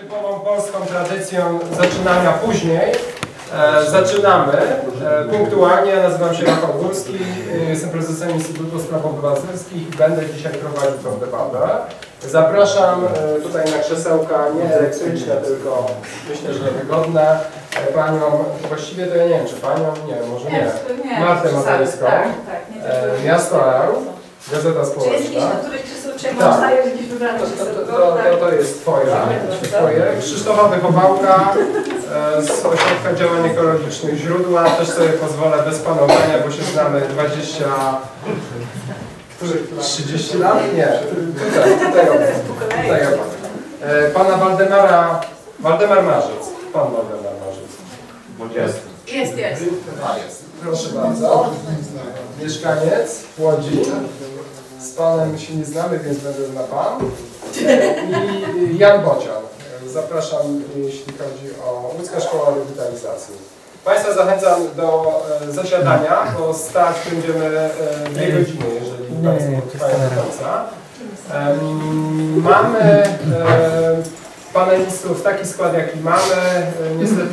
typową polską tradycją zaczynania później. Zaczynamy punktualnie. Ja nazywam się Rafał Górski, jestem prezesem Instytutu Spraw Obywatelskich i będę dzisiaj prowadził tą debatę. Zapraszam tutaj na krzesełka nie elektryczne, tylko myślę, że wygodne. Panią, właściwie to ja nie wiem, czy panią, nie, może nie. Martę Madejską, Miasto Ł, Gazeta Społeczna. Tak. To jest twoje. Krzysztofa Wychowałka z Ośrodka Działań Ekologicznych Źródła. Też sobie pozwolę bez panowania, bo się znamy 30 lat? Nie. Tutaj pana Waldemar Marzec. Pan Waldemar Marzec. Jest. Proszę bardzo. Mieszkaniec Łodzi. Z panem się nie znamy, więc będę na pan. I Jan Bocian. Zapraszam, jeśli chodzi o Łódzka Szkoła Rewitalizacji. Państwa zachęcam do zasiadania, bo stać będziemy 2 godziny, jeżeli państwo trwają do końca. Mamy panelistów taki skład, jaki mamy. Niestety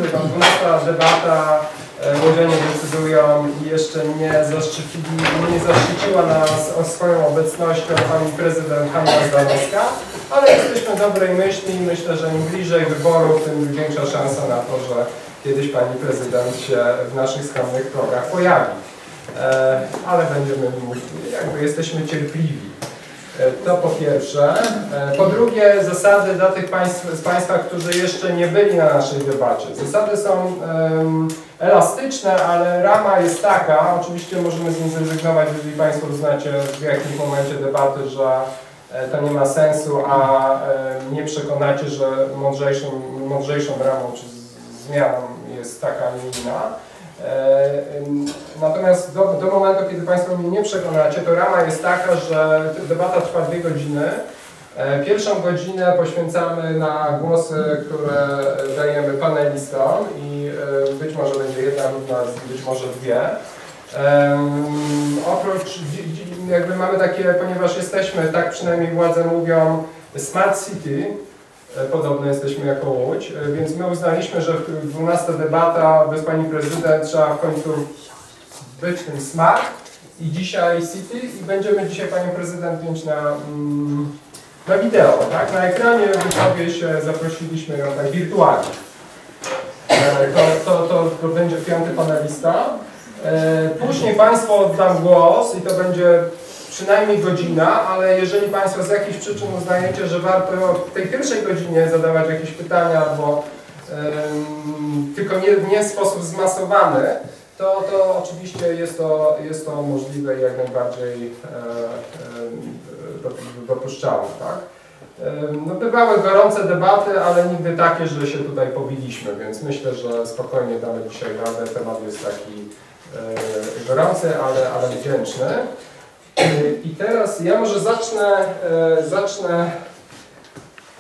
ta debata Łodzianie decydują i jeszcze nie zaszczyciła nas swoją obecnością pani prezydent Hanna Zdanowska, ale jesteśmy dobrej myśli i myślę, że im bliżej wyborów, tym większa szansa na to, że kiedyś pani prezydent się w naszych skromnych progach pojawi. Ale będziemy, jesteśmy cierpliwi. To po pierwsze. Po drugie, zasady dla tych z Państwa, którzy jeszcze nie byli na naszej debacie. Zasady są elastyczne, ale rama jest taka, oczywiście możemy z nim zrezygnować, jeżeli Państwo uznacie w jakimś momencie debaty, że to nie ma sensu, a nie przekonacie, że mądrzejszą ramą czy zmianą jest taka, nie inna. Natomiast do momentu, kiedy Państwo mnie nie przekonacie, to rama jest taka, że debata trwa 2 godziny. Pierwszą godzinę poświęcamy na głosy, które dajemy panelistom i być może będzie jedna równa, być może 2. Oprócz, jakby mamy takie, ponieważ jesteśmy, tak przynajmniej władze mówią, smart city, podobne jesteśmy jako Łódź, więc my uznaliśmy, że 12. debata bez pani prezydent trzeba w końcu być tym smart i dzisiaj city i będziemy dzisiaj panią prezydent mieć na wideo, tak? Na ekranie wypowie się, zaprosiliśmy ją tak wirtualnie. To będzie 5. panelista. Później Państwu oddam głos i to będzie przynajmniej godzina, ale jeżeli Państwo z jakichś przyczyn uznajecie, że warto w tej pierwszej godzinie zadawać jakieś pytania, bo tylko nie w sposób zmasowany, to oczywiście jest to możliwe i jak najbardziej dopuszczalne. Tak? No, bywały gorące debaty, ale nigdy takie, że się tutaj powiliśmy, więc myślę, że spokojnie damy dzisiaj radę. Temat jest taki gorący, ale wdzięczny. I teraz ja może zacznę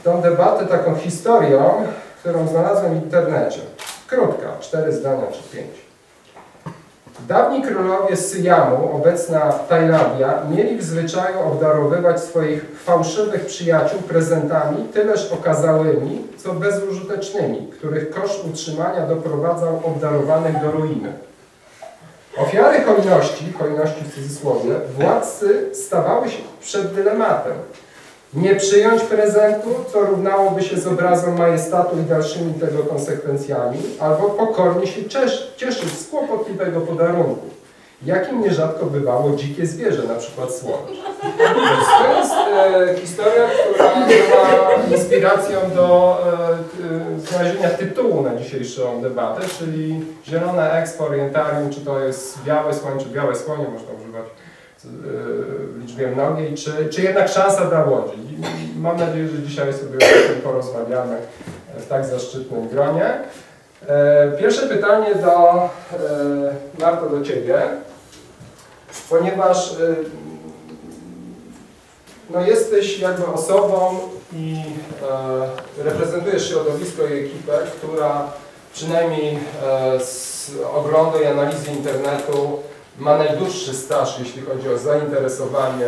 tą debatę taką historią, którą znalazłem w internecie. Krótka, 4 zdania czy 5. Dawni królowie z Syjamu, obecna Tajlandia, mieli w zwyczaju obdarowywać swoich fałszywych przyjaciół prezentami, tyleż okazałymi, co bezużytecznymi, których koszt utrzymania doprowadzał obdarowanych do ruiny. Ofiary hojności w cudzysłowie, władcy stawały się przed dylematem. Nie przyjąć prezentu, co równałoby się z obrazą majestatu i dalszymi tego konsekwencjami, albo pokornie się cieszyć z kłopotliwego podarunku, jakim nierzadko bywało dzikie zwierzę, na przykład słoń. To jest historia, która była inspiracją do znalezienia tytułu na dzisiejszą debatę, czyli Zielone Expo Orientarium, czy to jest białe słoń, czy białe słonie, można używać w liczbie mnogiej, czy jednak szansa dla Łodzi. Mam nadzieję, że dzisiaj sobie o tym porozmawiamy w tak zaszczytnym gronie. Pierwsze pytanie do Marto, do Ciebie, ponieważ no jesteś jakby osobą i reprezentujesz środowisko i ekipę, która przynajmniej z oglądu i analizy internetu ma najdłuższy staż, jeśli chodzi o zainteresowanie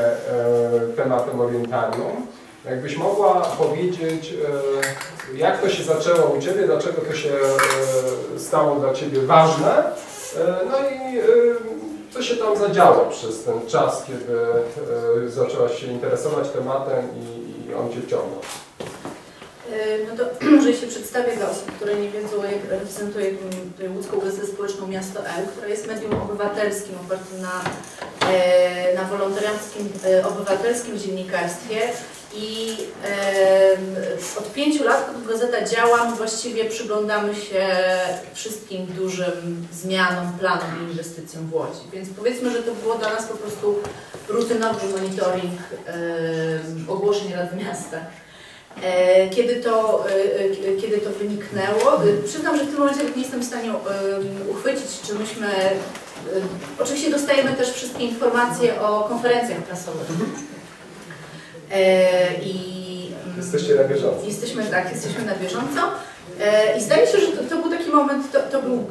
tematem orientarium. Jakbyś mogła powiedzieć, jak to się zaczęło u Ciebie, dlaczego to się stało dla Ciebie ważne, no i co się tam zadziało przez ten czas, kiedy zaczęłaś się interesować tematem i on Cię wciągnął? No to, jeżeli się przedstawię dla osób, które nie wiedzą, jak reprezentuję Łódzką Gazetę Społeczną Miasto L, która jest medium obywatelskim, opartym na wolontariackim, obywatelskim dziennikarstwie. I od 5 lat, kiedy gazeta działa, właściwie przyglądamy się wszystkim dużym zmianom, planom i inwestycjom w Łodzi. Więc powiedzmy, że to było dla nas po prostu rutynowy monitoring ogłoszeń Rady Miasta. Kiedy to wyniknęło, przyznam, że w tym momencie nie jestem w stanie uchwycić, czy myśmy... Oczywiście dostajemy też wszystkie informacje o konferencjach prasowych. Jesteście na bieżąco. Jesteśmy na bieżąco. I zdaje się, że to był taki moment, to był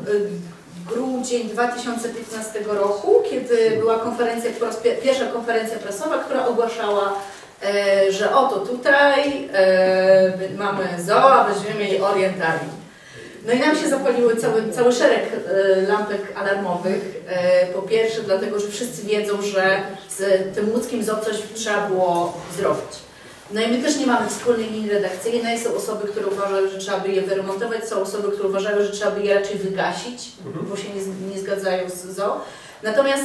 grudzień 2015 roku, kiedy była konferencja, pierwsza konferencja prasowa, która ogłaszała, że oto tutaj mamy zoo, a weźmiemy jej orientami. No i nam się zapaliły cały szereg lampek alarmowych. Po pierwsze dlatego, że wszyscy wiedzą, że z tym łódzkim zoo coś trzeba było zrobić. No i my też nie mamy wspólnej linii redakcyjnej. Są osoby, które uważały, że trzeba by je wyremontować. Są osoby, które uważały, że trzeba by je raczej wygasić, bo się nie zgadzają z zoo. Natomiast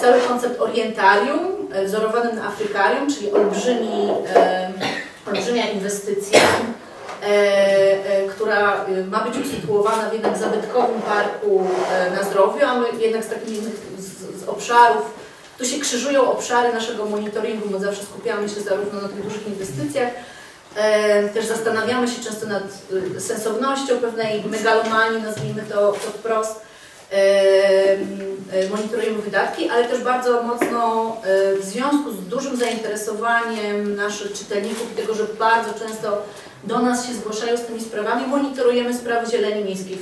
cały koncept orientarium, wzorowany na Afrykarium, czyli olbrzymia inwestycja, która ma być usytuowana w jednak zabytkowym parku na Zdrowiu, a my jednak z takich innych obszarów, tu się krzyżują obszary naszego monitoringu, bo zawsze skupiamy się zarówno na tych dużych inwestycjach, też zastanawiamy się często nad sensownością pewnej megalomanii, nazwijmy to wprost, monitorujemy wydatki, ale też bardzo mocno w związku z dużym zainteresowaniem naszych czytelników i tego, że bardzo często do nas się zgłaszają z tymi sprawami, monitorujemy sprawy zieleni miejskiej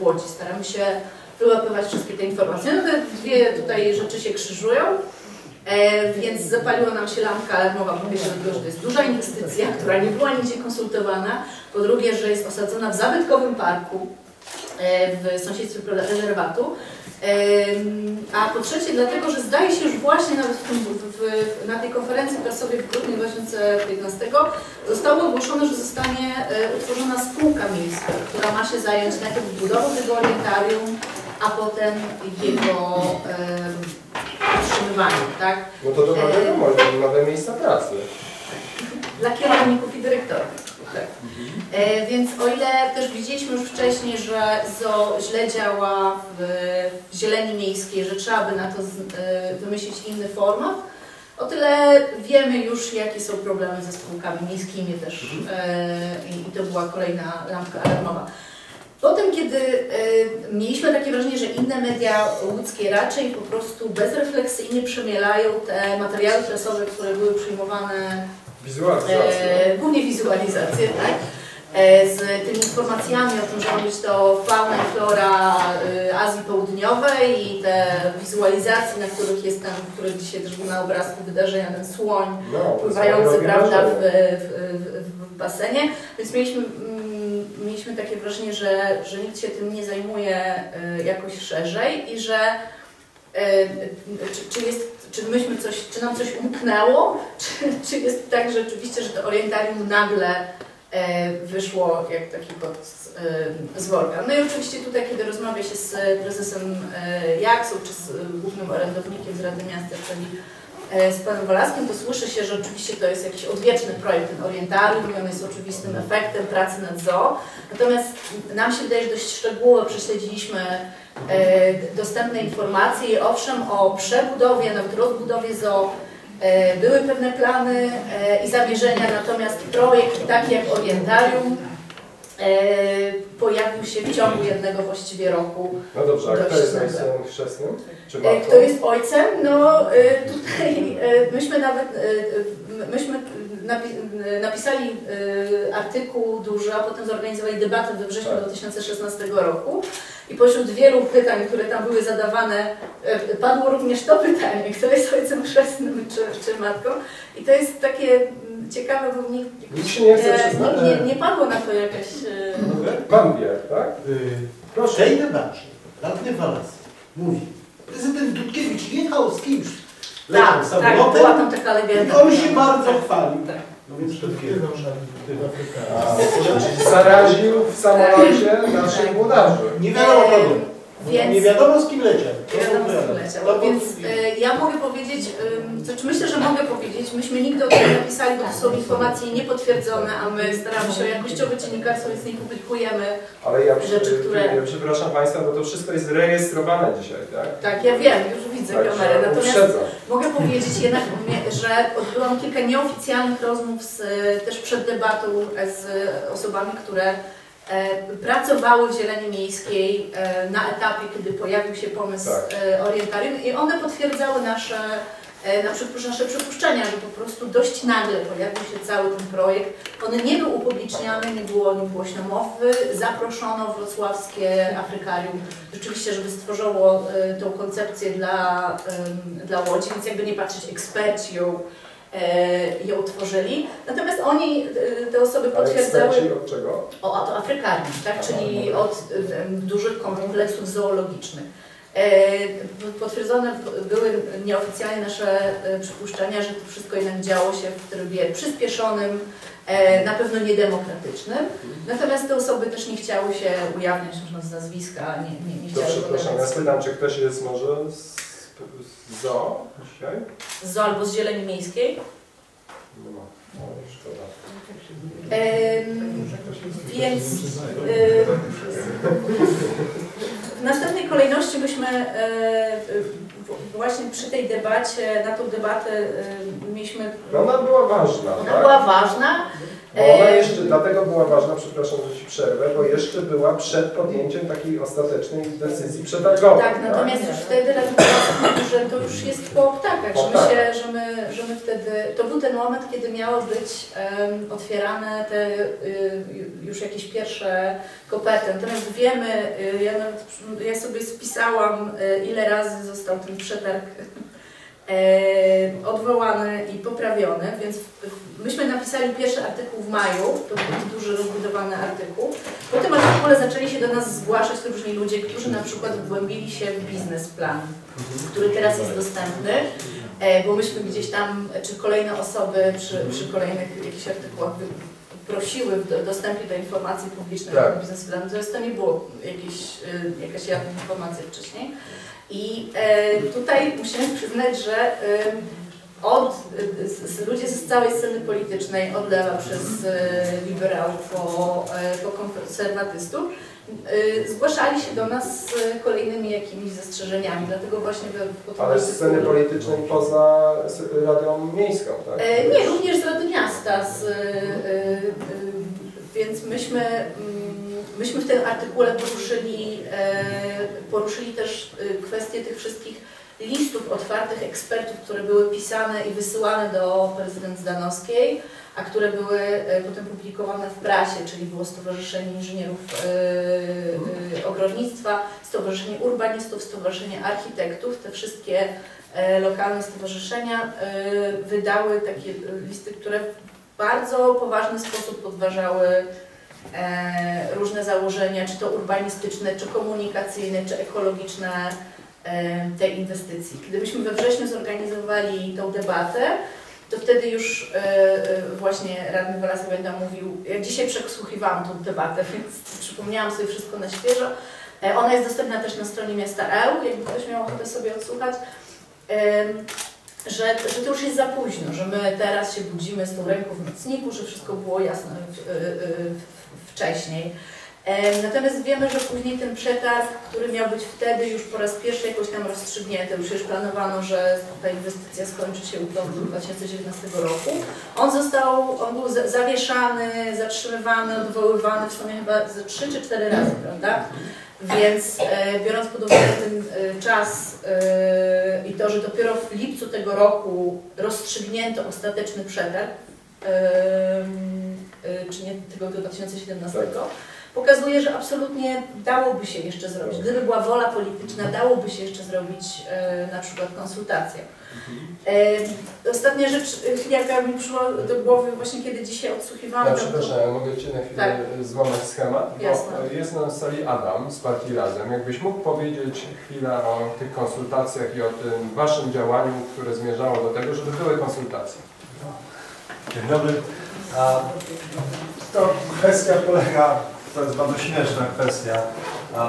w Łodzi. Staramy się wyłapywać wszystkie te informacje. No te dwie tutaj rzeczy się krzyżują, więc zapaliła nam się lampka alarmowa. Po pierwsze dlatego, że to jest duża inwestycja, która nie była nigdzie konsultowana. Po drugie, że jest osadzona w zabytkowym parku w sąsiedztwie rezerwatu. A po trzecie dlatego, że zdaje się już właśnie nawet na tej konferencji prasowej w grudniu 2015 zostało ogłoszone, że zostanie utworzona spółka miejska, która ma się zająć najpierw budową tego orientarium, a potem jego utrzymywaniem, tak? No to dobra wiadomość, bo nowe miejsca pracy. Dla kierowników i dyrektorów. Tak. Więc o ile też widzieliśmy już wcześniej, że zoo źle działa w zieleni miejskiej, że trzeba by na to wymyślić inny format, o tyle wiemy już, jakie są problemy ze spółkami miejskimi też i to była kolejna lampka alarmowa. Potem, kiedy mieliśmy takie wrażenie, że inne media łódzkie raczej po prostu bezrefleksyjnie przemielają te materiały prasowe, które były przyjmowane, głównie wizualizacje, tak? Z tymi informacjami o tym, że ma być to fauna i flora Azji Południowej i te wizualizacje, na których jest tam, które dzisiaj też na obrazku wydarzenia, ten słoń pływający, prawda, w basenie. Więc mieliśmy takie wrażenie, że nikt się tym nie zajmuje jakoś szerzej i że czy nam coś umknęło, czy jest tak rzeczywiście, że to orientarium nagle wyszło jak taki kot z worka. No i oczywiście tutaj, kiedy rozmawia się z prezesem Jaksą, czy z głównym orędownikiem z Rady Miasta, czyli z panem Wolaskim, to słyszy się, że oczywiście to jest jakiś odwieczny projekt, ten orientarium, i on jest oczywistym efektem pracy nad zoo. Natomiast nam się wydaje, że dość szczegółowo prześledziliśmy dostępne informacje i owszem, o przebudowie, nawet rozbudowie zoo były pewne plany i zamierzenia, natomiast projekt, taki jak orientarium, pojawił się w ciągu jednego właściwie roku. No dobrze, a kto jest ojcem chrzestnym? Czy matką? Kto jest ojcem? No tutaj myśmy nawet napisali artykuł duży, a potem zorganizowali debatę we wrześniu 2016 roku i pośród wielu pytań, które tam były zadawane, padło również to pytanie, kto jest ojcem chrzestnym czy matką. I to jest takie ciekawe, bo nie padło na to jakaś... Pan wie, tak? Proszę. W tej debacie radny Wolaski mówi, prezydent Dudkiewicz jechał z kimś samolotem, była tam taka legenda. I on się bardzo chwalił. Tak. No więc zaraził w samolocie naszych młodarzy. Nie wiadomo kogo. Nie wiadomo z kim leciał. Więc ja mogę powiedzieć, znaczy myślę, że mogę powiedzieć, myśmy nigdy o tym nie napisali, bo to są informacje niepotwierdzone, a my staramy się o jakościowe dziennikarstwo, więc nie publikujemy rzeczy, które... Ja przepraszam Państwa, bo to wszystko jest rejestrowane dzisiaj, tak? Tak, ja wiem, już widzę kamerę, natomiast mogę powiedzieć jednak, że odbyłam kilka nieoficjalnych rozmów z, też przed debatą z osobami, które pracowały w Zieleni Miejskiej na etapie, kiedy pojawił się pomysł orientarium i one potwierdzały nasze, nasze przypuszczenia, że po prostu dość nagle pojawił się cały ten projekt. On nie był upubliczniany, nie było o nim głośno mowy. Zaproszono Wrocławskie Afrykarium rzeczywiście, żeby stworzyło tą koncepcję dla Łodzi, więc jakby nie patrzeć, eksperci ją tworzyli. Natomiast oni, te osoby potwierdzały... od czego? To Afrykarium, tak? Czyli od dużych kompleksów zoologicznych. Potwierdzone były nieoficjalnie nasze przypuszczenia, że to wszystko jednak działo się w trybie przyspieszonym, na pewno niedemokratycznym. Natomiast te osoby też nie chciały się ujawniać, z nazwiska, nie chciały... To przepraszam, ja pytam, czy ktoś jest może z zoo dzisiaj? Z zoo albo z Zieleni Miejskiej? No, szkoda. Więc w następnej kolejności byśmy właśnie przy tej debacie, na tą debatę mieliśmy... No ona była ważna, ona jeszcze, dlatego była ważna, przepraszam, że Ci przerwę, bo jeszcze była przed podjęciem takiej ostatecznej decyzji przetargowej. Tak, natomiast już wtedy że to już jest po ptakach, że my wtedy, to był ten moment, kiedy miały być otwierane te już jakieś pierwsze koperty. Natomiast wiemy, ja sobie spisałam, ile razy został ten przetarg odwołany i poprawiony, więc myśmy napisali pierwszy artykuł w maju, to był duży, rozbudowany artykuł. Po tym artykule zaczęli się do nas zgłaszać różni ludzie, którzy na przykład wgłębili się w biznesplan, który teraz jest dostępny, bo myśmy gdzieś tam, czy kolejne osoby przy kolejnych jakichś artykułach prosiły o dostęp do informacji publicznej o tym biznesplanie, natomiast to nie było jakaś jawna informacja wcześniej. I tutaj musimy przyznać, że ludzie z całej sceny politycznej, od lewa przez liberałów po konserwatystów, zgłaszali się do nas z kolejnymi jakimiś zastrzeżeniami, dlatego właśnie... Ale z sceny politycznej poza Radą Miejską, tak? Nie, również z Rady Miasta, więc myśmy w tym artykule poruszyli też kwestię tych wszystkich listów otwartych ekspertów, które były pisane i wysyłane do prezydent Zdanowskiej, a które były potem publikowane w prasie, czyli było Stowarzyszenie Inżynierów Ogrodnictwa, Stowarzyszenie Urbanistów, Stowarzyszenie Architektów. Te wszystkie lokalne stowarzyszenia wydały takie listy, które w bardzo poważny sposób podważały różne założenia, czy to urbanistyczne, czy komunikacyjne, czy ekologiczne tej inwestycji. Kiedy myśmy we wrześniu zorganizowali tą debatę, to wtedy już właśnie radny Wolaski będę mówił, ja dzisiaj przesłuchiwałam tą debatę, więc przypomniałam sobie wszystko na świeżo. Ona jest dostępna też na stronie miasta Ł, jakby ktoś miał ochotę sobie odsłuchać. Że to już jest za późno, że my teraz się budzimy z tą ręką w nocniku, że wszystko było jasne wcześniej. Natomiast wiemy, że później ten przetarg, który miał być wtedy już po raz pierwszy jakoś tam rozstrzygnięty, już planowano, że ta inwestycja skończy się w 2019 roku. On był zawieszany, zatrzymywany, odwoływany w sumie chyba ze 3 czy 4 razy, prawda? Więc biorąc pod uwagę ten czas i to, że dopiero w lipcu tego roku rozstrzygnięto ostateczny przetarg, czy nie, tego 2017, pokazuje, że absolutnie dałoby się jeszcze zrobić. Gdyby była wola polityczna, dałoby się jeszcze zrobić na przykład konsultację. Ostatnia rzecz, jaka mi przyszła do głowy właśnie kiedy dzisiaj odsłuchiwałam... przepraszam, ja mogę Cię na chwilę złamać schemat, bo jest na sali Adam z Partii Razem. Jakbyś mógł powiedzieć chwilę o tych konsultacjach i o tym Waszym działaniu, które zmierzało do tego, żeby były konsultacje. Dzień dobry. To kwestia polega, to jest bardzo śmieszna kwestia,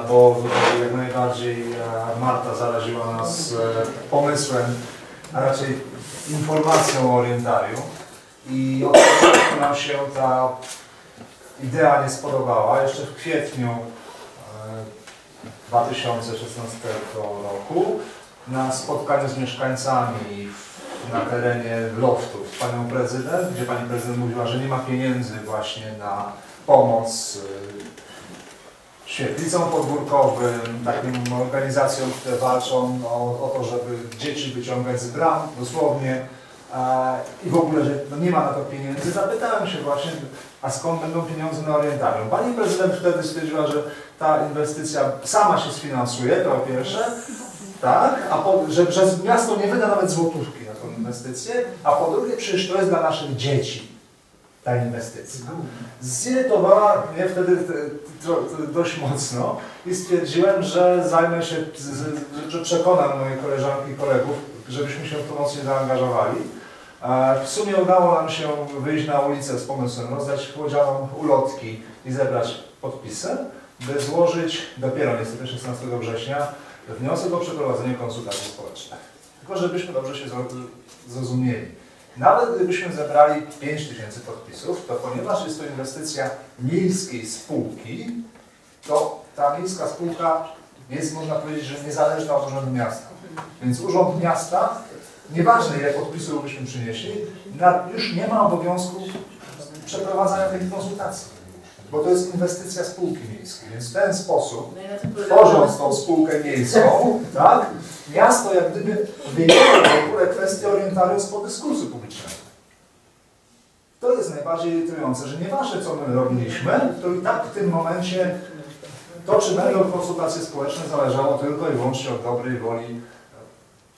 bo jak najbardziej Marta zaraziła nas pomysłem, a raczej informacją o orientarium i od początku nam się ta idea nie spodobała. Jeszcze w kwietniu 2016 roku na spotkaniu z mieszkańcami na terenie loftów z Panią Prezydent, gdzie Pani Prezydent mówiła, że nie ma pieniędzy właśnie na pomoc świetlicom podwórkowym, takim organizacjom, które walczą o to, żeby dzieci wyciągać z bram, dosłownie, i w ogóle, że no nie ma na to pieniędzy. Zapytałem się właśnie, a skąd będą pieniądze na orientarium? Pani Prezydent wtedy stwierdziła, że ta inwestycja sama się sfinansuje, to po pierwsze, tak, a że miasto nie wyda nawet złotówki na tą inwestycję, a po drugie, przecież to jest dla naszych dzieci ta inwestycja. Zirytowała mnie wtedy dość mocno i stwierdziłem, że zajmę się, że przekonam moje koleżanki i kolegów, żebyśmy się w to mocniej zaangażowali. W sumie udało nam się wyjść na ulicę z pomysłem, rozdać podziałom ulotki i zebrać podpisy, by złożyć dopiero niestety 16 września wniosek o przeprowadzenie konsultacji społecznych. Tylko żebyśmy dobrze się zrozumieli. Nawet gdybyśmy zebrali 5000 podpisów, to ponieważ jest to inwestycja miejskiej spółki, to ta miejska spółka jest, można powiedzieć, że niezależna od Urzędu Miasta. Więc Urząd Miasta, nieważne ile podpisów byśmy przynieśli, już nie ma obowiązku przeprowadzania tych konsultacji. Bo to jest inwestycja spółki miejskiej, więc w ten sposób, tworząc tą spółkę miejską, tak, miasto jak gdyby wyjęło w ogóle kwestię orientarium spod dyskursu publicznego. To jest najbardziej irytujące, że nieważne co my robiliśmy, to i tak w tym momencie to, czy będą konsultacje społeczne, zależało tylko i wyłącznie od dobrej woli.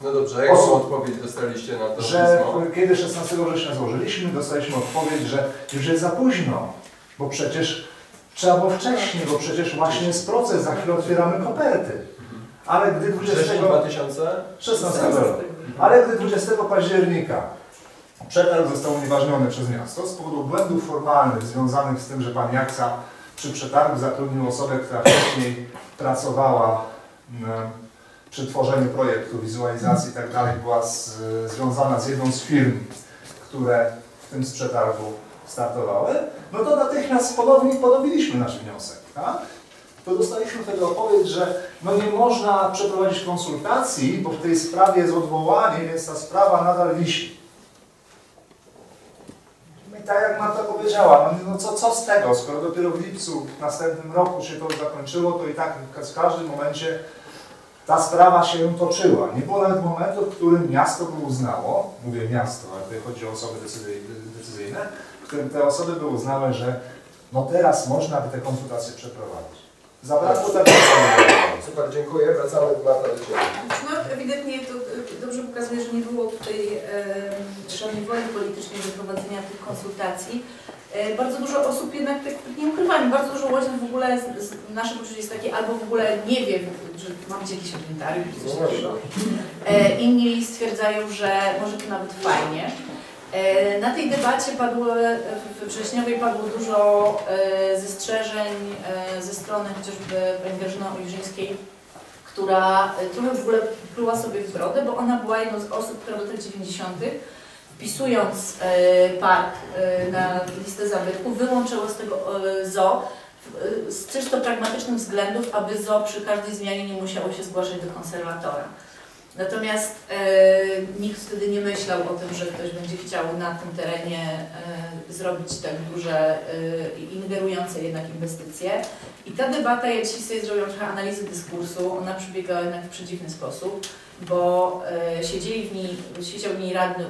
No dobrze, jaką odpowiedź dostaliście na to? Że pismo? Kiedy 16 września złożyliśmy, dostaliśmy odpowiedź, że już jest za późno. Bo przecież trzeba było wcześniej, bo przecież właśnie jest proces, za chwilę otwieramy koperty. Ale gdy 20 października przetarg został unieważniony przez miasto z powodu błędów formalnych związanych z tym, że pan Jaksa przy przetargu zatrudnił osobę, która wcześniej pracowała przy tworzeniu projektu, wizualizacji itd., była związana z jedną z firm, które w tym przetargu startowały, no to natychmiast podobiliśmy nasz wniosek, tak? To dostaliśmy wtedy odpowiedź, że no nie można przeprowadzić konsultacji, bo w tej sprawie jest odwołanie, więc ta sprawa nadal wisi. I tak jak Marta powiedziała, no co z tego, skoro dopiero w lipcu w następnym roku się to zakończyło, to i tak w każdym momencie ta sprawa się toczyła. Nie było nawet momentu, w którym miasto by uznało, mówię miasto, ale tutaj chodzi o osoby decyzyjne, w którym te osoby były uznane, że no teraz można by te konsultacje przeprowadzić. Zabrakło tak. Super, dziękuję. Wracamy do Ciebie. No, ewidentnie to dobrze pokazuje, że nie było tutaj żadnej woli politycznej do prowadzenia tych konsultacji. Bardzo dużo osób jednak, tak nie ukrywamy, bardzo dużo łodzian w ogóle w naszym poczuciu jest takie, albo w ogóle nie wie, że mam gdzieś jakieś orientarium, czy coś takiego. Inni stwierdzają, że może to nawet fajnie. Na tej debacie wrześniowej padło dużo zastrzeżeń ze strony chociażby pani Grażyny Ujrzyńskiej, która trochę w ogóle pluła sobie w brodę, bo ona była jedną z osób, która w latach 90. wpisując park na listę zabytków, wyłączyła z tego zoo z czysto pragmatycznych względów, aby zoo przy każdej zmianie nie musiało się zgłaszać do konserwatora. Natomiast nikt wtedy nie myślał o tym, że ktoś będzie chciał na tym terenie zrobić tak duże ingerujące jednak inwestycje. I ta debata, ja dzisiaj sobie zrobiłam trochę analizę dyskursu, ona przebiegała jednak w przedziwny sposób, bo siedział w niej radny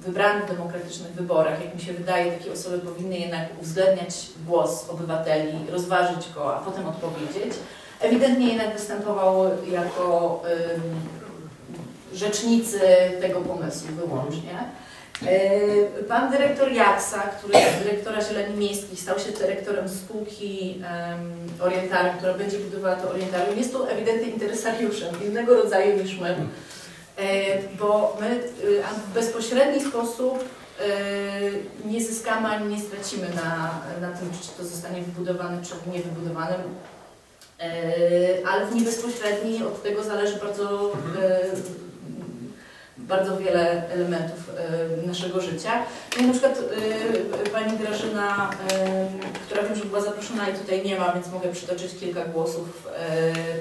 wybranych w demokratycznych wyborach, jak mi się wydaje, takie osoby powinny jednak uwzględniać głos obywateli, rozważyć go, a potem odpowiedzieć. Ewidentnie jednak występował jako rzecznicy tego pomysłu wyłącznie. Pan dyrektor Jaksa, który z dyrektora Zieleni Miejskiej stał się dyrektorem spółki Orientarium, która będzie budowała to Orientarium, jest tu ewidentnie interesariuszem innego rodzaju niż my, bo my w bezpośredni sposób nie zyskamy ani nie stracimy na tym, czy to zostanie wybudowane, czy nie wybudowane, ale w niebezpośredni od tego zależy bardzo bardzo wiele elementów naszego życia. No i na przykład pani Grażyna, która wiem, że była zaproszona i tutaj nie ma, więc mogę przytoczyć kilka głosów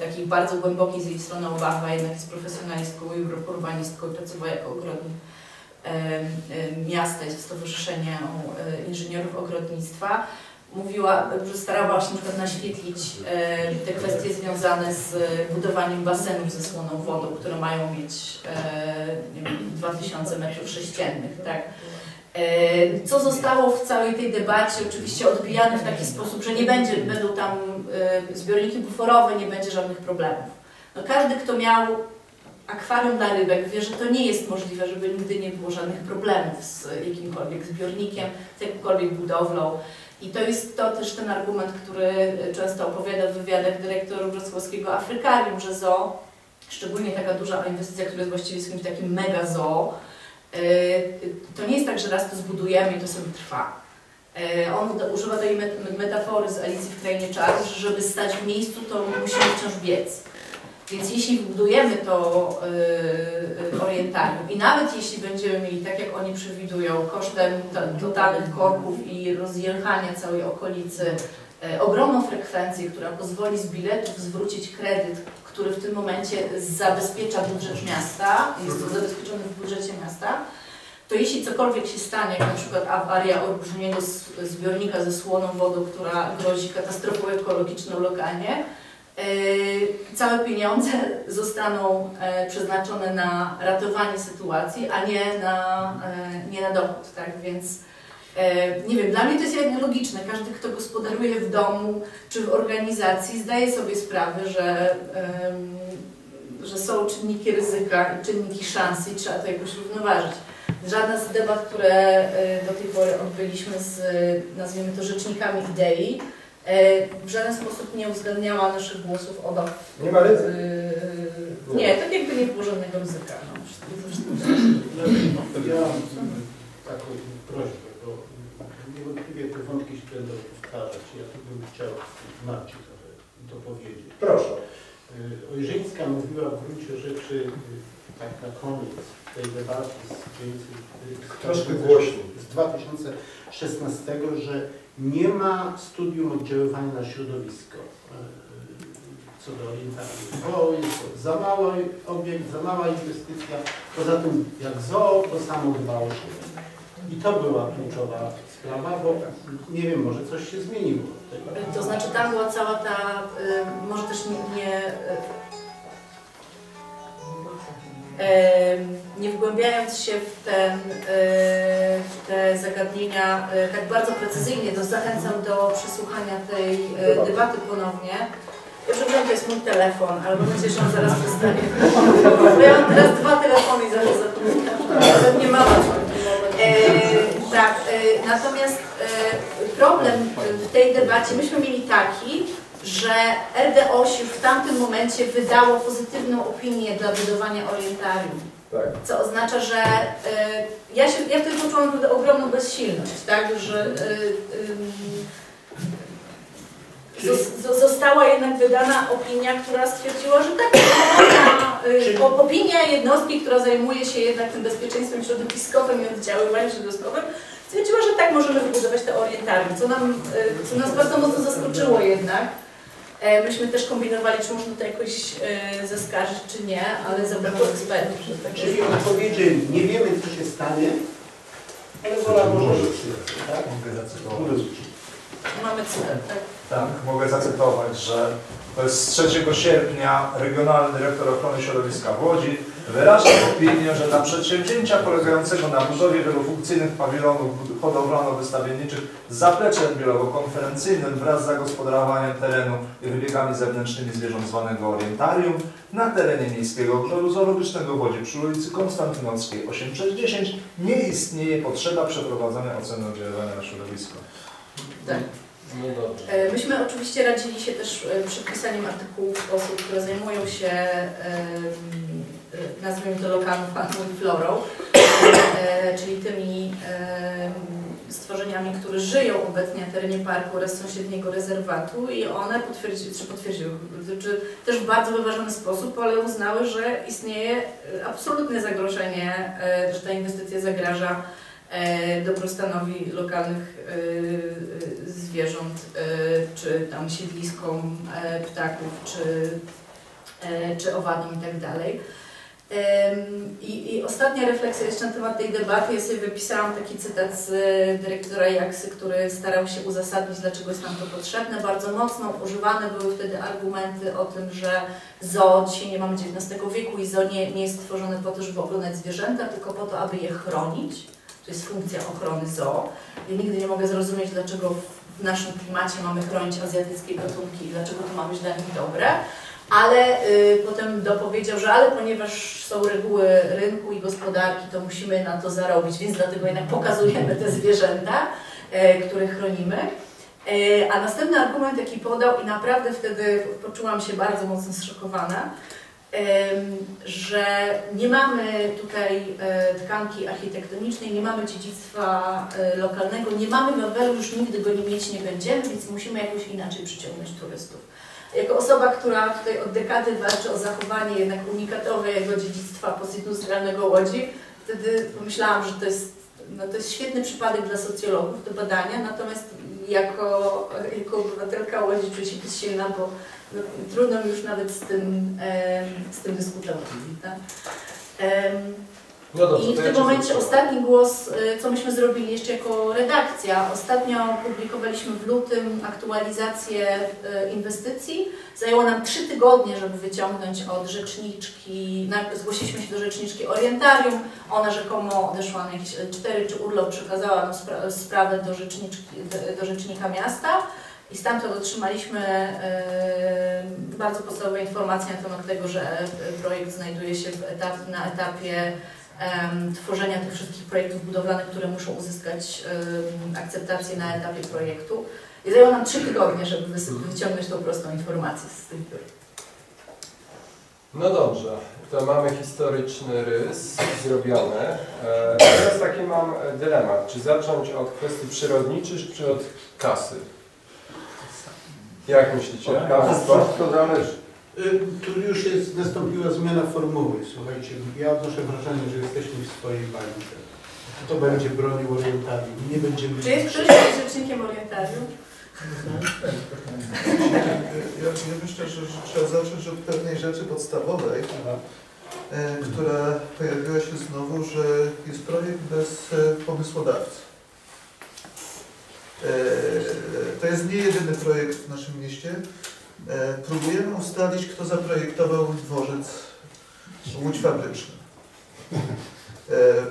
takich bardzo głębokich z jej strony obaw, a jednak jest profesjonalistką i urbanistką i pracowała jako ogrodnik miasta, jest w Stowarzyszeniu Inżynierów Ogrodnictwa. Mówiła, że starała się na przykład naświetlić te kwestie związane z budowaniem basenów ze słoną wodą, które mają mieć 2000 m3, tak? Co zostało w całej tej debacie oczywiście odbijane w taki sposób, że nie będzie, będą tam zbiorniki buforowe, nie będzie żadnych problemów. No, każdy, kto miał akwarium dla rybek, wie, że to nie jest możliwe, żeby nigdy nie było żadnych problemów z jakimkolwiek zbiornikiem, z jakąkolwiek budowlą. I to jest to też ten argument, który często opowiada w wywiadach dyrektorów Wrocławskiego Afrykarium, że zoo, szczególnie taka duża inwestycja, która jest właściwie jakimś takim mega zoo, to nie jest tak, że raz to zbudujemy i to sobie trwa. On używa tej metafory z Alicji w Krainie Czarów, że żeby stać w miejscu, to musimy wciąż biec. Więc jeśli budujemy to orientarium i nawet jeśli będziemy mieli, tak jak oni przewidują, kosztem dodanych korków i rozjechania całej okolicy ogromną frekwencję, która pozwoli z biletów zwrócić kredyt, który w tym momencie zabezpiecza budżet miasta, jest to zabezpieczony w budżecie miasta, to jeśli cokolwiek się stanie, jak na przykład awaria olbrzymiego zbiornika ze słoną wodą, która grozi katastrofą ekologiczną lokalnie, całe pieniądze zostaną przeznaczone na ratowanie sytuacji, a nie na dochód, tak? Więc nie wiem, dla mnie to jest jednak logiczne. Każdy, kto gospodaruje w domu czy w organizacji, zdaje sobie sprawę, że są czynniki ryzyka i czynniki szansy i trzeba to jakoś równoważyć. Żadna z debat, które do tej pory odbyliśmy z, nazwijmy to, rzecznikami idei, w żaden sposób nie uwzględniała naszych głosów obaw. Nie ma ryzyka. Nie, tak jakby nie było żadnego ryzyka. No. Ja mam taką prośbę, bo niewątpliwie te wątki się będą powtarzać. Ja tu bym chciał Marcie to powiedzieć. Proszę. Ojrzyńska mówiła w gruncie rzeczy tak na koniec tej debaty z 2016, że nie ma studium oddziaływania na środowisko co do orientacji, bo jest to za mały obiekt, za mała inwestycja, poza tym jak zoo, to samo dbało się. I to była kluczowa sprawa, bo nie wiem, może coś się zmieniło. To znaczy tam była cała ta, może też nie wgłębiając się w te zagadnienia tak bardzo precyzyjnie, to zachęcam do przesłuchania tej debaty ponownie. Przepraszam, to jest mój telefon, ale mam nadzieję, że on zaraz przestanie. Ja mam teraz dwa telefony i zaraz zapomnę. Nie mam. Tak, natomiast problem w tej debacie myśmy mieli taki, że RDOŚ w tamtym momencie wydało pozytywną opinię dla budowania orientarium. Tak. Co oznacca, że ja wtedy poczułam ogromną bezsilność, tak, że została jednak wydana opinia, która stwierdziła, że tak, opinia jednostki, która zajmuje się jednak tym bezpieczeństwem środowiskowym i oddziaływaniem środowiskowym, stwierdziła, że tak możemy wybudować te orientarium, co nas bardzo mocno zaskoczyło jednak. Myśmy też kombinowali, czy można to jakoś zaskarżyć, czy nie, ale zabrakło ekspertów. Czyli odpowiedzieli, nie wiemy, co się stanie, ale wola może przyjechać, tak? Mogę zacytować. Mamy cytat, tak? Tak, mogę zacytować, że to jest z 3 sierpnia Regionalny Dyrektor Ochrony Środowiska w Łodzi Wyrażam opinię, że dla przedsięwzięcia polegającego na budowie wielofunkcyjnych pawilonów hodowlano-wystawienniczych z zapleczem biurowo-konferencyjnym wraz z zagospodarowaniem terenu i wybiegami zewnętrznymi zwierząt zwanego orientarium na terenie Miejskiego Ogrodu Zoologicznego w Łodzi przy ulicy Konstantynowskiej 8 przez 10 nie istnieje potrzeba przeprowadzania oceny oddziaływania na środowisko. Tak. Myśmy oczywiście radzili się też przy pisaniu artykułów osób, które zajmują się, nazwijmy to lokalną faną i florą, czyli tymi stworzeniami, które żyją obecnie na terenie parku oraz sąsiedniego rezerwatu i one potwierdziły, czy też w bardzo wyważony sposób, ale uznały, że istnieje absolutne zagrożenie, że ta inwestycja zagraża dobrostanowi lokalnych zwierząt, czy tam siedliskom ptaków, czy owadom itd. I ostatnia refleksja jeszcze na temat tej debaty. Ja sobie wypisałam taki cytat z dyrektora Jaksy, który starał się uzasadnić, dlaczego jest nam to potrzebne. Bardzo mocno używane były wtedy argumenty o tym, że zoo, dzisiaj nie mamy XIX wieku i zoo nie jest stworzone po to, żeby oglądać zwierzęta, tylko po to, aby je chronić. To jest funkcja ochrony zoo. Ja nigdy nie mogę zrozumieć, dlaczego w naszym klimacie mamy chronić azjatyckie gatunki i dlaczego to ma być dla nich dobre. Ale potem dopowiedział, że ale ponieważ są reguły rynku i gospodarki, to musimy na to zarobić, więc dlatego jednak pokazujemy te zwierzęta, które chronimy. A następny argument, jaki podał, i naprawdę wtedy poczułam się bardzo mocno zszokowana, że nie mamy tutaj tkanki architektonicznej, nie mamy dziedzictwa lokalnego, nie mamy Wawelu, już nigdy go nie mieć nie będziemy, więc musimy jakoś inaczej przyciągnąć turystów. Jako osoba, która tutaj od dekady walczy o zachowanie jednak unikatowego dziedzictwa postindustrialnego Łodzi, wtedy pomyślałam, że to jest świetny przypadek dla socjologów do badania, natomiast jako obywatelka Łodzi czuję się bezsilna, bo no, trudno mi już nawet z tym dyskutować. Tak? No dobrze, i w tym momencie ostatni głos, co myśmy zrobili jeszcze jako redakcja. Ostatnio publikowaliśmy w lutym aktualizację inwestycji. Zajęło nam 3 tygodnie, żeby wyciągnąć od rzeczniczki, najpierw zgłosiliśmy się do rzeczniczki Orientarium, ona rzekomo odeszła na jakieś 4 czy urlop, przekazała nam sprawę do rzecznika miasta. I stamtąd otrzymaliśmy bardzo podstawowe informacje na temat tego, że projekt znajduje się na etapie tworzenia tych wszystkich projektów budowlanych, które muszą uzyskać akceptację na etapie projektu. I zajęło nam 3 tygodnie, żeby wyciągnąć tą prostą informację z tych biur. No dobrze, to mamy historyczny rys zrobiony. Teraz taki mam dylemat, czy zacząć od kwestii przyrodniczych, czy od kasy? Jak myślicie? To zależy. Tu już nastąpiła zmiana formuły. Słuchajcie, ja odnoszę wrażenie, że jesteśmy w swojej bańce. To będzie bronił orientarium. Nie będziemy... Czy jest ktoś rzecznikiem orientarium? Ja myślę, że trzeba zacząć od pewnej rzeczy podstawowej, która pojawiła się znowu, że jest projekt bez pomysłodawcy. To jest nie jedyny projekt w naszym mieście. Próbujemy ustalić, kto zaprojektował dworzec Łódź Fabryczny.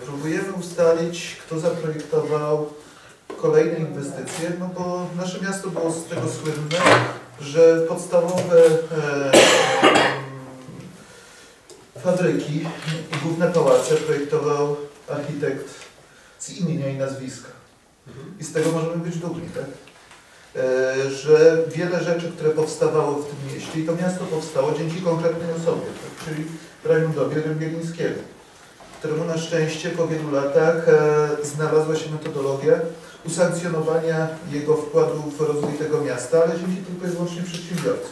Próbujemy ustalić, kto zaprojektował kolejne inwestycje, no bo nasze miasto było z tego słynne, że podstawowe fabryki i główne pałace projektował architekt z imienia i nazwiska. I z tego możemy być dumni, tak? Że wiele rzeczy, które powstawało w tym mieście, i to miasto powstało dzięki konkretnej osobie, tak? Czyli Rajmundowi Bielińskiemu, któremu na szczęście po wielu latach znalazła się metodologia usankcjonowania jego wkładu w rozwój tego miasta, ale dzięki tylko i wyłącznie przedsiębiorcy.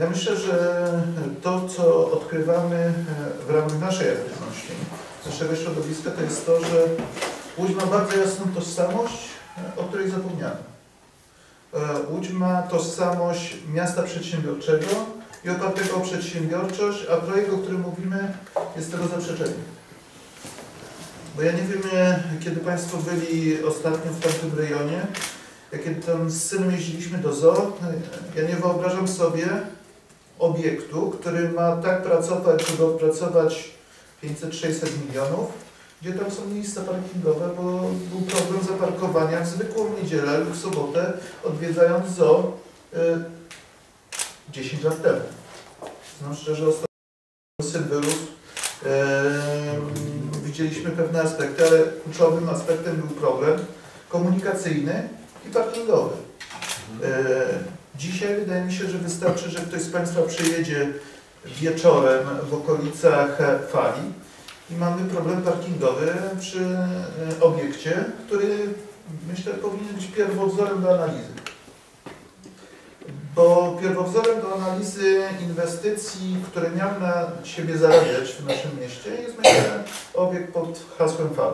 Ja myślę, że to, co odkrywamy w ramach naszej aktywności, naszego środowiska, to jest to, że Łódź ma bardzo jasną tożsamość, o której zapomniano. Łódź ma tożsamość miasta przedsiębiorczego i opartego o przedsiębiorczość, a projekt, o którym mówimy, jest tego zaprzeczeniem. Bo ja nie wiem, kiedy Państwo byli ostatnio w tamtym rejonie, jak tam z synem jeździliśmy do zoo, ja nie wyobrażam sobie, obiektu, który ma tak pracować, żeby odpracować 500-600 milionów, gdzie tam są miejsca parkingowe, bo był problem zaparkowania w zwykłą niedzielę lub w sobotę, odwiedzając zoo 10 lat temu. Znam szczerze, ostatnio syn wyrósł, widzieliśmy pewne aspekty, ale kluczowym aspektem był problem komunikacyjny i parkingowy. Dzisiaj wydaje mi się, że wystarczy, że ktoś z Państwa przyjedzie wieczorem w okolicach Fali i mamy problem parkingowy przy obiekcie, który myślę powinien być pierwowzorem do analizy. Bo pierwowzorem do analizy inwestycji, które miał na siebie zarabiać w naszym mieście, jest myślę obiekt pod hasłem Fal.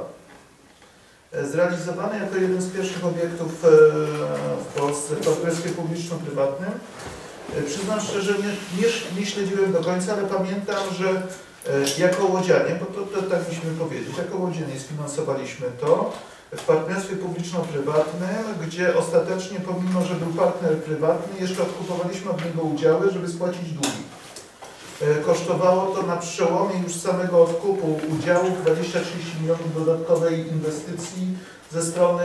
Zrealizowany jako jeden z pierwszych obiektów w Polsce w partnerstwie publiczno-prywatnym. Przyznam szczerze, że nie śledziłem do końca, ale pamiętam, że jako łodzianie, bo to tak musimy powiedzieć, jako łodzianie sfinansowaliśmy to w partnerstwie publiczno-prywatnym, gdzie ostatecznie, pomimo że był partner prywatny, jeszcze odkupowaliśmy od niego udziały, żeby spłacić długi. Kosztowało to na przełomie już samego odkupu udziału 20-30 milionów dodatkowej inwestycji ze strony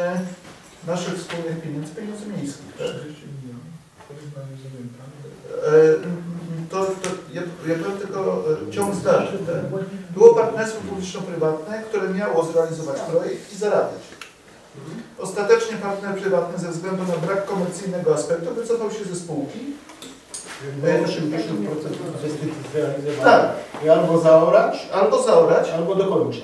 naszych wspólnych pieniędzy, pieniędzy miejskich. Tak? 40 milionów. Ja powiem tylko ciąg zdarzeń. Tak? Było partnerstwo publiczno-prywatne, które miało zrealizować projekt i zarabiać. Ostatecznie partner prywatny ze względu na brak komercyjnego aspektu wycofał się ze spółki. 80% tak. I albo zaorać,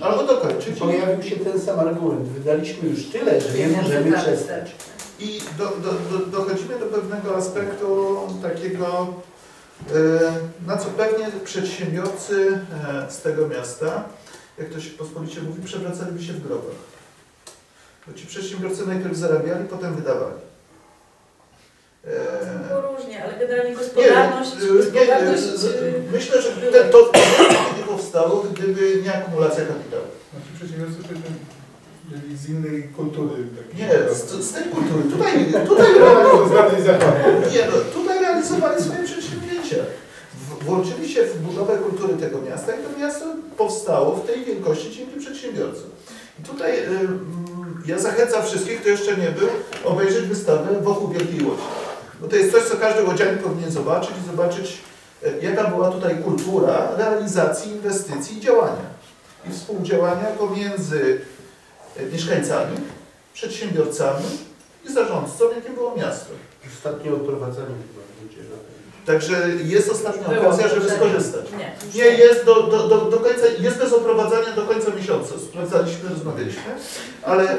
albo dokończyć. Pojawił się ten sam argument. Wydaliśmy już tyle, że nie możemy przestać. I dochodzimy do pewnego aspektu takiego, na co pewnie przedsiębiorcy z tego miasta, jak to się pospolicie mówi, przewracaliby się w grobach. Bo ci przedsiębiorcy najpierw zarabiali, potem wydawali. Różnie, ale generalnie gospodarność... Myślę, że to nie powstało, gdyby nie akumulacja kapitału. Znaczy przedsiębiorcy byli z innej kultury. Nie, z tej kultury. Tutaj realizowali swoje przedsięwzięcia. Włączyli się w budowę kultury tego miasta i to miasto powstało w tej wielkości dzięki przedsiębiorcom. I tutaj ja zachęcam wszystkich, kto jeszcze nie był, obejrzeć wystawę wokół Wielkiej Łodzi. Bo to jest coś, co każdy łodzianin powinien zobaczyć i zobaczyć, jaka była tutaj kultura realizacji inwestycji i działania. I współdziałania pomiędzy mieszkańcami, przedsiębiorcami i zarządcą, jakim było miasto. I ostatnie odprowadzenie . Także jest ostatnia okazja, żeby skorzystać. Nie jest do końca, jest bez oprowadzania do końca miesiąca. Sprawdzaliśmy, rozmawialiśmy, ale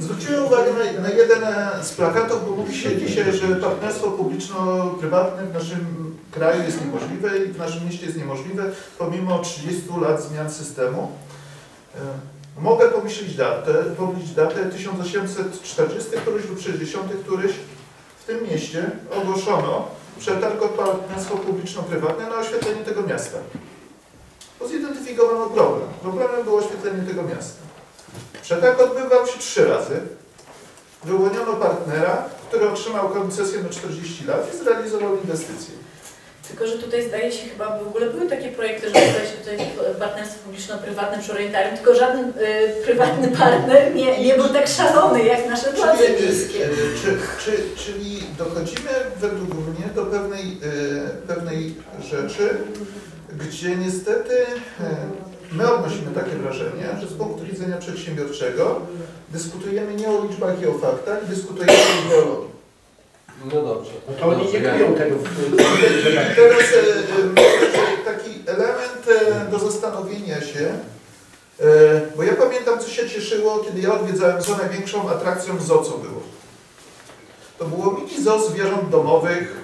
zwróciłem uwagę na jeden z plakatów, bo mówi się dzisiaj, że partnerstwo publiczno-prywatne w naszym kraju jest niemożliwe i w naszym mieście jest niemożliwe, pomimo 30 lat zmian systemu. Mogę pomyśleć datę 1840 któryś lub 60 któryś w tym mieście ogłoszono przetarg o partnerstwo publiczno-prywatne na oświetlenie tego miasta. Bo zidentyfikowano problem. Problemem było oświetlenie tego miasta. Przetarg odbywał się 3 razy. Wyłoniono partnera, który otrzymał koncesję na 40 lat i zrealizował inwestycje. Tylko że tutaj zdaje się chyba w ogóle były takie projekty, że tutaj partnerstwo publiczno-prywatne przy orientarium, tylko żaden prywatny partner nie był tak szalony jak nasze władze miejskie. Czyli dochodzimy według mnie do pewnej rzeczy, gdzie niestety my odnosimy takie wrażenie, że z punktu widzenia przedsiębiorczego dyskutujemy nie o liczbach i o faktach, dyskutujemy o ideologii. No dobrze. No to oni nie kryją tego. Teraz taki element do zastanowienia się, bo ja pamiętam, co się cieszyło, kiedy ja odwiedzałem zoo. Największą atrakcją w zoo, co było. To było mini zoo zwierząt domowych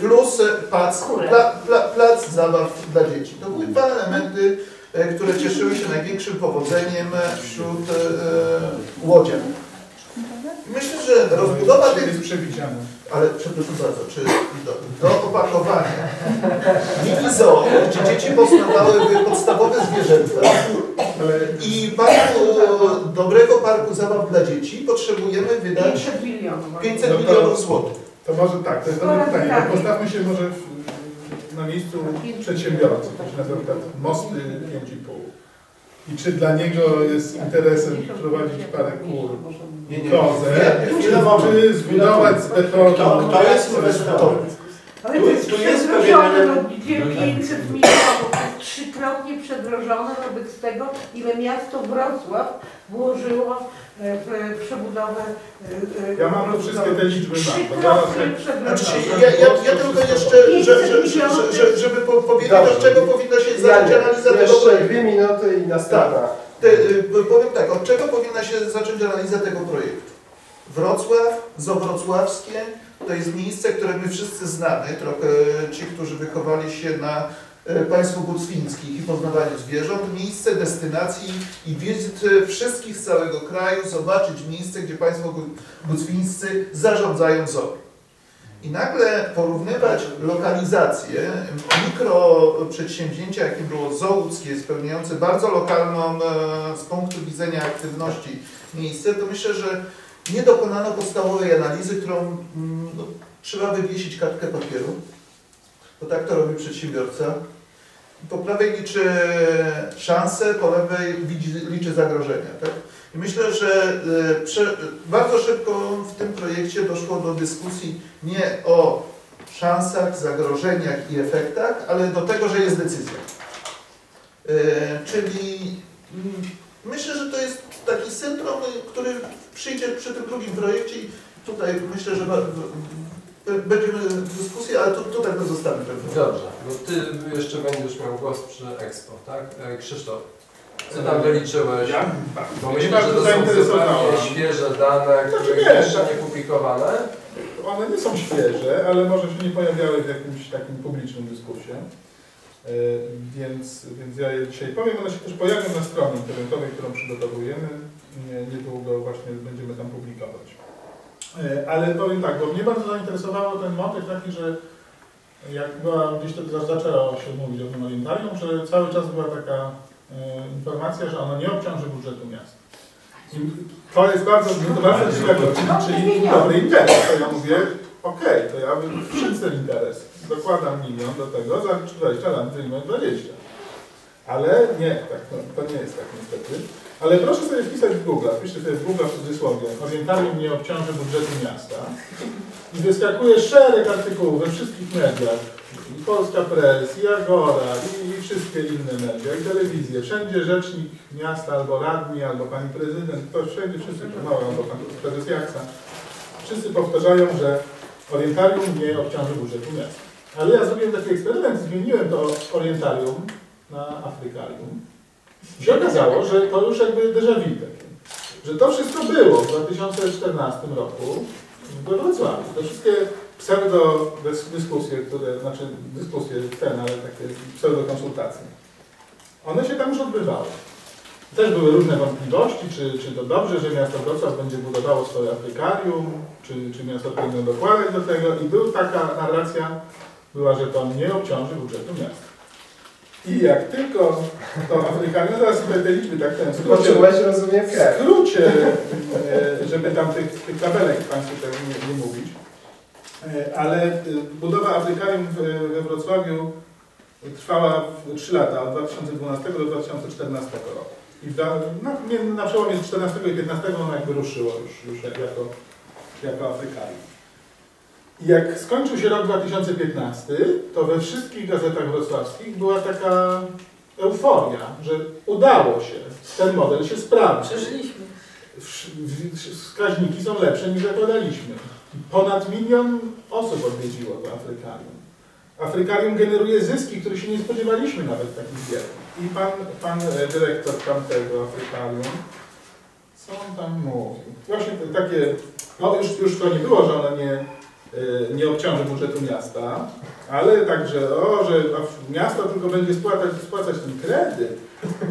plus plac zabaw dla dzieci. To były 2 elementy, które cieszyły się największym powodzeniem wśród łodzian. Myślę, że rozbudowa tych... jest przewidziana. Ale przepraszam bardzo, czy do opakowania mini zoo, gdzie dzieci poznawały podstawowe zwierzęta i dobrego parku zabaw dla dzieci potrzebujemy wydać 500 milionów złotych. To może tak, to jest dobre pytanie. Postawmy się może na miejscu przedsiębiorców, na przykład Mosty Łódź. I czy dla niego jest interesem prowadzić parę kur, kozę, czy zbudować z betonu? Kto jest inwestorem? Ale to jest przedrożone, bo 500 milionów, trzykrotnie przedrożone wobec tego, ile miasto Wrocław włożyło w przebudowę. Ja mam wszystkie te liczby. Ja tylko jeszcze, żeby powiedzieć, od czego powinna się zacząć analiza tego projektu. 2 minuty i następna. Powiem tak, od czego powinna się zacząć analiza tego projektu? Wrocław, Zowrocławskie, to jest miejsce, które my wszyscy znamy, trochę ci, którzy wychowali się na państwu bucwińskich i poznawaniu zwierząt, miejsce destynacji i wizyt wszystkich z całego kraju, zobaczyć miejsce, gdzie państwo bucwińscy zarządzają zoo. I nagle porównywać lokalizację, mikroprzedsięwzięcia, jakim było zoo łódzkie, spełniające bardzo lokalną z punktu widzenia aktywności miejsce, to myślę, że nie dokonano podstawowej analizy, którą no, trzeba wywiesić kartkę papieru, bo tak to robi przedsiębiorca. Po prawej liczy szanse, po lewej liczy zagrożenia. Tak? I myślę, że bardzo szybko w tym projekcie doszło do dyskusji nie o szansach, zagrożeniach i efektach, ale do tego, że jest decyzja. Czyli myślę, że to jest taki syndrom, który przyjdzie przy tym drugim projekcie i tutaj myślę, że będziemy dyskusję, ale tutaj to zostawię. Dobrze, bo Ty jeszcze będziesz miał głos przy Expo, tak? Krzysztof, co tam wyliczyłeś? Ja? Bo myślę, że to są zupełnie świeże dane, które jeszcze nie publikowane. One nie są świeże, ale może się nie pojawiały w jakimś takim publicznym dyskursie. Więc ja je dzisiaj powiem, one się też pojawią na stronie internetowej, którą przygotowujemy. Niedługo właśnie będziemy tam publikować. Ale powiem tak, bo mnie bardzo zainteresowało ten motyw taki, że jak była gdzieś to zaczęło się mówić o tym orientarium, że cały czas była taka informacja, że ono nie obciąży budżetu miasta. I to jest bardzo ciekawe, czyli dobry interes, to ja mówię, okej, to ja bym przyszedł interes. Dokładam 1 milion do tego, za 20 lat wyjmę 20. Ale nie, tak, no, to nie jest tak niestety. Ale proszę sobie wpisać w Google, piszcie sobie w Google w cudzysłowie, orientarium nie obciąży budżetu miasta. I wyskakuje szereg artykułów we wszystkich mediach. I Polska Press, i Agora, i wszystkie inne media, i telewizje. Wszędzie rzecznik miasta, albo radni, albo pani prezydent, ktoś wszędzie, wszyscy, albo pan prezes Jaksa. Wszyscy powtarzają, że orientarium nie obciąży budżetu miasta. Ale ja zrobiłem taki eksperyment, zmieniłem to orientarium na afrykarium. I się okazało, że to już jakby déjà vu takie, że to wszystko było w 2014 roku we Wrocławiu. Te wszystkie pseudo-dyskusje, znaczy dyskusje ten, ale takie pseudo-konsultacje, one się tam już odbywały. Też były różne wątpliwości, czy to dobrze, że miasto Wrocław będzie budowało swoje afrykarium, czy miasto powinno dokładać do tego. I była taka narracja, że to nie obciąży budżetu miasta. I jak tylko to afrykarium, zaraz sobie te liczby tak ten w skrócie, żeby tam tych tabelek Państwu nie mówić, ale budowa afrykarium we Wrocławiu trwała 3 lata, od 2012 do 2014 roku. I na przełomie 2014 i 2015 ona jakby ruszyło już jako afrykarium. Jak skończył się rok 2015, to we wszystkich gazetach wrocławskich była taka euforia, że udało się, ten model się sprawdził. Przeżyliśmy. Wskaźniki są lepsze niż zakładaliśmy. Ponad 1 milion osób odwiedziło to afrykarium. Afrykarium generuje zyski, których się nie spodziewaliśmy nawet takich wielkich. I pan dyrektor tamtego afrykarium, co on tam mówił? Właśnie takie, no już to nie było, że ona nie obciąży budżetu miasta, ale także, że miasto tylko będzie spłacać ten kredyt,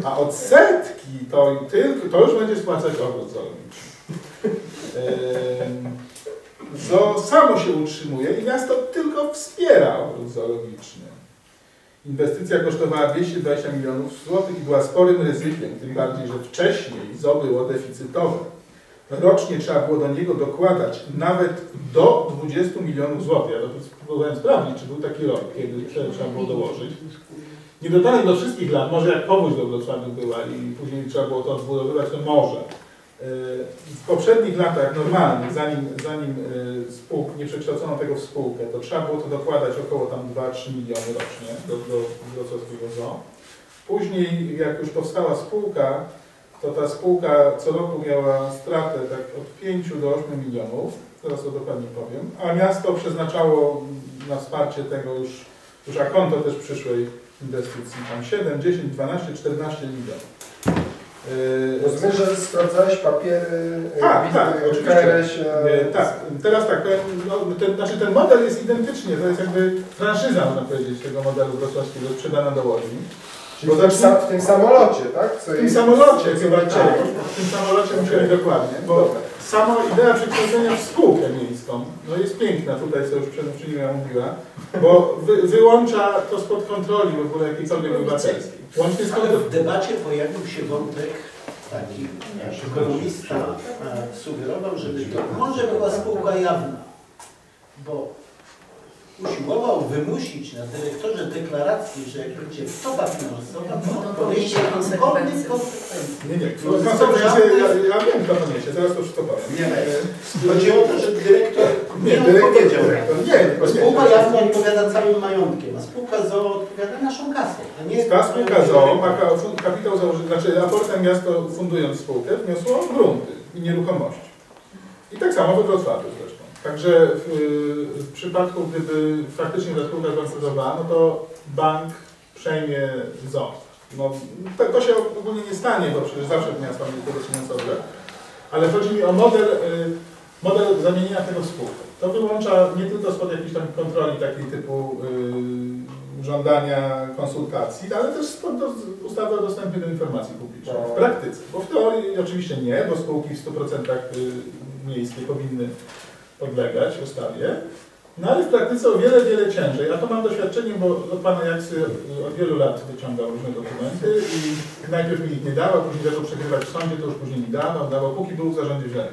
a odsetki to już będzie spłacać ogród zoologiczny. Zoo samo się utrzymuje i miasto tylko wspiera ogród zoologiczny. Inwestycja kosztowała 220 milionów złotych i była sporym ryzykiem, tym bardziej, że wcześniej zoo było deficytowe. rocznie trzeba było do niego dokładać nawet do 20 milionów złotych. Ja próbowałem sprawdzić, czy był taki rok, kiedy trzeba było dołożyć. Nie dotarłem do wszystkich lat, może jak powódź do Wrocławia była i później trzeba było to odbudowywać, to może. W poprzednich latach normalnych, zanim spółkę, nie przekształcono tego w spółkę, to trzeba było to dokładać około tam 2-3 miliony rocznie do wrocławskiego zoo. Później, jak już powstała spółka, to ta spółka co roku miała stratę tak od 5 do 8 milionów, teraz to dokładnie powiem, a miasto przeznaczało na wsparcie tego już a konto też przyszłej inwestycji, tam 7, 10, 12, 14 milionów. Rozumiem, że sprawdzałeś papiery, tak, teraz tak, no, ten model jest identyczny, to jest jakby franszyza, można powiedzieć, tego modelu wrocławskiego sprzedana do Łodzi. Bo w tym samolocie, tak? Co w tym samolocie chyba musieli dokładnie, bo sama idea przekształcenia w spółkę miejską, no jest piękna, tutaj co już przedmówczyni mówiła, bo wyłącza to spod kontroli w ogóle jakiejkolwiek obywatelskiej. Ale w debacie pojawił się wątek taki, ekonomista sugerował, żeby to może była spółka jawna, bo usiłował wymusić na dyrektorze deklaracji, że jak będzie wtopa finansowa, to podejście konsekwentnie. Nie, konsekwentnie. Ja wiem, kto to niesie, zaraz to wszystko powiem. Nie, chodzi o to, że dyrektor nie odpowiedział. Nie, spółka jawna odpowiada całym majątkiem, a spółka zoo odpowiada naszą kasą. Ta spółka zoo ma kapitał założyciel, znaczy aportem miasto fundując spółkę wniosło grunty i nieruchomości. I tak samo we Wrocławiu zresztą. Także w przypadku, gdyby faktycznie ta spółka zbankrutowała, no to bank przejmie zoo. No, to się ogólnie nie stanie, bo przecież zawsze miasta mamy wpływy finansowe. Ale chodzi mi o model zamienienia tego w spółkę. To wyłącza nie tylko spod jakiejś tam kontroli takiej typu żądania konsultacji, ale też spod ustawy o dostępie do informacji publicznej. W praktyce, bo w teorii oczywiście nie, bo spółki w 100% miejskie powinny podlegać ustawie, no ale w praktyce o wiele, wiele ciężej. Ja to mam doświadczenie, bo od pana Jaksy od wielu lat wyciągał różne dokumenty i najpierw mi ich nie dawał, później zaczął przegrywać w sądzie, to już później mi dawał, póki był w zarządzie zieleni.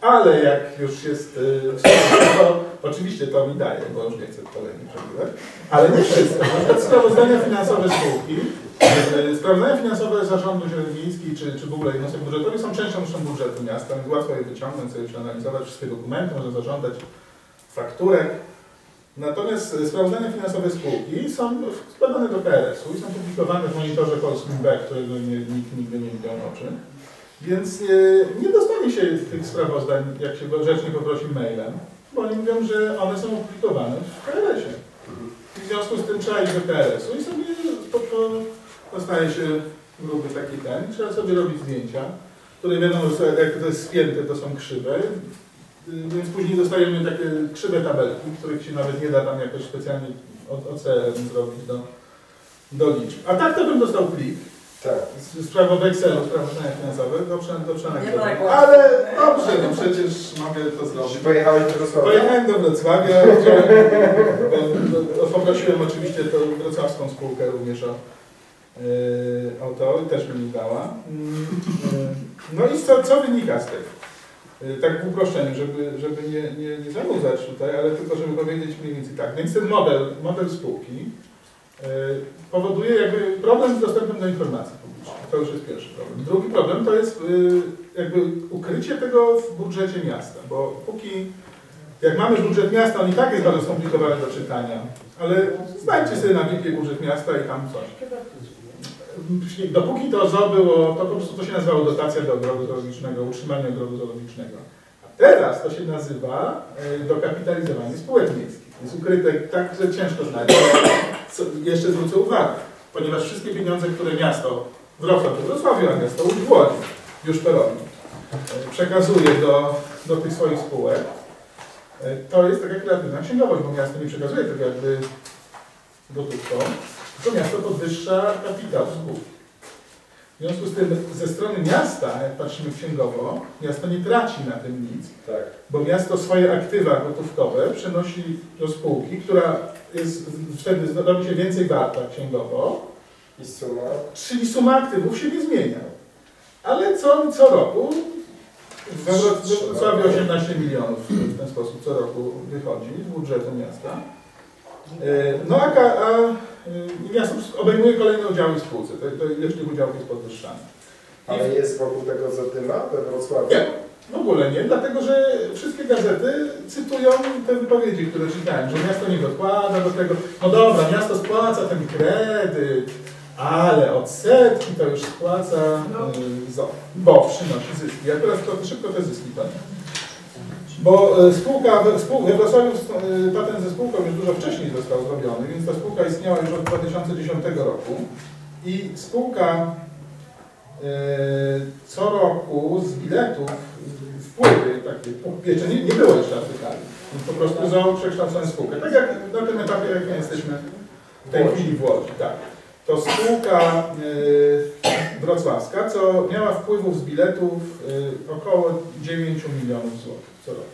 Ale jak już jest w sądzie, to oczywiście to mi daje, bo już nie chcę kolejnych przegrywać, ale nie wszystko. Na przykład sprawozdania finansowe spółki, sprawozdania finansowe Zarządu Zieleni Miejskiej czy w ogóle jednostek budżetowych są częścią budżetu miasta, więc łatwo je wyciągnąć, sobie przeanalizować wszystkie dokumenty, można zażądać fakturek. Natomiast sprawozdania finansowe spółki są składane do KRS-u i są publikowane w monitorze polskim B, którego nikt nigdy nie widział oczy. Więc nie dostanie się tych sprawozdań, jak się grzecznie poprosi mailem, bo oni mówią, że one są opublikowane w KRS-ie. I w związku z tym trzeba iść do KRS-u i sobie dostaje się gruby taki ten, trzeba sobie robić zdjęcia, które wiadomo, że jak to jest spięte, to są krzywe, więc później dostajemy takie krzywe tabelki, których się nawet nie da tam jakoś specjalnie OCR zrobić do liczb. A tak to bym dostał plik. Tak. Sprawa w Excelu, sprawozdania finansowe, do przeanalizowania. Ale dobrze, no przecież mogę to zrobić. Pojechałeś do Wrocławia? Pojechałem do Wrocławia, poprosiłem oczywiście tę wrocławską spółkę również o to, też mi dała. No i co wynika z tego? Tak w uproszczeniu, żeby nie zanudzać tutaj, ale tylko żeby powiedzieć mniej więcej tak. Więc ten model spółki powoduje jakby problem z dostępem do informacji publicznej. To już jest pierwszy problem. Drugi problem to jest jakby ukrycie tego w budżecie miasta, bo póki jak mamy już budżet miasta, on i tak jest bardzo skomplikowany do czytania, ale znajdźcie sobie na Wiki budżet miasta i tam coś. Dopóki to zoo było, to po prostu to się nazywało dotacja do ogrodu zoologicznego, utrzymanie ogrodu zoologicznego. A teraz to się nazywa dokapitalizowanie spółek miejskich. Jest ukryte tak, że ciężko znaleźć. Jeszcze zwrócę uwagę, ponieważ wszystkie pieniądze, które miasto Wrocławiu, a miasto w Łodzi, już pełni, przekazuje do tych swoich spółek, to jest taka kreatywna księgowość, bo miasto nie przekazuje tego jakby gotówką, to miasto podwyższa kapitał spółki. W związku z tym ze strony miasta, jak patrzymy księgowo, miasto nie traci na tym nic, tak, bo miasto swoje aktywa gotówkowe przenosi do spółki, która jest, wtedy robi się więcej warta księgowo, czyli suma aktywów się nie zmienia. Ale co roku Prawie 18 milionów w ten sposób co roku wychodzi z budżetu miasta. No a miasto obejmuje kolejne udziały w spółce, to ilość tych udziałów jest podwyższana. Ale jest wokół tego zadyma we Wrocławiu? Nie, w ogóle nie, dlatego że wszystkie gazety cytują te wypowiedzi, które czytałem, że miasto nie dokłada do tego, no dobra, miasto spłaca ten kredyt, ale odsetki to już spłaca ZO, bo przynosi zyski. Ja teraz to szybko te zyski panie. Bo spółka, we Wrocławiu patent ze spółką już dużo wcześniej został zrobiony, więc ta spółka istniała już od 2010 roku i spółka co roku z biletów wpływy takie piecze, nie było jeszcze afrykarium, po prostu ZO przekształcone spółkę. Tak jak na tym etapie, jak my jesteśmy w tej chwili w Łodzi. Tak. To spółka wrocławska, co miała wpływów z biletów około 9 milionów złotych co roku.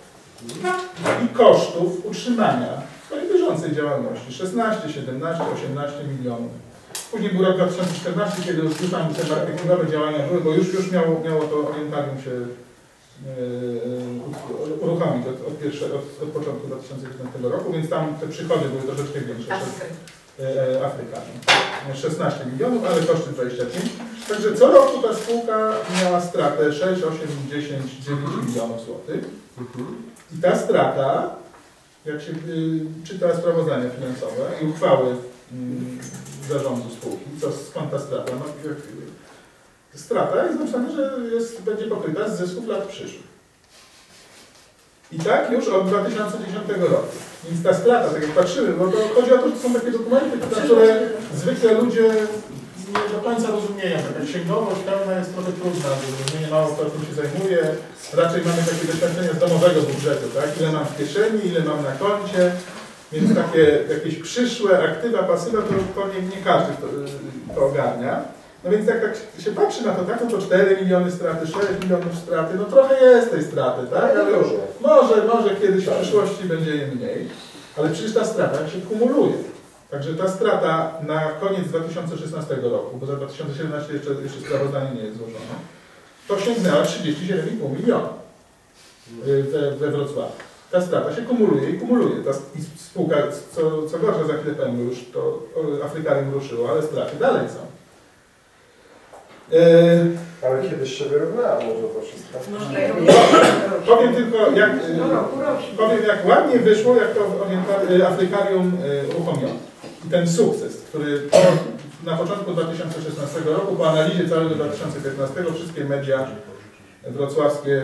I kosztów utrzymania w swojej bieżącej działalności 16, 17, 18 milionów. Później był rok 2014, kiedy już te artykułowe działania były, bo już miało to orientarium się uruchomić od początku 2015 roku, więc tam te przychody były troszeczkę większe. Afrykarium. 16 milionów, ale koszty 25. Także co roku ta spółka miała stratę 6, 8, 10, 9 milionów złotych. I ta strata, jak się czyta sprawozdania finansowe i uchwały zarządu spółki, skąd ta strata? No, strata jest napisane, że będzie pokryta z zysków lat przyszłych. I tak już od 2010 roku. Więc ta strata, tak jak patrzymy, bo to chodzi o to, że to są takie dokumenty, które zwykle ludzie nie do końca rozumieją. Taka księgowość pełna jest trochę trudna, zrozumienie mało kto tym się zajmuje. Raczej mamy takie doświadczenia z domowego budżetu, tak? Ile mam w kieszeni, ile mam na koncie. Więc takie jakieś przyszłe aktywa, pasywa, to nie każdy to ogarnia. No więc jak tak się patrzy na to, tak, no to 4 miliony straty, 6 milionów straty, no trochę jest tej straty, tak? Ale już może kiedyś w przyszłości będzie je mniej, ale przecież ta strata się kumuluje. Także ta strata na koniec 2016 roku, bo za 2017 jeszcze sprawozdanie nie jest złożone, to sięgnęła 37,5 miliona we Wrocławiu. Ta strata się kumuluje i kumuluje. Ta spółka, co gorsza, za chwilę powiem, już to Afrykarium ruszyło, ale straty dalej są. Ale kiedyś się wyrównała może to wszystko. Powiem tylko, jak ładnie wyszło, jak to Afrykarium uruchomiono. I ten sukces, który na początku 2016 roku, po analizie całego 2015, wszystkie media wrocławskie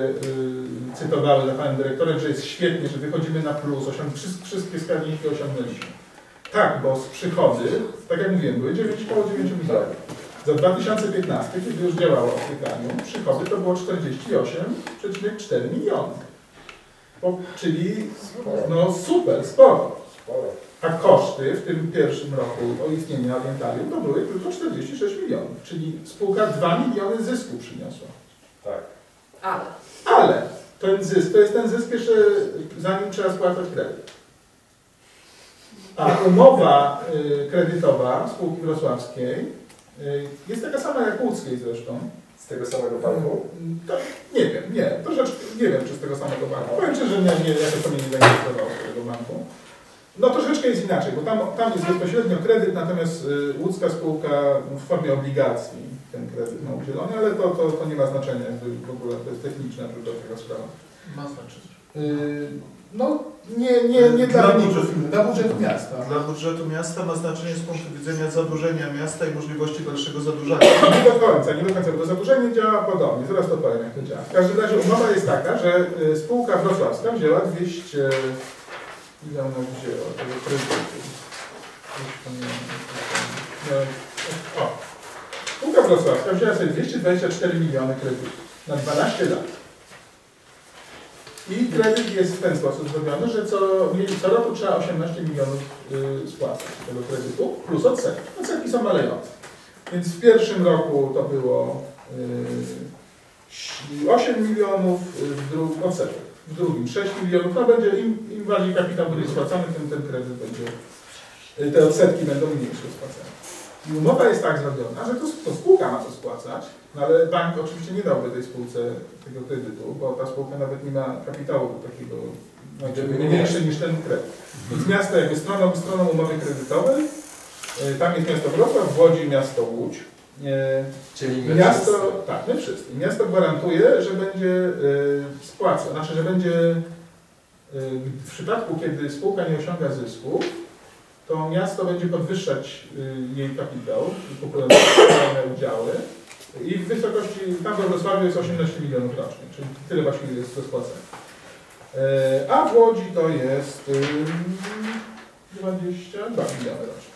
cytowały za panem dyrektorem, że jest świetnie, że wychodzimy na plus, wszystkie wskaźniki osiągnęliśmy. Tak, bo z przychody, tak jak mówiłem, były 9,9 miliardów. Za 2015, kiedy już działało Afrykarium, przychody to było 48,4 miliony. Czyli no super, sporo. A koszty w tym pierwszym roku o istnieniu Orientarium to były tylko 46 milionów. Czyli spółka 2 miliony zysku przyniosła. Tak. Ale ten zysk to jest ten zysk jeszcze zanim trzeba spłacać kredyt. A umowa kredytowa spółki wrocławskiej jest taka sama jak łódzkiej zresztą. Z tego samego banku? Tak, nie wiem, nie wiem czy z tego samego banku. Powiem szczerze, że ja nie zainwestowało z tego banku. No troszeczkę jest inaczej, bo tam jest bezpośrednio kredyt, natomiast łódzka spółka w formie obligacji ten kredyt ma udzielony, ale to nie ma znaczenia, w ogóle to jest techniczna taka sprawa. Ma znaczenie. No nie dla budżetu miasta. Dla budżetu miasta ma znaczenie z punktu widzenia zadłużenia miasta i możliwości dalszego zadłużania. Nie do końca, bo to zadłużenie działa podobnie, zaraz to powiem jak to działa. W każdym razie umowa jest taka, że spółka wrocławska wzięła 200... Ile ona wzięła? Tego kredytu. O! Spółka wrocławska wzięła sobie 224 miliony kredytów na 12 lat. I kredyt jest w ten sposób zrobiony, że co roku trzeba 18 milionów spłacać tego kredytu, plus odsetki. Odsetki są malejące. Więc w pierwszym roku to było 8 milionów odsetek, w drugim 6 milionów. No będzie im bardziej kapitał będzie spłacany, tym ten kredyt będzie, te odsetki będą mniejsze spłacane. I umowa jest tak zrobiona, że to spółka ma to spłacać, No ale bank oczywiście nie dałby tej spółce tego kredytu, bo ta spółka nawet nie ma kapitału takiego, znaczy mniejszy niż ten kredyt. Więc miasto jakby stroną umowy kredytowej, tam jest miasto Wrocław, w Łodzi miasto Łódź. Czyli my miasto, wszyscy. Tak, my wszyscy. Miasto gwarantuje, że będzie spłacał, znaczy, że będzie w przypadku, kiedy spółka nie osiąga zysku, to miasto będzie podwyższać jej kapitał i kupując udziały. I w wysokości, tam we Wrocławiu jest 18 milionów rocznie, czyli tyle właśnie jest do spłacenia. A w Łodzi to jest 22 miliony rocznie.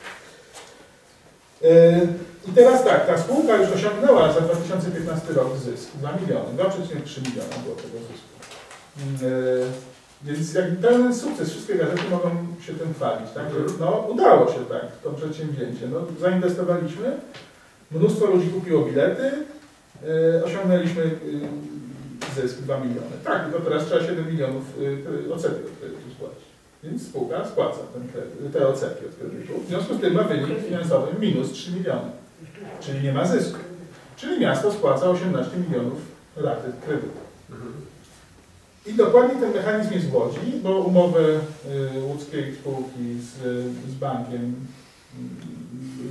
I teraz tak, ta spółka już osiągnęła za 2015 rok zysk 2 miliony, 2,3 miliona było tego zysku. Więc jak ten sukces, wszystkie gazety mogą się tym chwalić, tak? No udało się tak, to przedsięwzięcie, no, zainwestowaliśmy, mnóstwo ludzi kupiło bilety, osiągnęliśmy zysk 2 miliony. Tak, tylko teraz trzeba 7 milionów odsetek od kredytu spłacić. Więc spółka spłaca te odsetki od kredytu. W związku z tym ma wynik finansowy minus 3 miliony, czyli nie ma zysku. Czyli miasto spłaca 18 milionów raty kredytu. I dokładnie ten mechanizm jest w Łodzi, bo umowę łódzkiej spółki z bankiem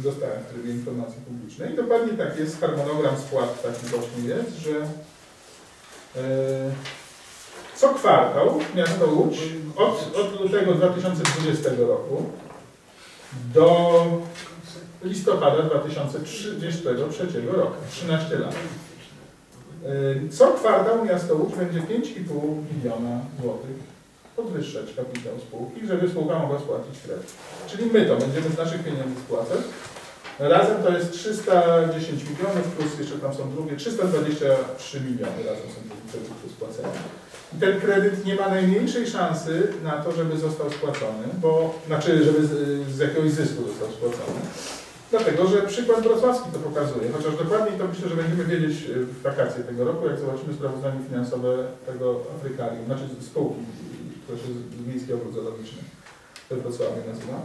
zostałem w trybie informacji publicznej. I dokładnie tak jest, harmonogram spłat taki właśnie jest, że co kwartał miasto Łódź od lutego 2020 roku do listopada 2033 roku, 13 lat. Co kwartał miasto Łódź będzie 5,5 miliona złotych podwyższać kapitał spółki, żeby spółka mogła spłacić kredyt. Czyli my to będziemy z naszych pieniędzy spłacać. Razem to jest 310 milionów plus jeszcze tam są drugie, 323 miliony razem są do kredytu spłacenia. I ten kredyt nie ma najmniejszej szansy na to, żeby został spłacony, bo znaczy, żeby z jakiegoś zysku został spłacony. Dlatego, że przykład wrocławski to pokazuje, chociaż dokładniej to myślę, że będziemy wiedzieć w wakacje tego roku, jak zobaczymy sprawozdanie finansowe tego Afrykarium, znaczy spółki, to się Miejski Ogród Zoologiczny, we Wrocławiu nazywa,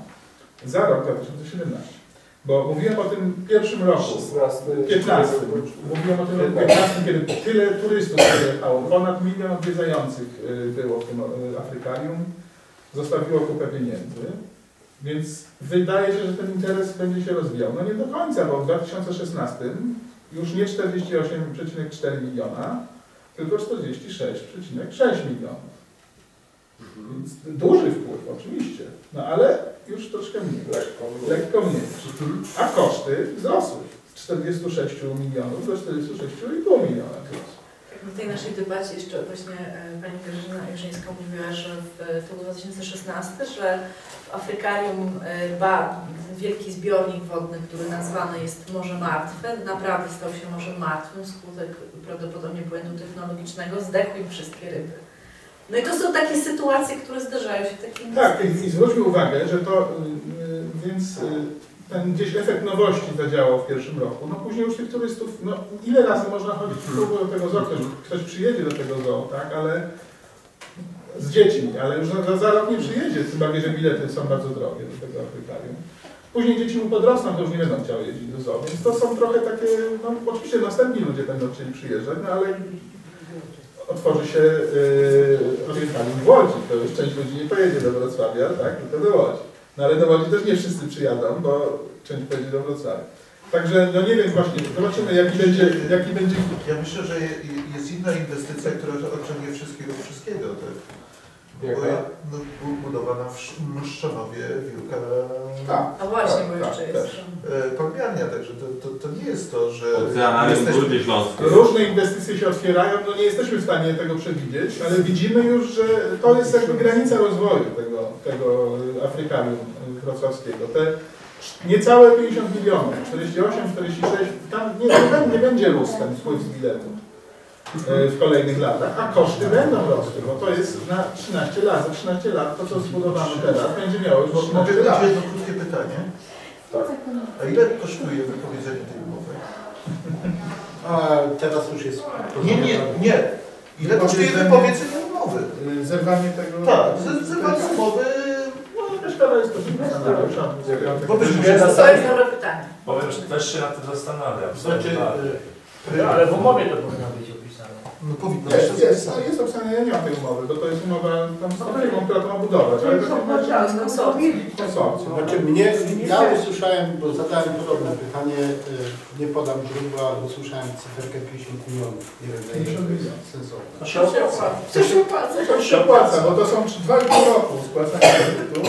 za rok 2017. Bo mówiłem o tym pierwszym roku, 15. Mówiłem o tym roku 15, kiedy tyle turystów przyjechało, ponad milion odwiedzających było w tym Afrykarium, zostawiło kupę pieniędzy. Więc wydaje się, że ten interes będzie się rozwijał. No nie do końca, bo w 2016 już nie 48,4 miliona, tylko 46,6 milionów. Więc duży wpływ oczywiście, no ale już troszkę mniej, lekko mniej. A koszty wzrosły z 46 milionów do 46,5 miliona wzrosły. W tej naszej debacie jeszcze właśnie Pani Grażyna Jurzyńska mówiła, że to był 2016, że w Afrykarium wielki zbiornik wodny, który nazwany jest Morze Martwe, naprawdę stał się Morzem Martwym, skutek prawdopodobnie błędu technologicznego, zdechły im wszystkie ryby. No i to są takie sytuacje, które zdarzają się takim. Tak, i zwróćmy uwagę, że to, więc ten gdzieś efekt nowości zadziałał w pierwszym roku. No później już tych turystów, no ile razy można chodzić do tego zoo, ktoś przyjedzie do tego zoo, tak, ale z dziećmi, ale już za rok nie przyjedzie, tym bardziej, że bilety są bardzo drogie do tego Afrykarium. Później dzieci mu podrosną, to już nie będą chciały jeździć do zoo, więc to są trochę takie, no oczywiście następni ludzie będą chcieli przyjeżdżać, no ale otworzy się orientalizm w Łodzi, to już część ludzi nie pojedzie do Wrocławia, tak, tylko do Łodzi. No ale do Łodzi też nie wszyscy przyjadą, bo część pojedzie do Wrocławia. Także, no nie wiem właśnie, zobaczymy jaki będzie... Ja myślę, że jest inna inwestycja, która odciągnie wszystkiego, tak? No, budowana w Mszczonowie wielka... Tak, a właśnie, tak, bo jeszcze jest. Palmiarnia, także to nie jest to, że... Różne inwestycje się otwierają, no nie jesteśmy w stanie tego przewidzieć, ale widzimy już, że to jest jakby granica rozwoju tego Afrykarium wrocławskiego. Te niecałe 50 milionów, 48, 46, tam nie będzie rósł ten wpływ z biletu w kolejnych latach, a koszty będą rosły, bo to jest na 13 lat. Za 13 lat to, co zbudowano teraz, będzie miało już około 13 lat. Jedno krótkie pytanie. Tak. A ile kosztuje wypowiedzenie tej umowy? A teraz już jest... Nie. Ile kosztuje wypowiedzenie umowy? Zerwanie tego... Tak, zerwanie umowy... To jest dobre pytanie. Powiem, że też się na tym zastanawiam. Ale w umowie to powinno być opisane. No powinno być. Jest opisane, ja nie mam tej umowy, bo to jest umowa tam z kolegą, która to ma budować. Ale to jest konsorcjum. Znaczy mnie, ja usłyszałem, bo zadałem podobne pytanie, nie podam źródła, bo usłyszałem cyferkę 50 milionów. Nie wiem, daje się sensowne. To się opłaca. To się opłaca, bo to są 2,5 roku spłacania kredytu.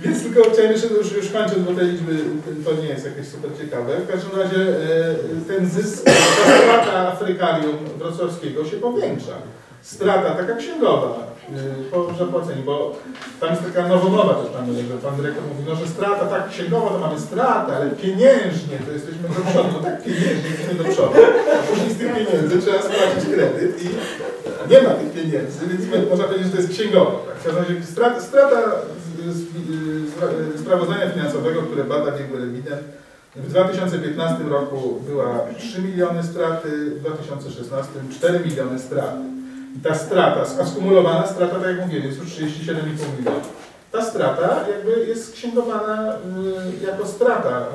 Więc tylko chciałem jeszcze, już kończąc, bo te liczby to nie jest jakieś super ciekawe. W każdym razie ten zysk, ta strata Afrykarium wrocławskiego się powiększa. Strata taka księgowa po zapłaceniu, bo tam jest taka nowomowa też tam, pan dyrektor mówi, no, że strata tak księgowa to mamy stratę, ale pieniężnie to jesteśmy do przodu. No tak pieniężnie jesteśmy do przodu, a później z tych pieniędzy trzeba spłacić kredyt i nie ma tych pieniędzy, więc można powiedzieć, że to jest księgowa. W każdym razie strata sprawozdania finansowego, które bada biegły rewident, w 2015 roku była 3 miliony straty, w 2016 4 miliony straty. I ta strata, a skumulowana strata, tak jak mówiłem, jest już 37,5 milionów. Ta strata jakby jest księgowana jako strata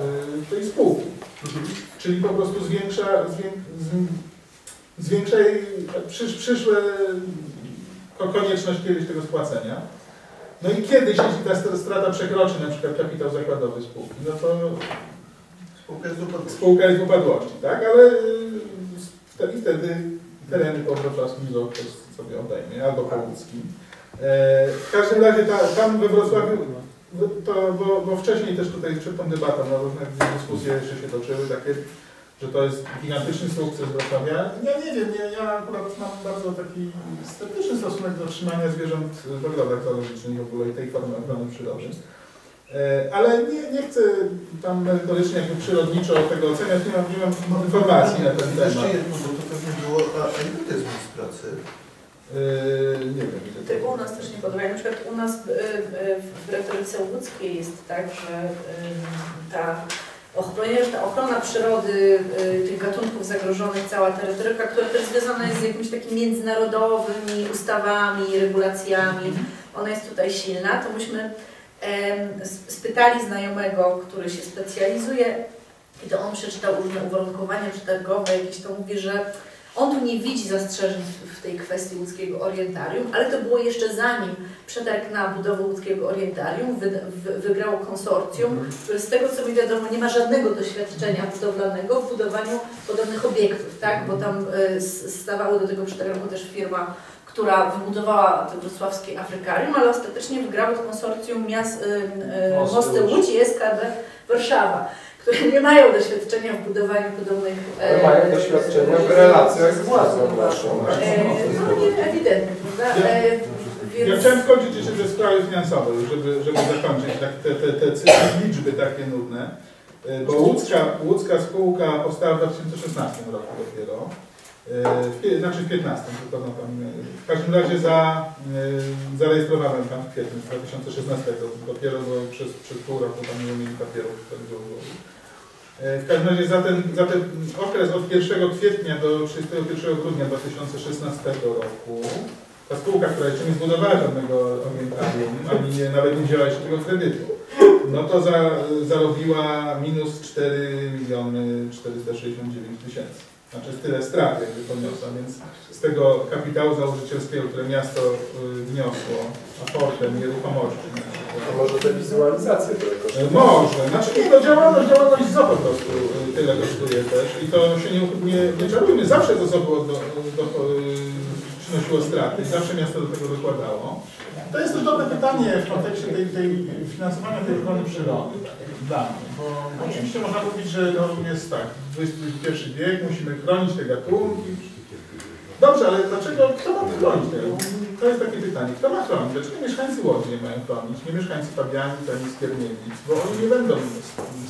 tej spółki. Czyli po prostu zwiększa jej przyszłe konieczność kiedyś tego spłacenia. No i kiedyś, jeśli ta strata przekroczy na przykład kapitał zakładowy spółki, no to spółka jest w upadłości, tak? Ale wtedy tereny po wrocławskim ktoś sobie odejmie, albo po łódzkim. W każdym razie tam we Wrocławiu, bo wcześniej też tutaj przed tą debatą, no różne dyskusje jeszcze się toczyły, takie, że to jest gigantyczny sukces Wrocławia. Ja nie wiem, ja akurat mam bardzo taki sceptyczny stosunek do trzymania zwierząt w ogrodach zoologicznych w ogóle i tej formy ochrony przyrody. Ale nie chcę tam merytorycznie jakby przyrodniczo tego oceniać, nie mam informacji na ten temat. Jeszcze jedno, bo to pewnie było, a ile to jest miejsc pracy? Nie wiem. To u nas też nie podoba. Na przykład u nas w retoryce łódzkiej jest tak, że ta ochrona przyrody, tych gatunków zagrożonych, cała ta retoryka, która też związana jest z jakimiś takimi międzynarodowymi ustawami, regulacjami, ona jest tutaj silna, to myśmy spytali znajomego, który się specjalizuje i to on przeczytał różne uwarunkowania przetargowe, jakieś to mówi, że on tu nie widzi zastrzeżeń w tej kwestii łódzkiego orientarium, ale to było jeszcze zanim przetarg na budowę łódzkiego orientarium wygrało konsorcjum, które z tego co mi wiadomo nie ma żadnego doświadczenia budowlanego w budowaniu podobnych obiektów, tak? Bo tam stawały do tego przetargu też firma, która wybudowała to wrocławskie Afrykarium, ale ostatecznie wygrało to konsorcjum Mosty Łódź i SKD Warszawa, które nie mają doświadczenia w budowaniu podobnych... Ale mają doświadczenia w relacjach z władzą naszą. No nie, ewidentnie, prawda? Więc... Ja chciałem wchodzić jeszcze do sprawy finansowej, żeby zakończyć tak, te liczby takie nudne, bo łódzka spółka powstała w 2016 roku dopiero, znaczy w 2015, tylko no tam, w każdym razie zarejestrowałem tam w kwietniu 2016, dopiero przez pół roku tam nie mieli papierów. W każdym razie za ten okres od 1 kwietnia do 31 grudnia 2016 roku ta spółka, która jeszcze nie zbudowała żadnego orientarium, ani nawet nie wzięła jeszcze tego kredytu, no to zarobiła minus 4 469 000. Znaczy tyle strat, jakby poniosła, więc z tego kapitału założycielskiego, które miasto wniosło, aportem nieruchomości. To może te wizualizacje tyle kosztuje? Może, znaczy nie, no działalność ZO po prostu tyle kosztuje też i to się nie czarujmy, zawsze to ZO przynosiło straty i zawsze miasto do tego dokładało. To jest też dobre pytanie w kontekście tej finansowania tej ochrony przyrody. Bo oczywiście można mówić, że no jest tak, XXI wiek, musimy chronić te gatunki. Dobrze, ale dlaczego, kto ma to chronić? To jest takie pytanie, kto ma chronić? Dlaczego mieszkańcy Łodzi nie mają chronić? Nie mieszkańcy Pabianic ani Skierniewic, bo oni nie będą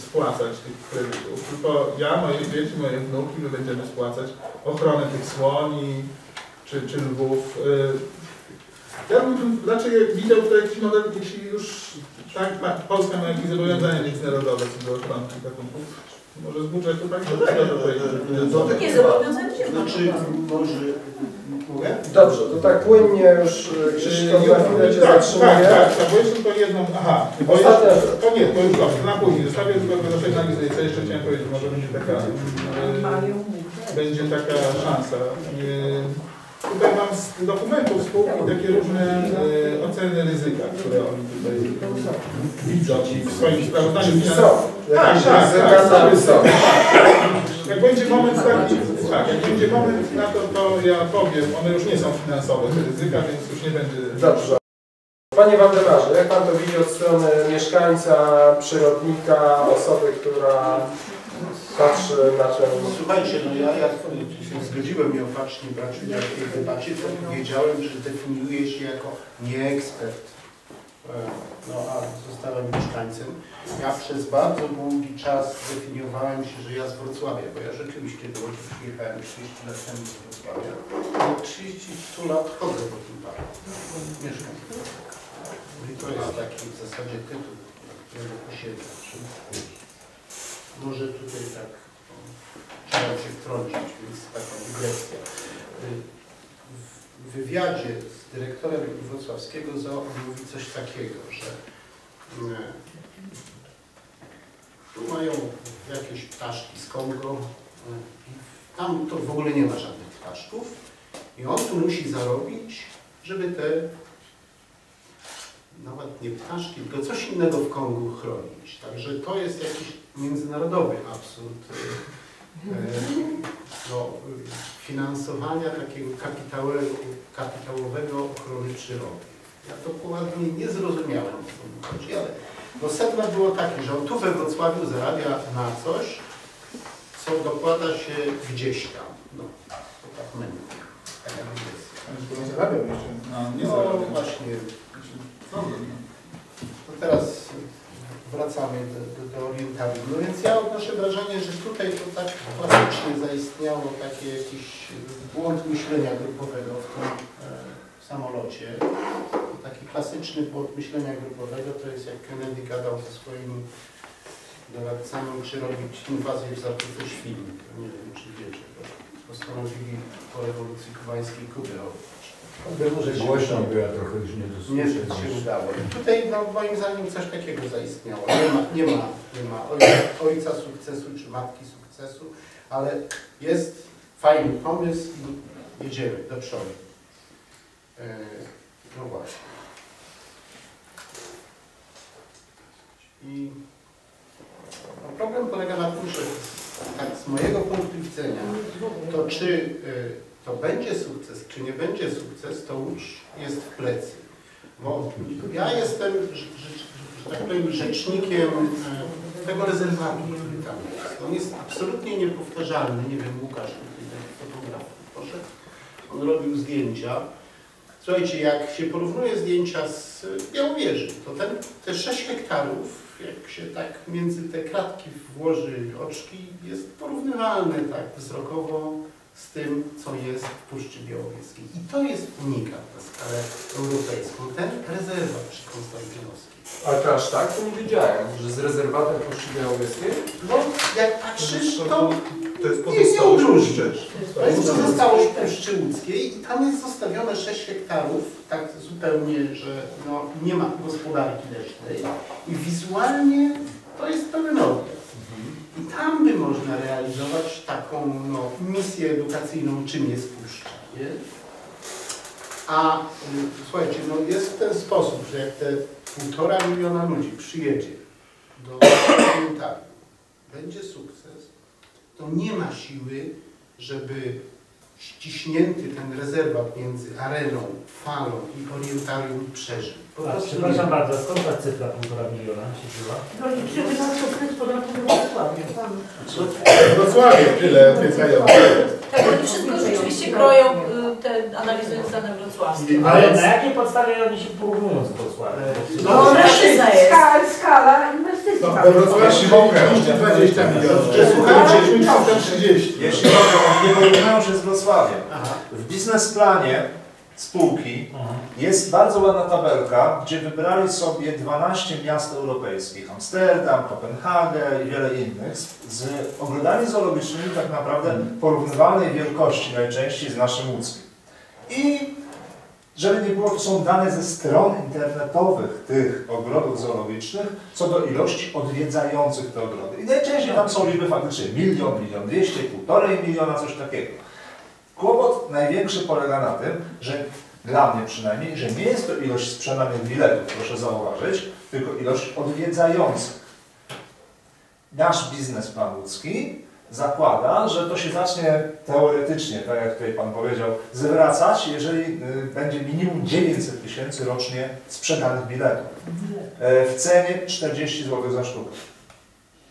spłacać tych kredytów. Tylko ja, moje dzieci, moje wnuki, my będziemy spłacać ochronę tych słoni czy lwów. Ja bym raczej widział tutaj jakiś model, jeśli już tak, Polska ma jakieś zobowiązania międzynarodowe co do ochrony gatunków, Może zbudzać to Pani Dierzyna. Nie zobowiązanie się. Znaczy, może... Mogę? Dobrze, to tak płynnie już Krzysztof na chwilę Cię zatrzymuje. Tak, bo jeszcze tylko jedną... Aha, bo jeszcze... To nie, to już dobrze, na później. Zostawię tylko do naszej analizy, co jeszcze chciałem powiedzieć, może będzie taka... Będzie taka szansa. Tutaj mam z dokumentów spółki takie różne oceny ryzyka, które oni tutaj widzą w swoim sprawozdaniu. Są. Jak będzie moment taki, tak, jak będzie moment na to, to ja powiem, one już nie są finansowe te ryzyka, więc już nie będzie... Dobrze. Panie Waldemarze, jak Pan to widzi od strony mieszkańca, przyrodnika, osoby, która... Patrzę na czym. Słuchajcie, no ja się zgodziłem nieopatrznie brać udział w tej debacie, to wiedziałem, że definiuję się jako nieekspert, no a zostałem mieszkańcem. Ja przez bardzo długi czas definiowałem się, że ja z Wrocławia, bo ja rzeczywiście do Łodzi przyjechałem 30 lat temu z Wrocławia. Od 30 lat chodzę po tym parku, mieszkam. I to jest taki w zasadzie tytuł, którego posiedzę. Może tutaj tak trzeba się wtrącić, więc taka dygresja. W wywiadzie z dyrektorem Wrocławskiego Zoo mówi coś takiego, że tu mają jakieś ptaszki z Kongo, tam to w ogóle nie ma żadnych ptaszków i on tu musi zarobić, żeby te nawet nie ptaszki, tylko coś innego w Kongu chronić. Także to jest jakiś międzynarodowy absurd finansowania takiego kapitałowego ochrony przyrody. Ja dokładnie nie zrozumiałem, co mi chodzi, ale no sedno było takie, że on tu we Wrocławiu zarabia na coś, co dokłada się gdzieś tam. No, to tak menu. Nie zarabiał jeszcze. Nie zarabiał właśnie. To teraz wracamy do orientacji. No więc ja odnoszę wrażenie, że tutaj to tak klasycznie zaistniało taki jakiś błąd myślenia grupowego w tym samolocie. Taki klasyczny błąd myślenia grupowego to jest jak Kennedy gadał ze swoimi doradcami, czy robić inwazję w Zatoce Świń. Nie wiem, czy wiecie, bo postanowili po rewolucji kubańskiej Kuby głośno, bo ja trochę już nie dosłyszę. Niezbyt się udało. Tutaj no, moim zdaniem coś takiego zaistniało. Nie ma ojca sukcesu czy matki sukcesu, ale jest fajny pomysł i jedziemy do przodu. No właśnie. I no, problem polega na tym, że tak, z mojego punktu widzenia to czy to będzie sukces, czy nie będzie sukces, to już jest w plecy. Bo ja jestem, że tak powiem, rzecznikiem tego rezerwatu, który tam jest. On jest absolutnie niepowtarzalny. Nie wiem, Łukasz, fotograf, proszę. On robił zdjęcia. Słuchajcie, jak się porównuje zdjęcia z Białowieży, to te 6 hektarów, jak się tak między te kratki włoży oczki, jest porównywalne tak wzrokowo z tym, co jest w Puszczy Białowieskiej. I to jest unikat na skalę europejską, ten rezerwat przy Konstantynowskiej. Ale to aż tak? To nie wiedziałem, że z rezerwatem Puszczy Białowieskiej? No, jak patrzysz, to jest pozostałość Puszczy. To jest pozostałość Puszczy Łódzkiej i tam jest zostawione 6 hektarów, tak zupełnie, że no, nie ma gospodarki leśnej. I wizualnie to jest pełen obraz. I tam by można realizować taką no, misję edukacyjną, czym jest puszcza. Nie? A słuchajcie, no jest w ten sposób, że jak te 1,5 miliona ludzi przyjedzie do Orientalium, będzie sukces, to nie ma siły, żeby ściśnięty ten rezerwat między areną, falą i Orientalium przeżył. Przepraszam bardzo, skąd ta cyfra 1,5 miliona się wzięła? Wrocławiu tyle obiecają. Tak, oni wszystko rzeczywiście kroją te analizując dane wrocławskie. Ale na jakiej podstawie oni się porównują z Wrocławiem? No, skala inwestycji. No, jeśli mogę, jeszcze 20 milionów. Słuchajcie, 30. Jeśli mogę, nie porównują się z Wrocławiem. W biznesplanie spółki jest bardzo ładna tabelka, gdzie wybrali sobie 12 miast europejskich. Amsterdam, Kopenhagę i wiele innych. Z ogrodami zoologicznymi tak naprawdę porównywalnej wielkości, najczęściej z naszym łódzkim. I żeby nie było, to są dane ze stron internetowych tych ogrodów zoologicznych co do ilości odwiedzających te ogrody. I najczęściej tam są liczby faktycznie milion, 1 200 000, 1,5 miliona, coś takiego. Kłopot największy polega na tym, że dla mnie przynajmniej, że nie jest to ilość sprzedanych biletów, proszę zauważyć, tylko ilość odwiedzających. Nasz biznesplan łódzki zakłada, że to się zacznie teoretycznie, tak jak tutaj Pan powiedział, zwracać, jeżeli będzie minimum 900 000 rocznie sprzedanych biletów. W cenie 40 zł za sztukę.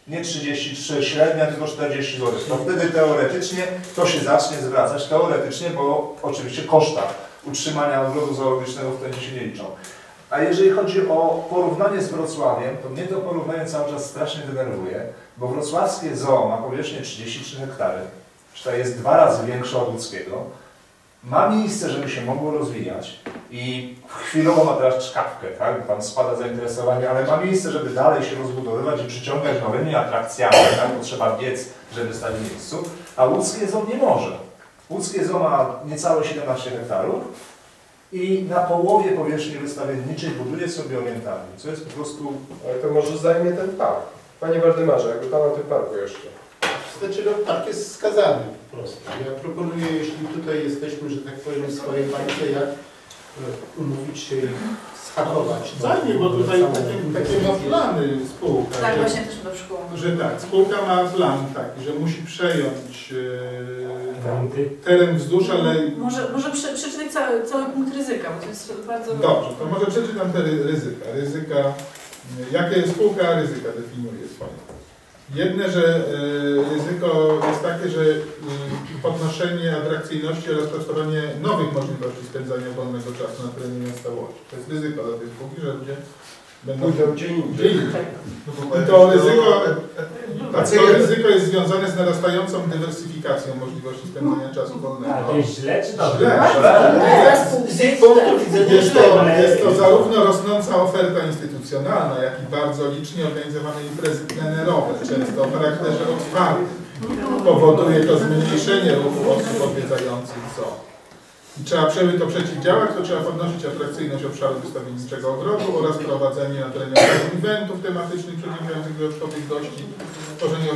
Nie 33 średnia, tylko 40 zł. To wtedy teoretycznie to się zacznie zwracać. Teoretycznie, bo oczywiście koszta utrzymania ogrodu zoologicznego w tym się nie liczą. A jeżeli chodzi o porównanie z Wrocławiem, to mnie to porównanie cały czas strasznie denerwuje, bo wrocławskie zoo ma powierzchnię 33 hektary, czyli jest 2 razy większe od łódzkiego. Ma miejsce, żeby się mogło rozwijać i chwilowo ma teraz czkawkę, tak? Tam spada zainteresowanie, ale ma miejsce, żeby dalej się rozbudowywać i przyciągać nowymi atrakcjami, tak? Bo trzeba biec, żeby stać w miejscu, a łódzkie zoo nie może. Łódzkie zoo ma niecałe 17 hektarów i na połowie powierzchni wystawienniczej buduje sobie orientalnie, co jest po prostu... Ale to może zajmie ten park. Panie Waldemarze, jakby Pan o tym parku jeszcze. Znaczy, no, park jest skazany po prostu. Ja proponuję, jeśli tutaj jesteśmy, że tak powiem, w swojej bańce, jak umówić się i schakować. Zajmie, bo tutaj takie ma plany spółka. Tak, właśnie też do szkoły. Że tak, spółka ma plan taki, że musi przejąć teren wzdłuż, ale... Może przeczytaj cały punkt ryzyka, bo to jest bardzo... Dobrze, to może przeczytam te ryzyka. Jakie spółka ryzyka definiuje swoje? Jedne, że ryzyko jest takie, że podnoszenie atrakcyjności oraz tworzenie nowych możliwości spędzania wolnego czasu na terenie miasta Łodzi. To jest ryzyko dla tej spółki, że ludzie będą gdzie indziej. To ryzyko jest związane z narastającą dywersyfikacją możliwości spędzania czasu wolnego. A to jest źle czy dobrze? Jest to zarówno rosnąca oferta instytucjonalna, jak i bardzo licznie organizowane imprezy plenerowe, często o charakterze otwartym. Powoduje to zmniejszenie ruchu osób odwiedzających zoo. Trzeba, żeby to przeciwdziałać, to trzeba podnosić atrakcyjność obszaru wystawienniczego ogrodu oraz prowadzenie na terenie eventów tematycznych przedstawiających dodatkowych gości, tworzenie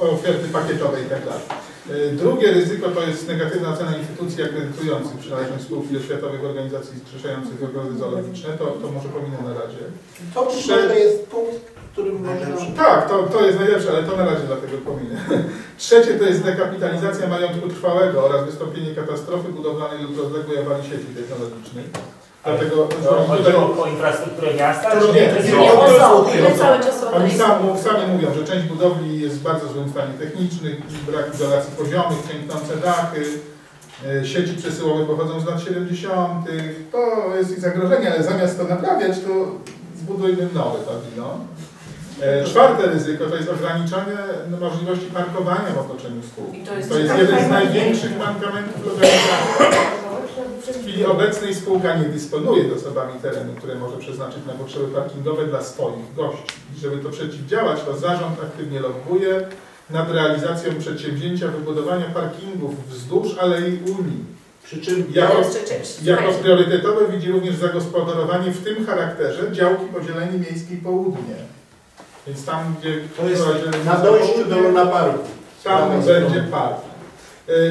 oferty pakietowej itd. Drugie ryzyko to jest negatywna ocena instytucji akredytujących przynależność spółki do światowych organizacji zrzeszających ogrody zoologiczne. To może pominę na razie. To przynajmniej jest punkt, którym można... Tak, to jest najlepsze, ale to na razie dlatego pominę. Trzecie to jest dekapitalizacja majątku trwałego oraz wystąpienie katastrofy budowlanej lub rozległej awarii sieci technologicznej. Dlatego o infrastrukturę miasta? Oni sami mówią, że część budowli jest w bardzo złym stanie technicznym, brak izolacji poziomych, ciętnące dachy, sieci przesyłowe pochodzą z lat 70. To jest ich zagrożenie, ale zamiast to naprawiać, to zbudujmy nowe pawilon. Czwarte ryzyko to jest ograniczanie możliwości parkowania w otoczeniu spółki. To jest jeden z największych mankamentów organizacji. W chwili obecnej spółka nie dysponuje zasobami terenu, które może przeznaczyć na potrzeby parkingowe dla swoich gości. Żeby to przeciwdziałać, to zarząd aktywnie lobbuje nad realizacją przedsięwzięcia wybudowania parkingów wzdłuż Alei Unii. Przy czym jako priorytetowe widzi również zagospodarowanie w tym charakterze działki podzieleni miejskiej południe. Więc tam, gdzie... To jest na dojściu do Luna Parku. Tam będzie park.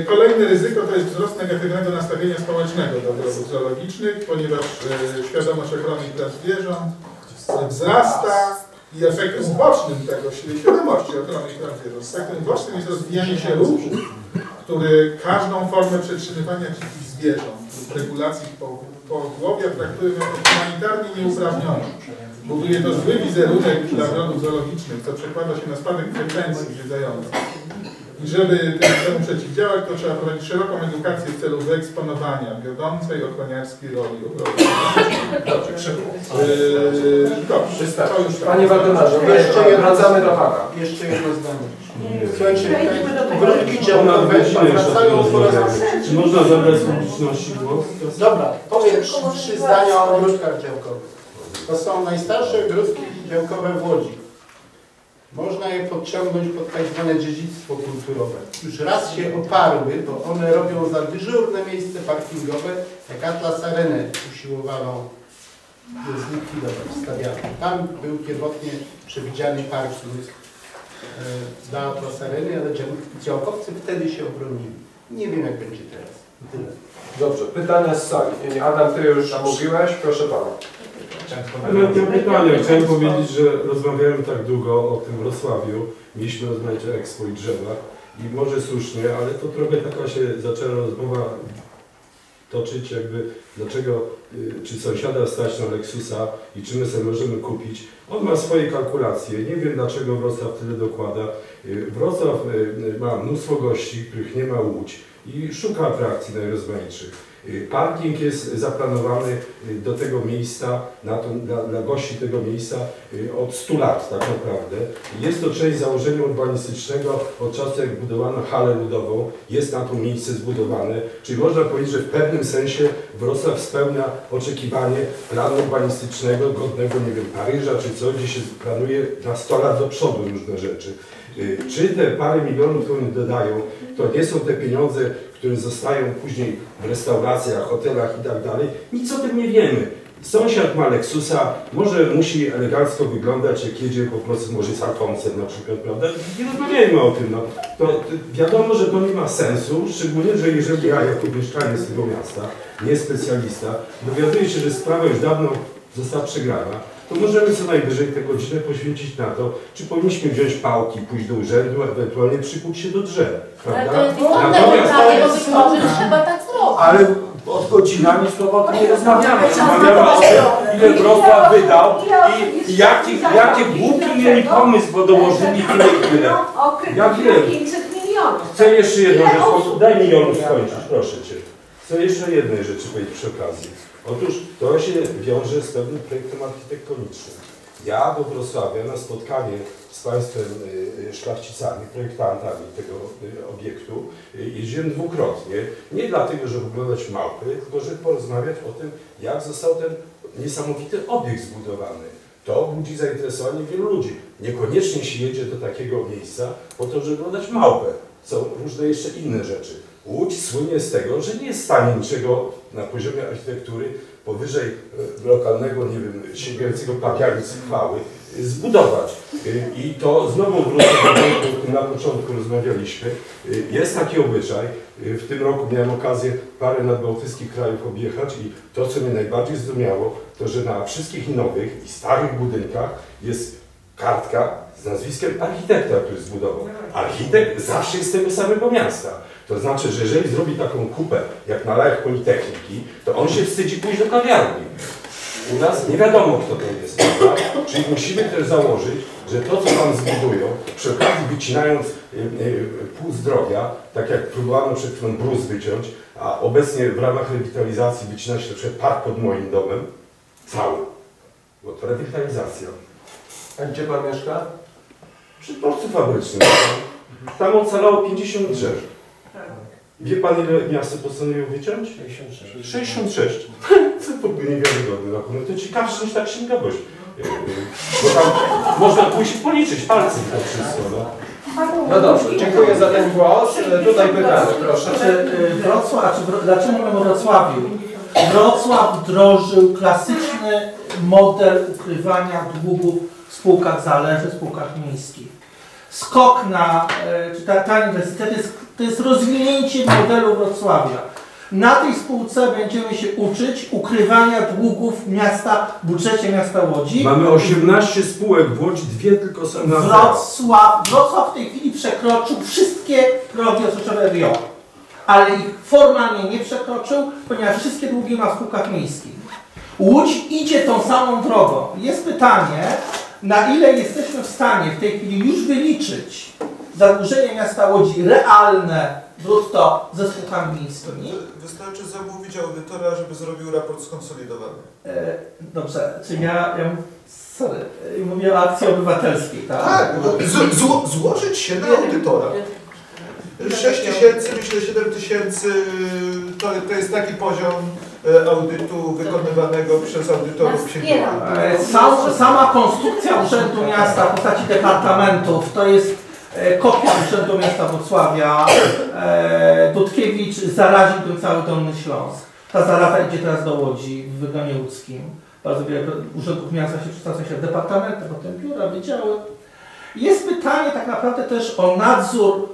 Kolejne ryzyko to jest wzrost negatywnego nastawienia społecznego do ogrodów zoologicznych, ponieważ świadomość ochrony praw zwierząt wzrasta i efektem ubocznym tego świadomości ochrony praw zwierząt. Efektem ubocznym jest rozwijanie się ruchu, który każdą formę przetrzymywania dzikich zwierząt lub regulacji pogłowia traktuje jako humanitarnie nieuprawnioną. Buduje to zły wizerunek dla ogrodów zoologicznych, co przekłada się na spadek frekwencji zwiedzających. I żeby temu przeciwdziałać, to trzeba prowadzić szeroką edukację w celu wyeksponowania wiodącej ochroniarskiej roli ogrodu. Dobrze, Krzysztof. Dobrze, to już tak. Panie Waldemarze, wracamy do pana. Jeszcze jedno zdanie. Słuchajcie, ogrodniki działkowe wracają po raz kolejny. Czy można zabrać z publiczności głos? Dobra, powiem trzy zdania o ogródkach działkowych. To są najstarsze ogródki działkowe w Łodzi. Można je podciągnąć pod tak zwane dziedzictwo kulturowe. Już raz się oparły, bo one robią za dyżurne miejsce parkingowe, jak Atlas Arenę usiłowano zlikwidować, stawiano. Tam był pierwotnie przewidziany parking dla Atlas Areny, ale działkowcy wtedy się obronili. Nie wiem, jak będzie teraz. Tyle. Dobrze, pytania z sali. Adam, ty już mówiłeś, proszę pana. Chciałem powiedzieć, że rozmawiałem tak długo o tym Wrocławiu, mieliśmy rozmawiać o Expo i drzewa i może słusznie, ale to trochę taka się zaczęła rozmowa toczyć jakby, dlaczego, czy sąsiada stać na Lexusa i czy my sobie możemy kupić. On ma swoje kalkulacje, nie wiem dlaczego Wrocław tyle dokłada. Wrocław ma mnóstwo gości, których nie ma Łódź i szuka atrakcji najrozmaitszych. Parking jest zaplanowany do tego miejsca, dla gości tego miejsca od 100 lat tak naprawdę. Jest to część założenia urbanistycznego od czasu, jak budowano halę ludową, jest na to miejsce zbudowane, czyli można powiedzieć, że w pewnym sensie Wrocław spełnia oczekiwanie planu urbanistycznego godnego, nie wiem, Paryża czy co, gdzie się planuje na 100 lat do przodu różne rzeczy. Czy te parę milionów, które dodają, to nie są te pieniądze, które zostają później w restauracjach, hotelach i tak dalej, nic o tym nie wiemy. Sąsiad ma Lexusa, może musi elegancko wyglądać, jak jedzie po prostu może z Alfonsem na przykład, prawda? Nie rozmawiajmy o tym, no. To wiadomo, że to nie ma sensu, szczególnie, że jeżeli ja jako mieszkaniec tego miasta, nie specjalista, dowiaduję się, że sprawa już dawno została przegrana, to możemy co najwyżej tę godzinę poświęcić na to, czy powinniśmy wziąć pałki, pójść do urzędu, ewentualnie przykuć się do drzew, prawda? Ale to jest bo trzeba tak zrobić. Ale od godzinami słowa nie rozmawiamy. Rozmawiamy o tym, ile Wrocław wydał i jakie głupki mieli pomysł, bo dołożyli tyle. Ja wiem. Chcę jeszcze jedną rzecz, daj mi ją skończyć, proszę cię. Chcę jeszcze jednej rzeczy powiedzieć przy okazji. Otóż to się wiąże z pewnym projektem architektonicznym. Ja do Wrocławia na spotkanie z Państwem szlachcicami, projektantami tego obiektu jeździłem dwukrotnie. Nie dlatego, żeby oglądać małpy, tylko żeby porozmawiać o tym, jak został ten niesamowity obiekt zbudowany. To budzi zainteresowanie wielu ludzi. Niekoniecznie się jedzie do takiego miejsca po to, żeby oglądać małpę. Są różne jeszcze inne rzeczy. Łódź słynie z tego, że nie jest w stanie niczego na poziomie architektury powyżej lokalnego, nie wiem, sięgającego papiarnicy chwały zbudować. I to znowu wrócę do tego, o którym na początku rozmawialiśmy. Jest taki obyczaj. W tym roku miałem okazję parę nadbałtyckich krajów objechać i to, co mnie najbardziej zdumiało, to że na wszystkich nowych i starych budynkach jest kartka z nazwiskiem architekta, który zbudował. Architekt zawsze jest z tego samego miasta. To znaczy, że jeżeli zrobi taką kupę, jak na lajach Politechniki, to on się wstydzi pójść do kawiarni. U nas nie wiadomo, kto to jest, prawda? Czyli musimy też założyć, że to, co tam zbudują, przy okazji wycinając pół zdrowia, tak jak próbowano przed chwilą brus wyciąć, a obecnie w ramach rewitalizacji wycina się na przykład park pod moim domem, cały. Bo to rewitalizacja. A gdzie pan mieszka? Przy Dworcu Fabrycznym. Tam ocalało 50 drzew. Wie pan, ile miasto postanowiło wyciąć? 66. 66. Co to był niewiarygodny rachunek. To ciekawsze niż ta księgowość. Bo tam można pójść policzyć palcem to wszystko. No. No dobrze, dziękuję za ten głos. Tutaj pytanie, proszę. Dlaczego mówimy o Wrocławiu? Wrocław wdrożył klasyczny model ukrywania długów w spółkach zależy, spółkach miejskich. Skok na, czy ta inwestycja, to jest rozwinięcie modelu Wrocławia. Na tej spółce będziemy się uczyć ukrywania długów miasta w budżecie miasta Łodzi. Mamy 18 spółek w Łodzi, 2 tylko są na Wrocław w tej chwili przekroczył wszystkie progi osoczowe RIO, ale ich formalnie nie przekroczył, ponieważ wszystkie długi ma w spółkach miejskich. Łódź idzie tą samą drogą. Jest pytanie, na ile jesteśmy w stanie w tej chwili już wyliczyć zadłużenie miasta Łodzi realne brutto ze spółkami miejskimi. Wystarczy zamówić audytora, żeby zrobił raport skonsolidowany. Dobrze, czyli ja sorry, mówię o akcji obywatelskiej, tak? Tak, złożyć się na audytora. 6 tysięcy, myślę 7 tysięcy to jest taki poziom audytu wykonywanego przez audytorów księgowych. Sama konstrukcja Urzędu Miasta w postaci departamentów to jest kopia Urzędu Miasta Wrocławia. Dudkiewicz zaraził ten cały Dolny Śląsk. Ta zaraza idzie teraz do Łodzi w Wygonie Łódzkim. Bardzo wiele urzędów miasta się przedstawia się w departamenty, potem biura, wydziały. Jest pytanie tak naprawdę też o nadzór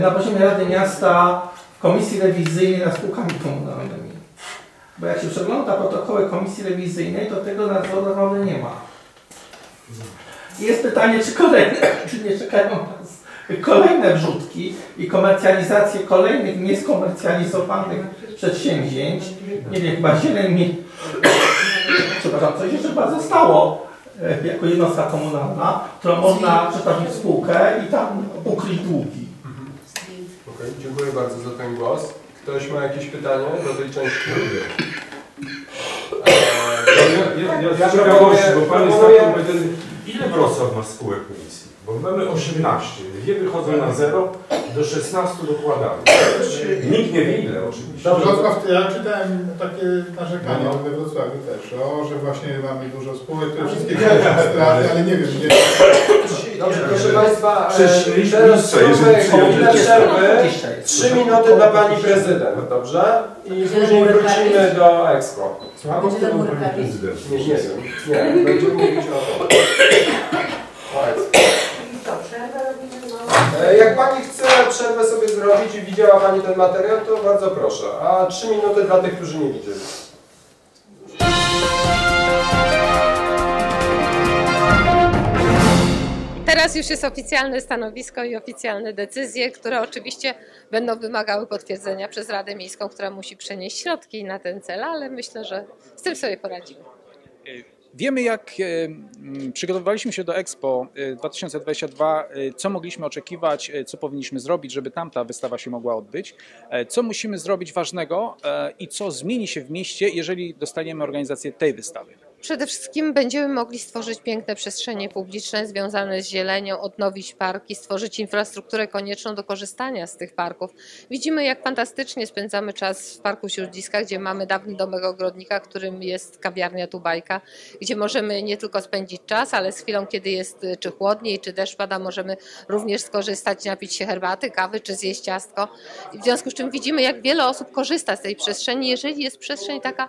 na poziomie Rady Miasta Komisji Rewizyjnej nad spółkami komunalnymi. Bo jak się przegląda protokoły Komisji Rewizyjnej, to tego nadzoru naprawdę nie ma. Jest pytanie, czy nie czekają nas kolejne wrzutki i komercjalizację kolejnych nieskomercjalizowanych przedsięwzięć. Nie wiem, chyba Zieleń Miejska, przepraszam, coś jeszcze chyba zostało jako jednostka komunalna, którą można przetarzyć spółkę i tam ukryć długi. Okay, dziękuję bardzo za ten głos. Ktoś ma jakieś pytanie do tej części? Ja proponuję, bo Pan jest tak kompetentny. Ile Wrocław ma spółek miejskich? Bo mamy 18. Dwie wychodzą na 0, do 16 dokładamy. Nikt nie wie ile oczywiście. Wrocław, ja czytałem takie narzekania we Wrocławiu też, że właśnie mamy dużo spółek, które wszystkie są straty, ale nie wiem gdzie. Dobrze, proszę Państwa, teraz chwilę przerwy, 3 minuty dla Pani Prezydent, dobrze? I później wrócimy do Expo. A będzie za murka prezydent? Nie, nie wiem, nie, będziemy mówić o to. Jak Pani chce przerwę sobie zrobić i widziała Pani ten materiał, to bardzo proszę. A 3 minuty dla tych, którzy nie widzieli. Teraz już jest oficjalne stanowisko i oficjalne decyzje, które oczywiście będą wymagały potwierdzenia przez Radę Miejską, która musi przenieść środki na ten cel, ale myślę, że z tym sobie poradzimy. Wiemy, jak przygotowywaliśmy się do Expo 2022, co mogliśmy oczekiwać, co powinniśmy zrobić, żeby tamta wystawa się mogła odbyć, co musimy zrobić ważnego i co zmieni się w mieście, jeżeli dostaniemy organizację tej wystawy. Przede wszystkim będziemy mogli stworzyć piękne przestrzenie publiczne związane z zielenią, odnowić parki, stworzyć infrastrukturę konieczną do korzystania z tych parków. Widzimy, jak fantastycznie spędzamy czas w Parku Śródziska, gdzie mamy dawny domek ogrodnika, którym jest kawiarnia Tubajka, gdzie możemy nie tylko spędzić czas, ale z chwilą, kiedy jest czy chłodniej, czy deszcz pada, możemy również skorzystać, napić się herbaty, kawy, czy zjeść ciastko. W związku z czym widzimy, jak wiele osób korzysta z tej przestrzeni, jeżeli jest przestrzeń taka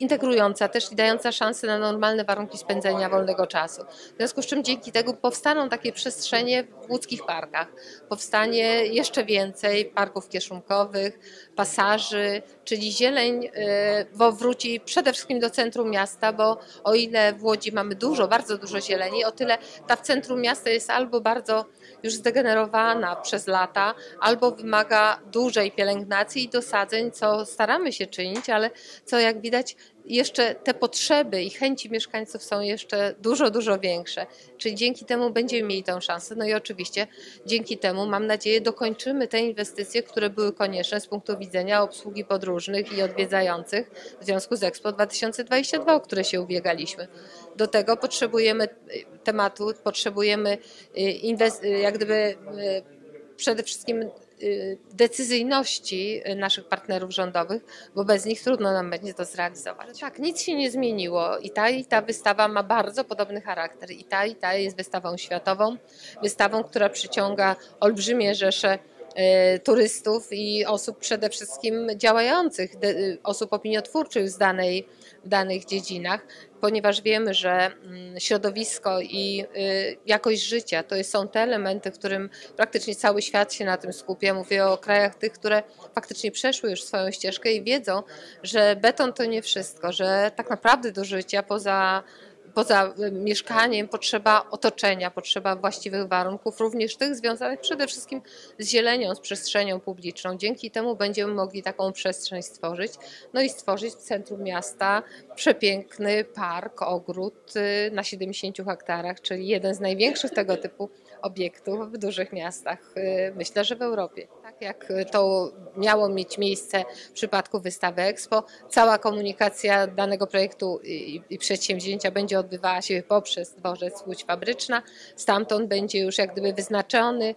integrująca też i dająca szansę na normalne warunki spędzenia wolnego czasu. W związku z czym dzięki temu powstaną takie przestrzenie w łódzkich parkach. Powstanie jeszcze więcej parków kieszonkowych, pasaży, czyli zieleń wróci przede wszystkim do centrum miasta, bo o ile w Łodzi mamy dużo, bardzo dużo zieleni, o tyle ta w centrum miasta jest albo bardzo już zdegenerowana przez lata, albo wymaga dużej pielęgnacji i dosadzeń, co staramy się czynić, ale co jak widać jeszcze te potrzeby i chęci mieszkańców są jeszcze dużo, dużo większe. Czyli dzięki temu będziemy mieli tę szansę. No i oczywiście dzięki temu, mam nadzieję, dokończymy te inwestycje, które były konieczne z punktu widzenia obsługi podróżnych i odwiedzających w związku z Expo 2022, o które się ubiegaliśmy. Do tego potrzebujemy tematu, potrzebujemy jak gdyby przede wszystkim decyzyjności naszych partnerów rządowych, bo bez nich trudno nam będzie to zrealizować. Tak, nic się nie zmieniło i ta wystawa ma bardzo podobny charakter. I ta jest wystawą światową, wystawą, która przyciąga olbrzymie rzesze turystów i osób przede wszystkim działających, osób opiniotwórczych w danych dziedzinach, ponieważ wiemy, że środowisko i jakość życia to są te elementy, w którym praktycznie cały świat się na tym skupia. Mówię o krajach tych, które faktycznie przeszły już swoją ścieżkę i wiedzą, że beton to nie wszystko, że tak naprawdę do życia poza mieszkaniem potrzeba otoczenia, potrzeba właściwych warunków, również tych związanych przede wszystkim z zielenią, z przestrzenią publiczną. Dzięki temu będziemy mogli taką przestrzeń stworzyć. No i stworzyć w centrum miasta przepiękny park, ogród na 70 hektarach, czyli jeden z największych tego typu obiektów w dużych miastach, myślę, że w Europie. Tak jak to miało mieć miejsce w przypadku wystawy Expo, cała komunikacja danego projektu i przedsięwzięcia będzie odbywała się poprzez Dworzec Łódź Fabryczna. Stamtąd będzie już jak gdyby wyznaczony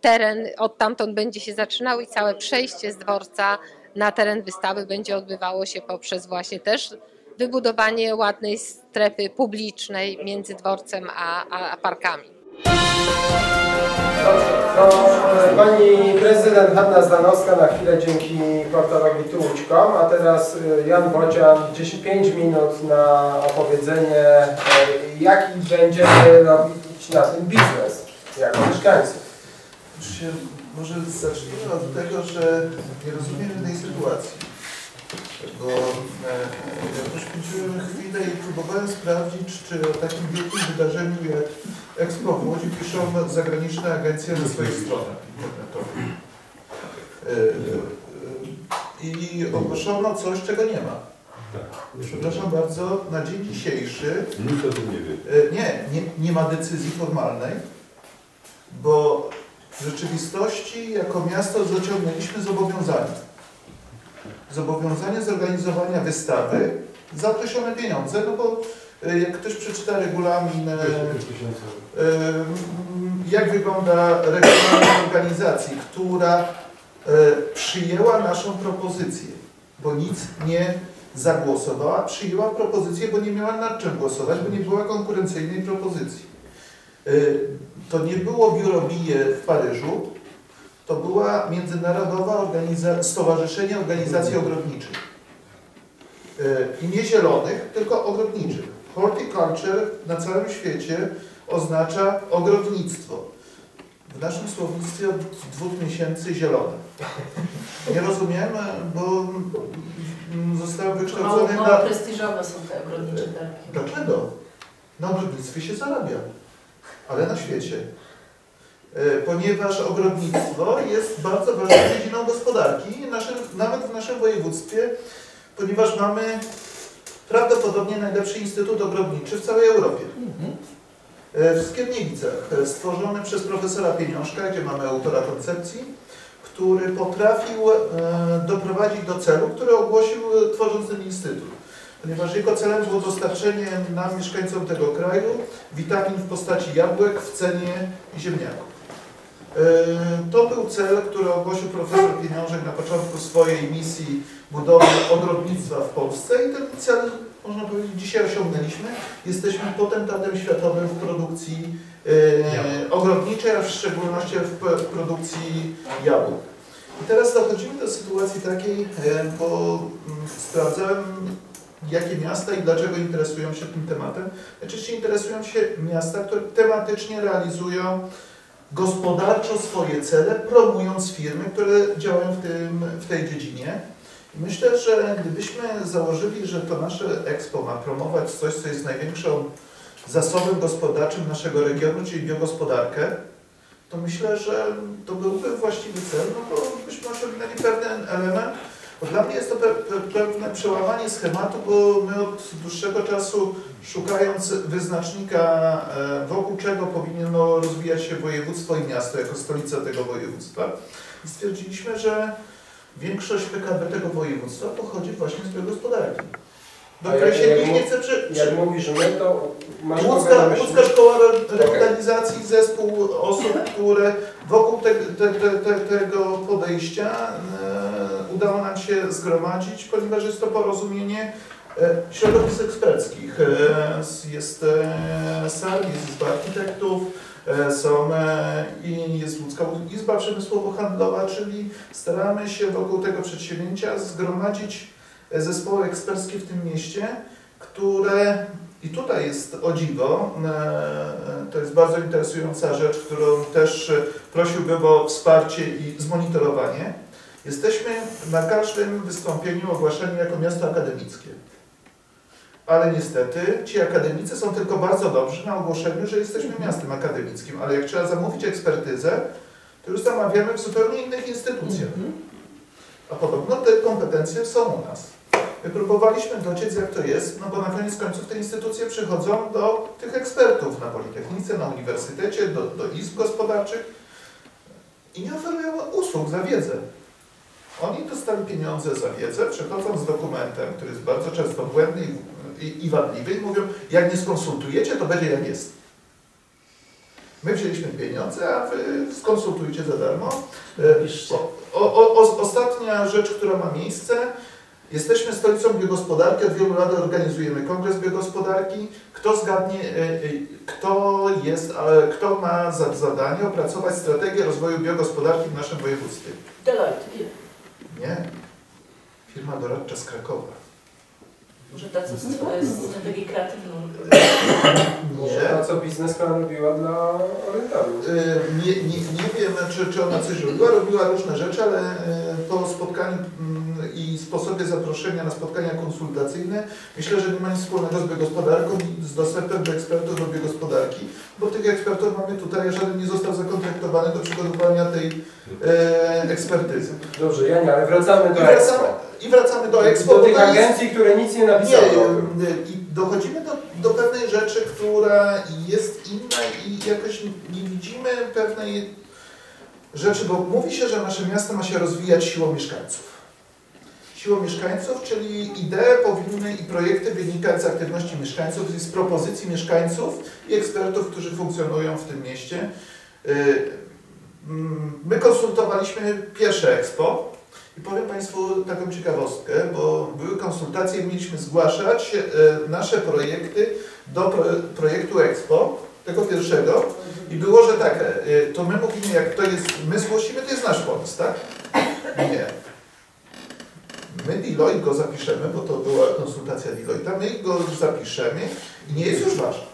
teren, od tamtąd będzie się zaczynał i całe przejście z dworca na teren wystawy będzie odbywało się poprzez właśnie też wybudowanie ładnej strefy publicznej między dworcem a parkami. Pani prezydent Hanna Zdanowska na chwilę dzięki portalowi Tu Łódź.com, a teraz Jan Bocian, 5 minut na opowiedzenie, jaki będziemy robić na tym biznes jako mieszkańcy. Może zacznijmy od tego, że nie rozumiem tej sytuacji. Bo ja poświęciłem chwilę i próbowałem sprawdzić, czy o takim wielkim wydarzeniu jak Expo w Łodzi piszą zagraniczne agencje na swoich stronach internetowych. I ogłoszono coś, czego nie ma. Przepraszam bardzo, na dzień dzisiejszy nie ma decyzji formalnej, bo w rzeczywistości jako miasto zaciągnęliśmy zobowiązanie zorganizowania wystawy za określone pieniądze, no bo jak ktoś przeczyta regulamin, jak wygląda regulamin organizacji, która przyjęła naszą propozycję, bo nic nie zagłosowała, przyjęła propozycję, bo nie miała nad czym głosować, bo nie była konkurencyjnej propozycji. To nie było biuro BIE w Paryżu, to była Międzynarodowa Stowarzyszenie Organizacji Ogrodniczych. I nie zielonych, tylko ogrodniczych. Horticulture na całym świecie oznacza ogrodnictwo. W naszym słownictwie od 2 miesięcy zielone. Nie rozumiem, bo zostałem wykształcony na... Mało prestiżowe są te ogrodnicze targi. Dlaczego? Na ogrodnictwie się zarabia, ale na świecie. Ponieważ ogrodnictwo jest bardzo ważną dziedziną gospodarki, nawet w naszym województwie, ponieważ mamy prawdopodobnie najlepszy instytut ogrodniczy w całej Europie. W Skierniewicach, stworzony przez profesora Pieniążka, gdzie mamy autora koncepcji, który potrafił doprowadzić do celu, który ogłosił, tworząc ten instytut. Ponieważ jego celem było dostarczenie nam, mieszkańcom tego kraju, witamin w postaci jabłek w cenie ziemniaków. To był cel, który ogłosił profesor Pieniążek na początku swojej misji budowy ogrodnictwa w Polsce i ten cel, można powiedzieć, dzisiaj osiągnęliśmy. Jesteśmy potentatem światowym w produkcji ogrodniczej, a w szczególności w produkcji jabłek. I teraz dochodzimy do sytuacji takiej, bo sprawdzałem, jakie miasta i dlaczego interesują się tym tematem. Najczęściej interesują się miasta, które tematycznie realizują gospodarczo swoje cele, promując firmy, które działają w tej dziedzinie. I myślę, że gdybyśmy założyli, że to nasze Expo ma promować coś, co jest największą zasobem gospodarczym naszego regionu, czyli biogospodarkę, to myślę, że to byłby właściwy cel, no bo byśmy osiągnęli pewien element. Bo dla mnie jest to pewne przełamanie schematu, bo my od dłuższego czasu, szukając wyznacznika, wokół czego powinno rozwijać się województwo i miasto jako stolica tego województwa, stwierdziliśmy, że większość PKB tego województwa pochodzi właśnie z biogospodarki. Jak mówisz my, to masz Łódzka Szkoła Rewitalizacji, okay. Zespół osób, które wokół tego podejścia udało nam się zgromadzić, ponieważ jest to porozumienie środowisk eksperckich. Jest SAR, jest Izba Architektów, jest Łódzka Izba Przemysłowo-Handlowa, czyli staramy się wokół tego przedsięwzięcia zgromadzić zespoły eksperckie w tym mieście, które, i tutaj jest o dziwo, to jest bardzo interesująca rzecz, którą też prosiłbym o wsparcie i zmonitorowanie. Jesteśmy na każdym wystąpieniu ogłaszeni jako miasto akademickie. Ale niestety ci akademicy są tylko bardzo dobrzy na ogłoszeniu, że jesteśmy miastem akademickim, ale jak trzeba zamówić ekspertyzę, to już zamawiamy w zupełnie innych instytucjach. A podobno te kompetencje są u nas. próbowaliśmy dotrzeć, jak to jest, no bo na koniec końców te instytucje przychodzą do tych ekspertów na Politechnice, na Uniwersytecie, do izb gospodarczych i nie oferują usług za wiedzę. Oni dostali pieniądze za wiedzę, przychodzą z dokumentem, który jest bardzo często błędny i wadliwy i mówią, jak nie skonsultujecie, to będzie jak jest. My wzięliśmy pieniądze, a wy skonsultujcie za darmo. Ostatnia rzecz, która ma miejsce. Jesteśmy stolicą biogospodarki, od wielu lat organizujemy kongres biogospodarki. Kto zgadnie, kto ma za zadanie opracować strategię rozwoju biogospodarki w naszym województwie? Deloitte. Nie. Firma doradcza z Krakowa. Może ta, co strategię kreatywną. Może ta, co bizneska robiła dla orientarów. Nie wiem, czy ona coś robiła. Robiła różne rzeczy, ale po spotkaniu i sposobie zaproszenia na spotkania konsultacyjne, myślę, że nie ma nic wspólnego z biogospodarką, z dostępem do ekspertów do biogospodarki, bo tych ekspertów mamy tutaj, żaden nie został zakontraktowany do przygotowania tej ekspertyzy. Dobrze, Janie, ale wracamy do Expo. Wracamy do Expo. Do tych agencji, które nic nie napisały. I dochodzimy do pewnej rzeczy, która jest inna i jakoś nie widzimy pewnej rzeczy, bo mówi się, że nasze miasto ma się rozwijać siłą mieszkańców. Siłą mieszkańców, czyli idee powinny i projekty wynikać z aktywności mieszkańców, z propozycji mieszkańców i ekspertów, którzy funkcjonują w tym mieście. My konsultowaliśmy pierwsze Expo i powiem Państwu taką ciekawostkę, bo były konsultacje i mieliśmy zgłaszać nasze projekty do projektu Expo, tego pierwszego, i było, że tak, to my mówimy, jak to jest, my zgłosimy, to jest nasz pomysł, tak? Nie. My Deloitte go zapiszemy, bo to była konsultacja Deloitte'a, my go zapiszemy i nie jest już wasz.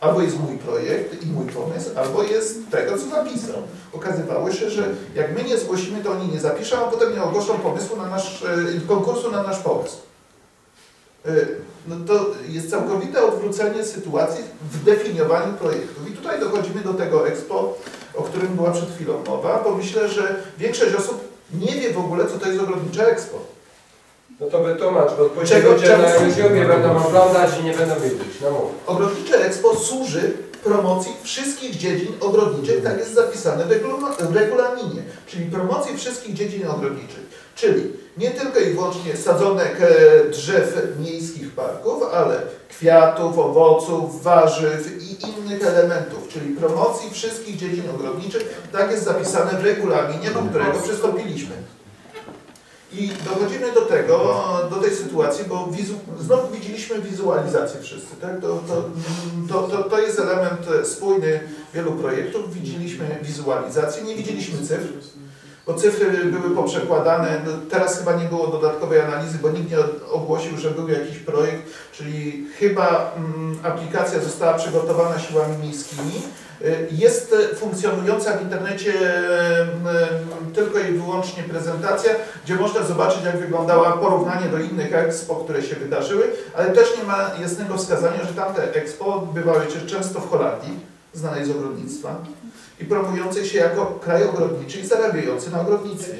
Albo jest mój projekt i mój pomysł, albo jest tego, co napisał. Okazywało się, że jak my nie zgłosimy, to oni nie zapiszą, a potem nie ogłoszą pomysłu na nasz, konkursu na nasz pomysł. No to jest całkowite odwrócenie sytuacji w definiowaniu projektów. I tutaj dochodzimy do tego Expo, o którym była przed chwilą mowa, bo myślę, że większość osób nie wie w ogóle, co to jest ogrodnicze Expo. No to wytłumacz, bo później ludzie na YouTubie będą oglądać i nie będą wiedzieć. No mów. Ogrodnicze Expo służy promocji wszystkich dziedzin ogrodniczych, tak jest zapisane w regulaminie, czyli promocji wszystkich dziedzin ogrodniczych. Czyli nie tylko i wyłącznie sadzonek drzew miejskich parków, ale kwiatów, owoców, warzyw i innych elementów, czyli promocji wszystkich dziedzin ogrodniczych, tak jest zapisane w regulaminie, do którego przystąpiliśmy. I dochodzimy do tego, do tej sytuacji, bo znowu widzieliśmy wizualizację wszyscy, tak? To jest element spójny wielu projektów, widzieliśmy wizualizację, nie widzieliśmy cyfr, bo cyfry były poprzekładane, teraz chyba nie było dodatkowej analizy, bo nikt nie ogłosił, że był jakiś projekt, czyli chyba aplikacja została przygotowana siłami miejskimi. Jest funkcjonująca w internecie tylko i wyłącznie prezentacja, gdzie można zobaczyć, jak wyglądała porównanie do innych Expo, które się wydarzyły, ale też nie ma jasnego wskazania, że tamte Expo odbywały się często w Holandii, znanej z ogrodnictwa, i promującej się jako kraj ogrodniczy i zarabiający na ogrodnictwie.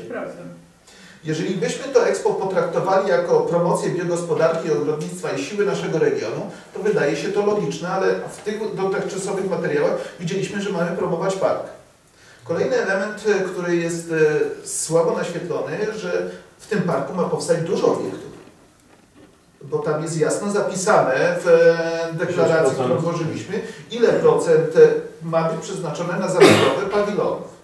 Jeżeli byśmy to Expo potraktowali jako promocję biogospodarki, ogrodnictwa i siły naszego regionu, to wydaje się to logiczne, ale w tych dotychczasowych materiałach widzieliśmy, że mamy promować park. Kolejny element, który jest słabo naświetlony, że w tym parku ma powstać dużo obiektów, bo tam jest jasno zapisane w deklaracji, którą złożyliśmy, ile procent ma być przeznaczone na zabudowę pawilonów.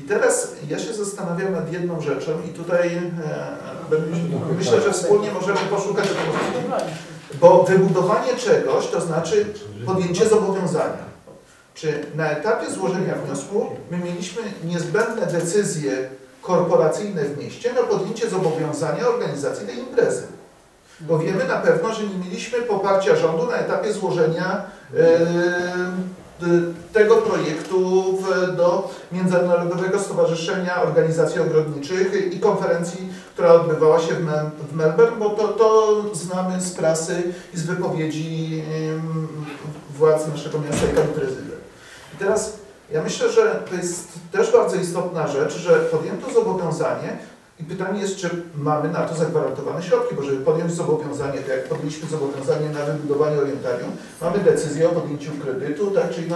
I teraz ja się zastanawiam nad jedną rzeczą i tutaj myślę, że wspólnie możemy poszukać odpowiedzi, bo wybudowanie czegoś to znaczy podjęcie zobowiązania. Czy na etapie złożenia wniosku my mieliśmy niezbędne decyzje korporacyjne w mieście na podjęcie zobowiązania organizacji tej imprezy? Bo wiemy na pewno, że nie mieliśmy poparcia rządu na etapie złożenia tego projektu do Międzynarodowego Stowarzyszenia Organizacji Ogrodniczych i konferencji, która odbywała się w Melbourne, bo to znamy z prasy i z wypowiedzi władz naszego miasta i pani prezydent. I teraz ja myślę, że to jest też bardzo istotna rzecz, że podjęto zobowiązanie, I pytanie jest, czy mamy na to zagwarantowane środki, bo żeby podjąć zobowiązanie, tak jak podjęliśmy zobowiązanie na wybudowanie orientarium, mamy decyzję o podjęciu kredytu, tak? Czyli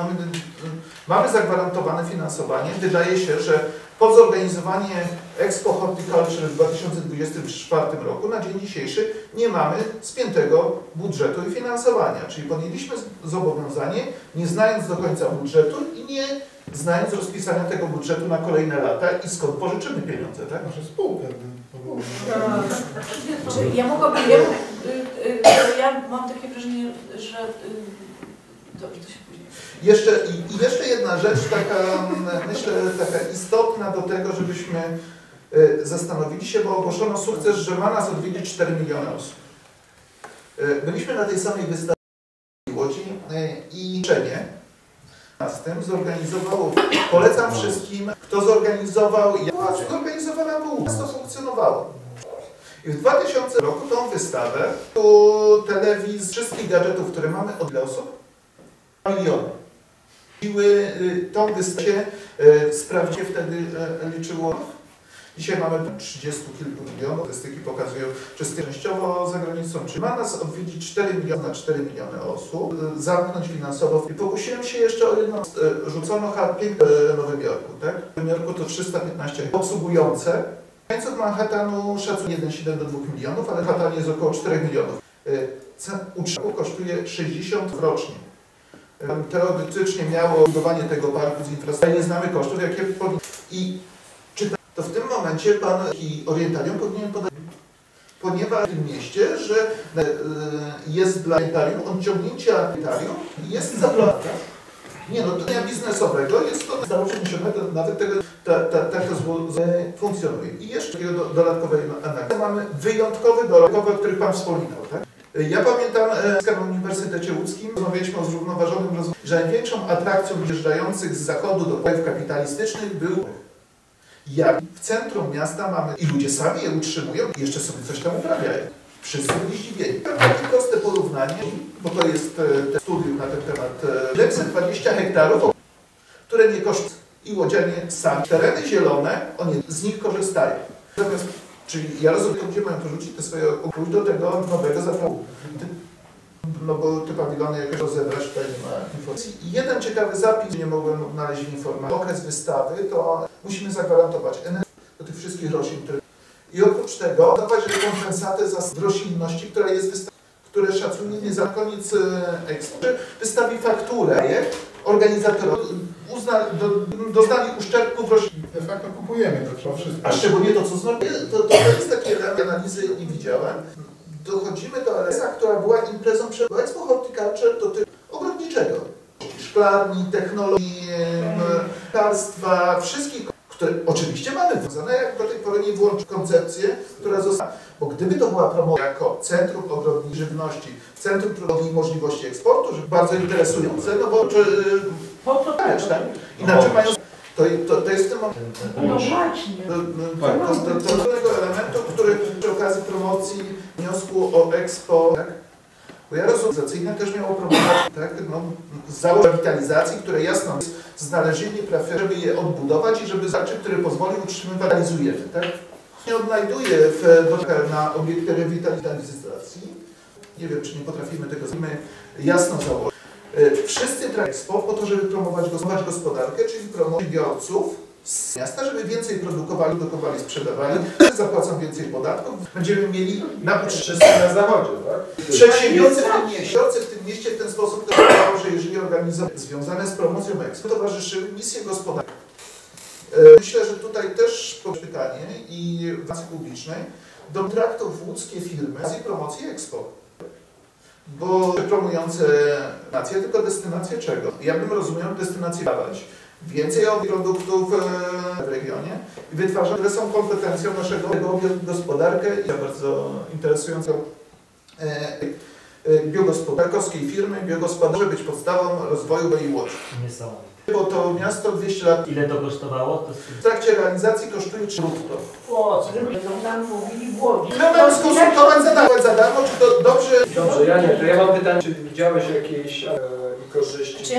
mamy zagwarantowane finansowanie. Wydaje się, że po zorganizowanie Expo Horticulture w 2024 roku na dzień dzisiejszy nie mamy spiętego budżetu i finansowania. Czyli podjęliśmy zobowiązanie, nie znając do końca budżetu i nie znając rozpisania tego budżetu na kolejne lata i skąd pożyczymy pieniądze, tak? Może spółkę. Ja mogłabym, ja mam takie wrażenie, że dobrze, to się później. Jeszcze jedna rzecz, taka, myślę, taka istotna do tego, żebyśmy zastanowili się, bo ogłoszono sukces, że ma nas odwiedzić 4 miliony osób. Byliśmy na tej samej wystawie w Łodzi i z tym zorganizowało, polecam wszystkim, kto zorganizował, zorganizowana było, to funkcjonowało. I w 2000 roku tą wystawę, tu telewizji, wszystkich gadżetów, które mamy od ile osób? Miliony. Siły tą wystawę sprawdzicie wtedy liczyło. Dzisiaj mamy 30 kilku milionów, statystyki pokazują, czy częściowo za granicą, czy ma nas odwiedzić 4 miliony na 4 miliony osób, zamknąć finansowo. I pokusiłem się jeszcze o jedną, rzucono harping w Nowym Jorku, tak? W Nowym Jorku to 315 obsługujące. Mieszkańców Manhattanu szacuje 1,7 do 2 milionów, ale Manhattan jest około 4 milionów. Utrzymanie kosztuje 60 rocznie. Teoretycznie miało budowanie tego parku z infrastrukturą, nie znamy kosztów, jakie to w tym momencie pan i orientarium powinien podać, ponieważ w tym mieście, że jest dla orientarium, odciągnięcia orientarium jest zapłata. Nie no, do dnia biznesowego jest to założone, nawet tego, tak to funkcjonuje. I jeszcze dodatkowej analizy mamy wyjątkowy dodatkowy, o których pan wspominał, tak? Ja pamiętam na Uniwersytecie Łódzkim rozmawialiśmy o zrównoważonym rozwoju, że największą atrakcją wyjeżdżających z zachodu do krajów kapitalistycznych był jak w centrum miasta mamy i ludzie sami je utrzymują i jeszcze sobie coś tam uprawiają. Wszyscy byli zdziwieni. Takie proste porównanie, bo to jest studium na ten temat. 120 hektarów, które nie kosztują i łodzianie sami. Tereny zielone, oni z nich korzystają. Natomiast, czyli ja rozumiem, gdzie mają to rzucić te swoje okruć do tego nowego zapachu. No bo te pawilony jakoś rozebrać, tutaj nie ma informacji. I jeden ciekawy zapis, nie mogłem znaleźć informacji. Okres wystawy to musimy zagwarantować energię do tych wszystkich roślin, które... I oprócz tego dawać rekompensatę za roślinności, która jest wystawiona, które szacuje nie za koniec Expo. Wystawi fakturę, organizatorowi doznali uszczerbków roślin. De facto kupujemy to wszystko. A szczególnie to, co zrobię, to jest takie analizy, nie widziałem. Dochodzimy do Alesa, która była imprezą przed Expo Horticulture do typu ogrodniczego. Szklarni, technologii, karstwa, wszystkich, które oczywiście mamy wwiązane, jak do tej pory nie włączy koncepcję, która została. Bo gdyby to była promocja jako centrum ogrodniczej żywności, centrum produkcji możliwości eksportu, że bardzo interesujące, no bo tak? Inaczej mają. To jest w tym momencie tego elementu, który przy okazji promocji wniosku o Expo, tak? Bo ja rozumiem, też miało promować, tak? No, założenia rewitalizacji, które jasno znalezienie prawie, żeby je odbudować i żeby zaczyn, który pozwoli utrzymywać, realizujemy, tak? Nie odnajduję na obiekty rewitalizacji, nie wiem, czy nie potrafimy tego zrobić, jasno założyć. Wszyscy Expo po to, żeby promować gospodarkę, czyli biorców z miasta, żeby więcej produkowali, sprzedawali, zapłacą więcej podatków. Będziemy mieli na zachodzie, tak? Przedsiębiorcy w tym mieście w ten sposób deklarowało, że jeżeli organizować związane z promocją Expo towarzyszyły misje gospodarcze. Myślę, że tutaj też pytanie i władzy publicznej do kontraktów łódzkie firmy z promocji Expo. Bo promujące destynacje, tylko destynacje czego? Ja bym rozumiał destynację dawać więcej produktów w regionie i wytwarzać, które są kompetencją naszego gospodarkę i bardzo interesującą biogospodarkowskiej firmy. Biogospodarze być podstawą rozwoju i Łodzi. Niesamowite. Bo to miasto 200 lat... Ile to kosztowało? To... W trakcie realizacji kosztuje 3 brutto. O, co nam mówili w Łodzi. Chcę nam skonsultować za darmo, czy to dobrze... Dobrze, ja nie, to ja mam pytanie Czy widziałeś jakieś korzyści? Czy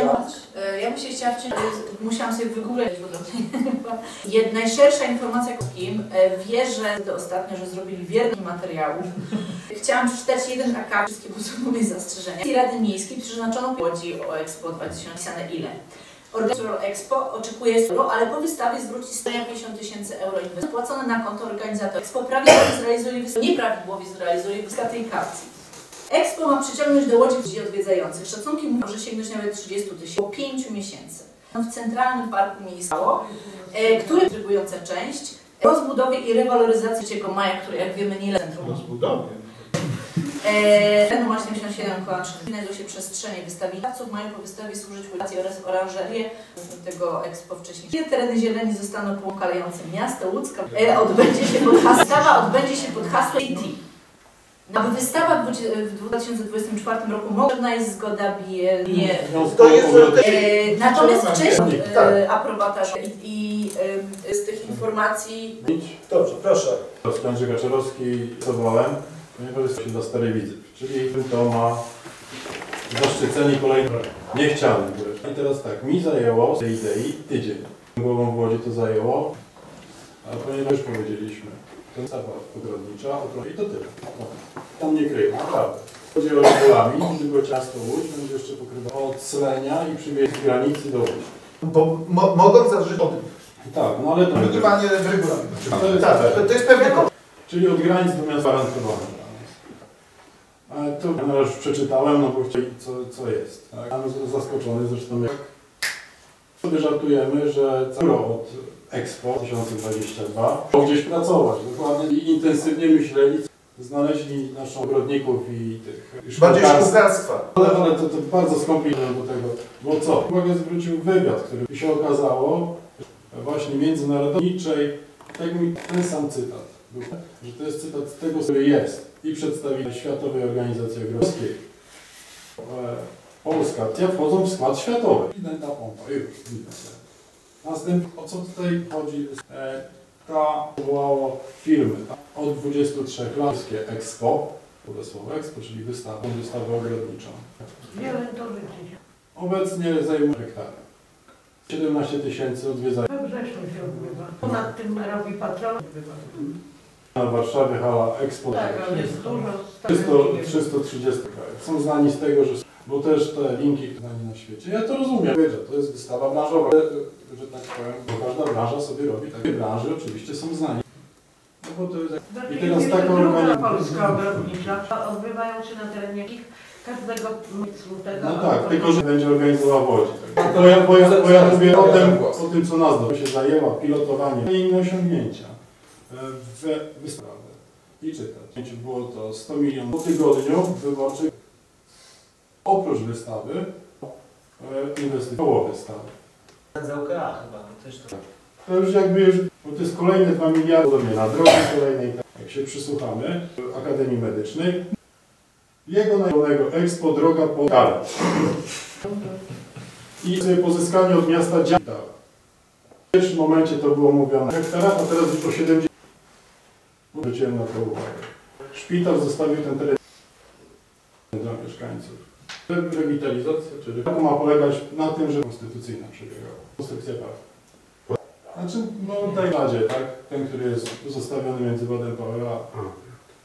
ja bym się chciała wczynić, musiałam sobie wygooglać w ogóle. Najszersza informacja o kim wierzę do ostatnio, że zrobili wierni materiałów. Chciałam przeczytać jeden akap, wszystkie podsumowane zastrzeżenia. Rady Miejskiej przeznaczono w Łodzi o Expo 2022 ile? Organizator Expo oczekuje euro, ale po wystawie zwróci 150 000 euro inwestycji płacone na konto organizatora. Expo prawidłowo zrealizuje wystawę, nieprawidłowo zrealizuje wystawę tej karty. Expo ma przyciągnąć do Łodzi ludzi odwiedzających. Szacunki mówią, że sięgnąć nawet 30 000 po 5 miesięcy. W Centralnym Parku Miejskim, które drygująca część rozbudowie i rewaloryzacji 3 maja, które jak wiemy nie leży. Rozbudowie. Właśnie 87 kołaczy. Znajdą się przestrzenie wystawienia. Pracownicy mają po wystawie służyć fundacji oraz oranżerie tego Expo wcześniej. Tereny zieleni zostaną połkalejącym miasto Łódzka. Wystawa odbędzie się pod hasłem City. Aby wystawa w 2024 roku potrzebna jest zgoda Bielnie. Natomiast wcześniej aprobata i z tych informacji. Dobrze, proszę. Andrzej Kaczorowski zawołałem, ponieważ jest dla starej widzów. Czyli to ma zaszczycenie kolejne. Nie chciałem. I teraz tak, mi zajęło z tej idei tydzień. Głową w Łodzi to zajęło, ale ponieważ już powiedzieliśmy. To jest ogrodnicza, i to tyle. Tam nie kryje, naprawdę. Chodzi o regulami, tylko ciasto Łódź będzie jeszcze pokrywało odcelenia i przywieźć z granicy do Łódź. Bo mogą zażyć o tym. Tak, no ale to jest... Wykrywanie regulamin. To jest pewne. Czyli od granic do miasta gwarantowane. Ale tu no, już przeczytałem, no bo chcieli, co jest. Tak? Tam zaskoczony zresztą jak... Sobie żartujemy, że cały od Expo 2022 gdzieś pracować, dokładnie i intensywnie myśleli, znaleźli naszych ogrodników i tych szkółkarstwa. Ale to bardzo skomplikowane do tego, bo co? Uwagę zwrócił wywiad, który się okazało właśnie międzynarodowniczej, ten sam cytat, że to jest cytat z tego, który jest i przedstawiciel Światowej Organizacji Ogrodnictwa. Polska, te wchodzą w skład światowy. I ta pompa, już, następnie, o co tutaj chodzi, ta powołało firmy od 23 lat, Expo, podesłowo Expo, czyli wystawę ogrodniczą. Obecnie zajmuje hektary. 17 000 odwiedzających. Zresztą się odbywa. Ponad tym robi patrol. Na Warszawie hala Expo. Tak, ale jest dużo. 330 krajów. Są znani z tego, że bo też te linki znani na świecie, ja to rozumiem, że to jest wystawa branżowa, że tak powiem, bo każda branża sobie robi, takie branże oczywiście są znani. No bo to jest... I teraz taka organizacja... Polska ogrodnicza, odbywają się na terenie każdego tego... No tak, tylko że będzie organizowała w Łodzi. Tak. To ja mówię o tym, co nas do się zajęła, pilotowanie i inne osiągnięcia w wystawie. I czytać. Było to 100 milionów po tygodniu wyborczych. Oprócz wystawy, inwestycjonowo wystawy. Za UKA chyba, to też to. To już jakby już, bo to jest kolejne 2 miliardy na drogi kolejnej, jak się przysłuchamy, Akademii Medycznej. Jego najnowego Expo droga po Kale. I sobie pozyskanie od miasta działu. W pierwszym momencie to było mówione hektara, a teraz już o 70. Zwróciłem na to uwagę. Szpital zostawił ten teren dla mieszkańców. Rewitalizacja, czyli to ma polegać na tym, że konstytucyjna przebiegała. Konstytucja partii. Znaczy, no tej radzie, tak? Ten, który jest zostawiony między Baden-Powell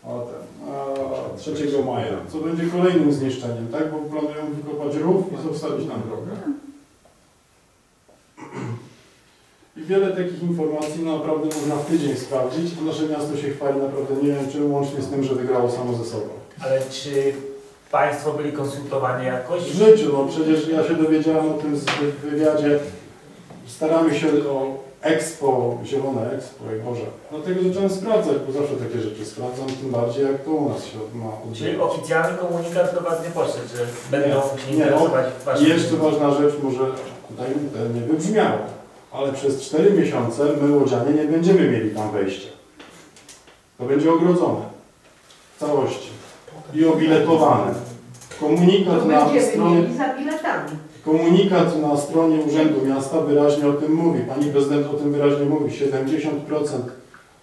a 3 maja, co będzie kolejnym zniszczeniem, tak? Bo planują wykopać rów i zostawić nam drogę. I wiele takich informacji naprawdę można w tydzień sprawdzić. Nasze miasto się chwali naprawdę, nie wiem czym, łącznie z tym, że wygrało samo ze sobą. Ale czy... Państwo byli konsultowani jakoś? W życiu, no przecież ja się dowiedziałem o tym w wywiadzie. Staramy się o Expo, Zielone Expo i Boże. Dlatego zacząłem sprawdzać, bo zawsze takie rzeczy sprawdzam, tym bardziej jak to u nas się ma odbywać. Czyli oficjalny komunikat do Was nie poszedł, że będą się interesować Waszym... I jeszcze ważna rzecz, może tutaj nie wybrzmiało, ale przez 4 miesiące my łodzianie nie będziemy mieli tam wejścia. To będzie ogrodzone w całości. I obiletowane. Komunikat na stronie Urzędu Miasta wyraźnie o tym mówi. Pani prezydent o tym wyraźnie mówi.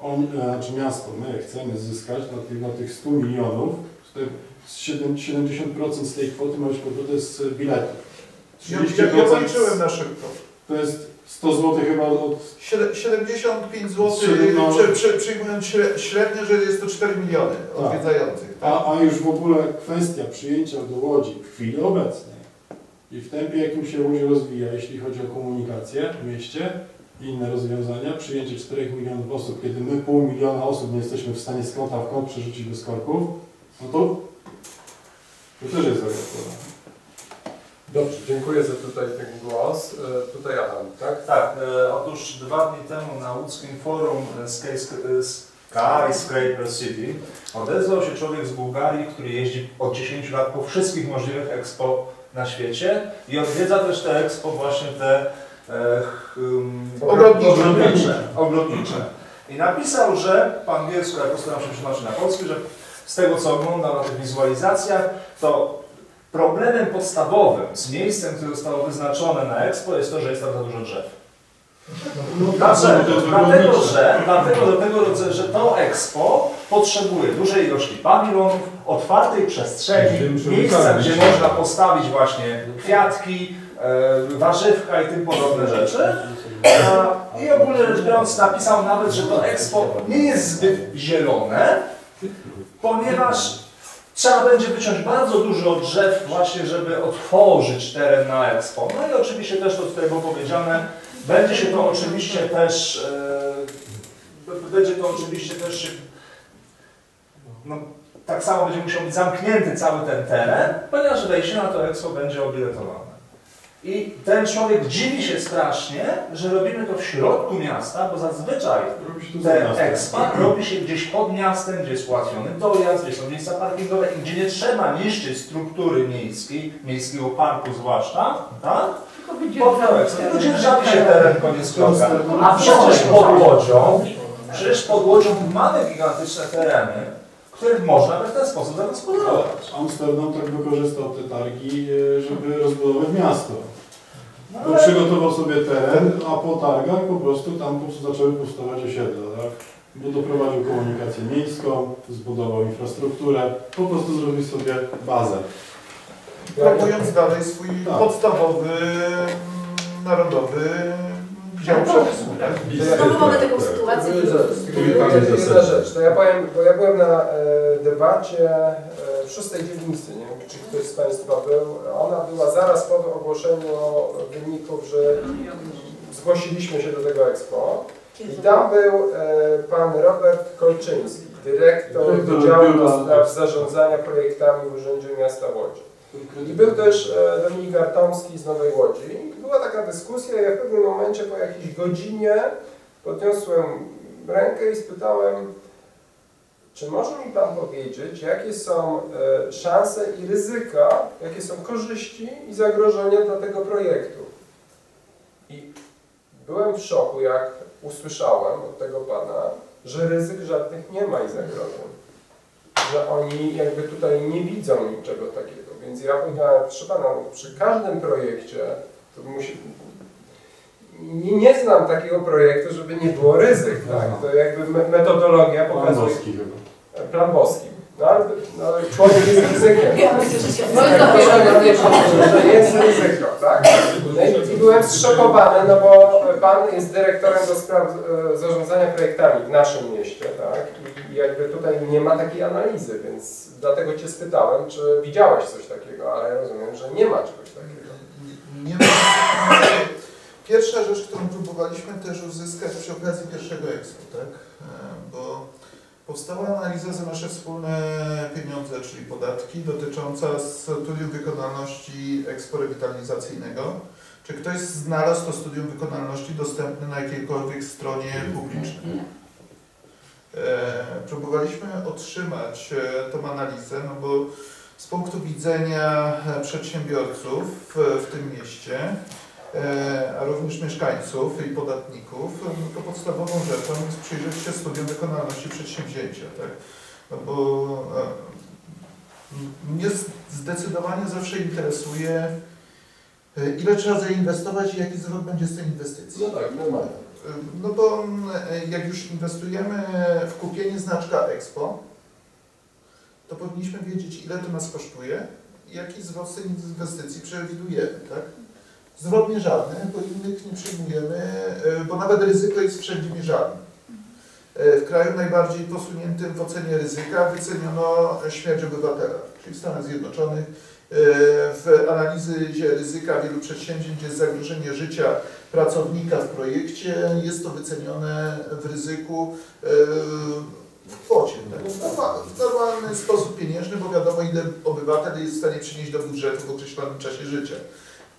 70% miasto my chcemy zyskać na tych 100 milionów. 70% z tej kwoty ma być powrót z biletu. Ja policzyłem na szybko. To jest 100 zł chyba od... 75 zł, przyjmując średnio, że jest to 4 miliony odwiedzających. Tak? A już w ogóle kwestia przyjęcia do Łodzi w chwili obecnej i w tempie, jakim się Łódź rozwija, jeśli chodzi o komunikację w mieście i inne rozwiązania, przyjęcie 4 milionów osób, kiedy my 500 000 osób nie jesteśmy w stanie z kąta w kąt przerzucić do skorków, no to też jest zagrożone. Dobrze, dziękuję za tutaj ten głos. Tutaj Adam, tak? Tak, otóż 2 dni temu na łódzkim forum Skyscraper City odezwał się człowiek z Bułgarii, który jeździ od 10 lat po wszystkich możliwych expo na świecie i odwiedza też te expo właśnie te ogrodnicze. I napisał, że po angielsku, jak postaram się przetłumaczyć na polski, że z tego co oglądał na tych wizualizacjach, to problemem podstawowym z miejscem, które zostało wyznaczone na Expo, jest to, że jest tam za dużo drzew. Dlaczego? Dlatego, że to Expo potrzebuje dużej ilości pawilonów, otwartej przestrzeni, miejsca, gdzie można postawić właśnie kwiatki, warzywka i tym podobne rzeczy. I ogólnie rzecz biorąc napisał nawet, że to Expo nie jest zbyt zielone, ponieważ trzeba będzie wyciąć bardzo dużo drzew właśnie, żeby otworzyć teren na Expo. No i oczywiście też to tutaj było powiedziane, będzie się to oczywiście też, tak samo będzie musiał być zamknięty cały ten teren, ponieważ wejście na to Expo będzie obiletowane. I ten człowiek dziwi się strasznie, że robimy to w środku miasta, bo zazwyczaj ten expa robi się gdzieś pod miastem, gdzie jest ułatwiony dojazd, gdzie są miejsca parkingowe i gdzie nie trzeba niszczyć struktury miejskiej, miejskiego parku zwłaszcza, tak? Tylko dzierżawi się teren, koniec kropka. A przecież pod Łodzią mamy gigantyczne tereny, których można w ten sposób zagospodarować. Amsterdam tak wykorzystał te targi, żeby rozbudować miasto. No ale... Przygotował sobie teren, a po targach po prostu tam zaczęły powstawać osiedla, tak? Bo doprowadził komunikację miejską, zbudował infrastrukturę, po prostu zrobił sobie bazę. Traktując dalej swój podstawowy, narodowy dział przemysłu. Spróbowamy taką sytuację. Jedna rzecz. No ja powiem, bo ja byłem na debacie w 6. dzielnicy, nie wiem czy ktoś z Państwa był. Ona była zaraz po ogłoszeniu wyników, że zgłosiliśmy się do tego Expo. I tam był pan Robert Kolczyński, dyrektor Wydziału do Spraw Zarządzania Projektami w Urzędzie Miasta Łodzi. I był też Dominik Artomski z Nowej Łodzi. Była taka dyskusja, ja w pewnym momencie po jakiejś godzinie podniosłem rękę i spytałem, czy może mi Pan powiedzieć, jakie są szanse i ryzyka, jakie są korzyści i zagrożenia dla tego projektu. I byłem w szoku, jak usłyszałem od tego Pana, że ryzyk żadnych nie ma i zagrożeń. Że oni jakby tutaj nie widzą niczego takiego. Więc ja powiedziałem, proszę Pana, przy każdym projekcie, to musi... nie znam takiego projektu, żeby nie było ryzyk, tak? To jakby metodologia pokazuje... Plan Boski chyba. Plan Boski. No ale no, człowiek jest ryzykiem. Ja myślę, że się jest ryzyko, tak? I byłem zszokowany, no bo Pan jest dyrektorem do spraw zarządzania projektami w naszym mieście, tak? I jakby tutaj nie ma takiej analizy, więc dlatego Cię spytałem, czy widziałeś coś takiego, ale rozumiem, że nie ma czegoś takiego. Nie ma. Pierwsza rzecz, którą próbowaliśmy też uzyskać przy okazji pierwszego Expo, tak? Bo powstała analiza za nasze wspólne pieniądze, czyli podatki, dotycząca studium wykonalności Expo rewitalizacyjnego. Czy ktoś znalazł to studium wykonalności dostępne na jakiejkolwiek stronie publicznej? Próbowaliśmy otrzymać tą analizę, no bo z punktu widzenia przedsiębiorców w tym mieście, a również mieszkańców i podatników, no to podstawową rzeczą jest przyjrzeć się studiom wykonalności przedsięwzięcia, tak? No bo mnie zdecydowanie zawsze interesuje, ile trzeba zainwestować i jaki zwrot będzie z tej inwestycji. No tak, normalnie. No bo jak już inwestujemy w kupienie znaczka Expo, to powinniśmy wiedzieć, ile to nas kosztuje i jaki wzrost inwestycji przewidujemy, tak? Zwrot mierzalny, bo innych nie przyjmujemy, bo nawet ryzyko jest wszędzie mierzalne. W kraju najbardziej posuniętym w ocenie ryzyka wyceniono śmierć obywatela, czyli w Stanach Zjednoczonych. W analizie ryzyka wielu przedsięwzięć jest zagrożenie życia pracownika w projekcie, jest to wycenione w ryzyku w kwocie, w normalny sposób pieniężny, bo wiadomo, ile obywatel jest w stanie przynieść do budżetu w określonym czasie życia.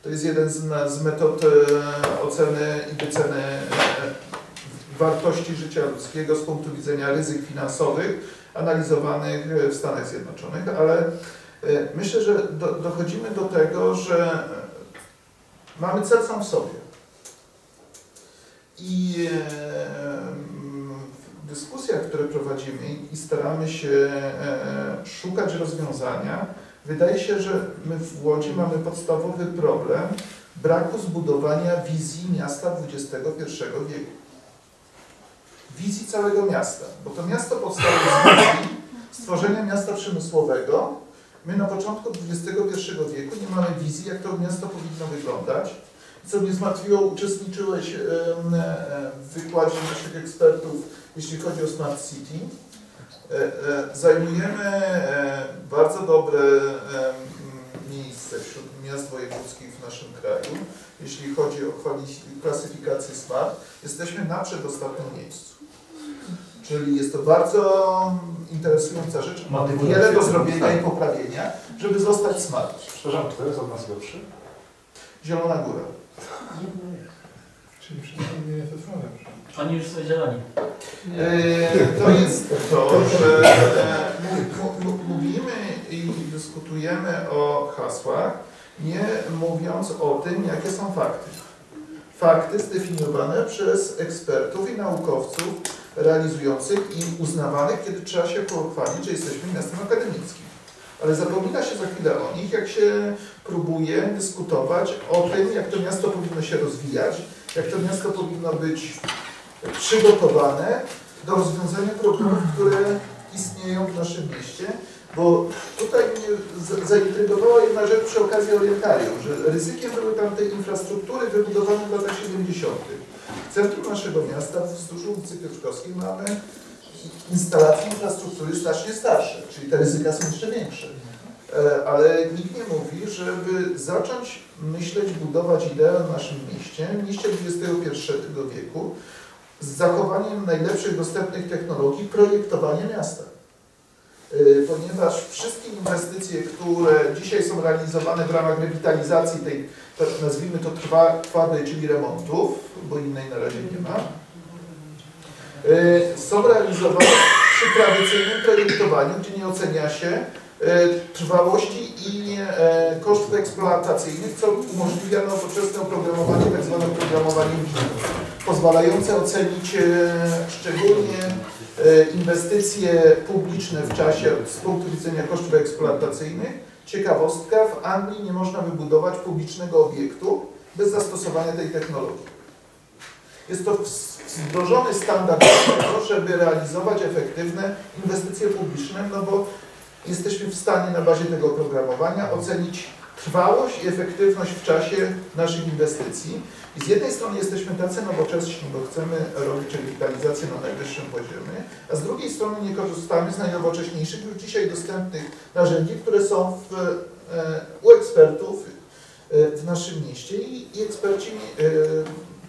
To jest jeden z metod oceny i wyceny wartości życia ludzkiego z punktu widzenia ryzyk finansowych analizowanych w Stanach Zjednoczonych, ale myślę, że dochodzimy do tego, że mamy cel sam w sobie. I w dyskusjach, które prowadzimy i staramy się szukać rozwiązania, wydaje się, że my w Łodzi mamy podstawowy problem braku zbudowania wizji miasta XXI wieku. Wizji całego miasta, bo to miasto powstało z wizji stworzenia miasta przemysłowego. My na początku XXI wieku nie mamy wizji, jak to miasto powinno wyglądać. Co mnie zmartwiło, uczestniczyłeś w wykładzie naszych ekspertów, jeśli chodzi o Smart City. Zajmujemy bardzo dobre miejsce wśród miast wojewódzkich w naszym kraju, jeśli chodzi o klasyfikację smart. Jesteśmy na przedostatnim miejscu. Czyli jest to bardzo interesująca rzecz, wiele do zrobienia i poprawienia, żeby zostać smart. Przepraszam, kto jest od nas lepszy? Zielona Góra. Czyli przynajmniej nie zasłania. Oni już są zieloni. To jest to, że mówimy i dyskutujemy o hasłach, nie mówiąc o tym, jakie są fakty. Fakty zdefiniowane przez ekspertów i naukowców realizujących i uznawanych, kiedy trzeba się pochwalić, że jesteśmy miastem akademickim. Ale zapomina się za chwilę o nich, jak się próbuje dyskutować o tym, jak to miasto powinno się rozwijać, jak to miasto powinno być przygotowane do rozwiązania problemów, które istnieją w naszym mieście, bo tutaj mnie zaintrygowała jedna rzecz przy okazji Orientarium, że ryzykiem były tam te infrastruktury wybudowane w latach 70. W centrum naszego miasta, wzdłuż ulicy Piotrkowskiej, mamy instalacje infrastruktury znacznie starsze, czyli te ryzyka są jeszcze większe. Ale nikt nie mówi, żeby zacząć myśleć, budować ideę w naszym mieście XXI wieku, z zachowaniem najlepszych dostępnych technologii projektowania miasta. Ponieważ wszystkie inwestycje, które dzisiaj są realizowane w ramach rewitalizacji tej, nazwijmy to twardej, czyli remontów, bo innej na razie nie ma, są realizowane przy tradycyjnym projektowaniu, gdzie nie ocenia się trwałości i kosztów eksploatacyjnych, co umożliwia nowoczesne oprogramowanie, tak zwane oprogramowanie pozwalające ocenić szczególnie inwestycje publiczne w czasie z punktu widzenia kosztów eksploatacyjnych. Ciekawostka, w Anglii nie można wybudować publicznego obiektu bez zastosowania tej technologii. Jest to wdrożony standard do tego, żeby realizować efektywne inwestycje publiczne, no bo jesteśmy w stanie na bazie tego oprogramowania ocenić trwałość i efektywność w czasie naszych inwestycji. I z jednej strony jesteśmy tacy nowocześni, bo chcemy robić rewitalizację na najwyższym poziomie, a z drugiej strony nie korzystamy z najnowocześniejszych już dzisiaj dostępnych narzędzi, które są u ekspertów w naszym mieście i eksperci,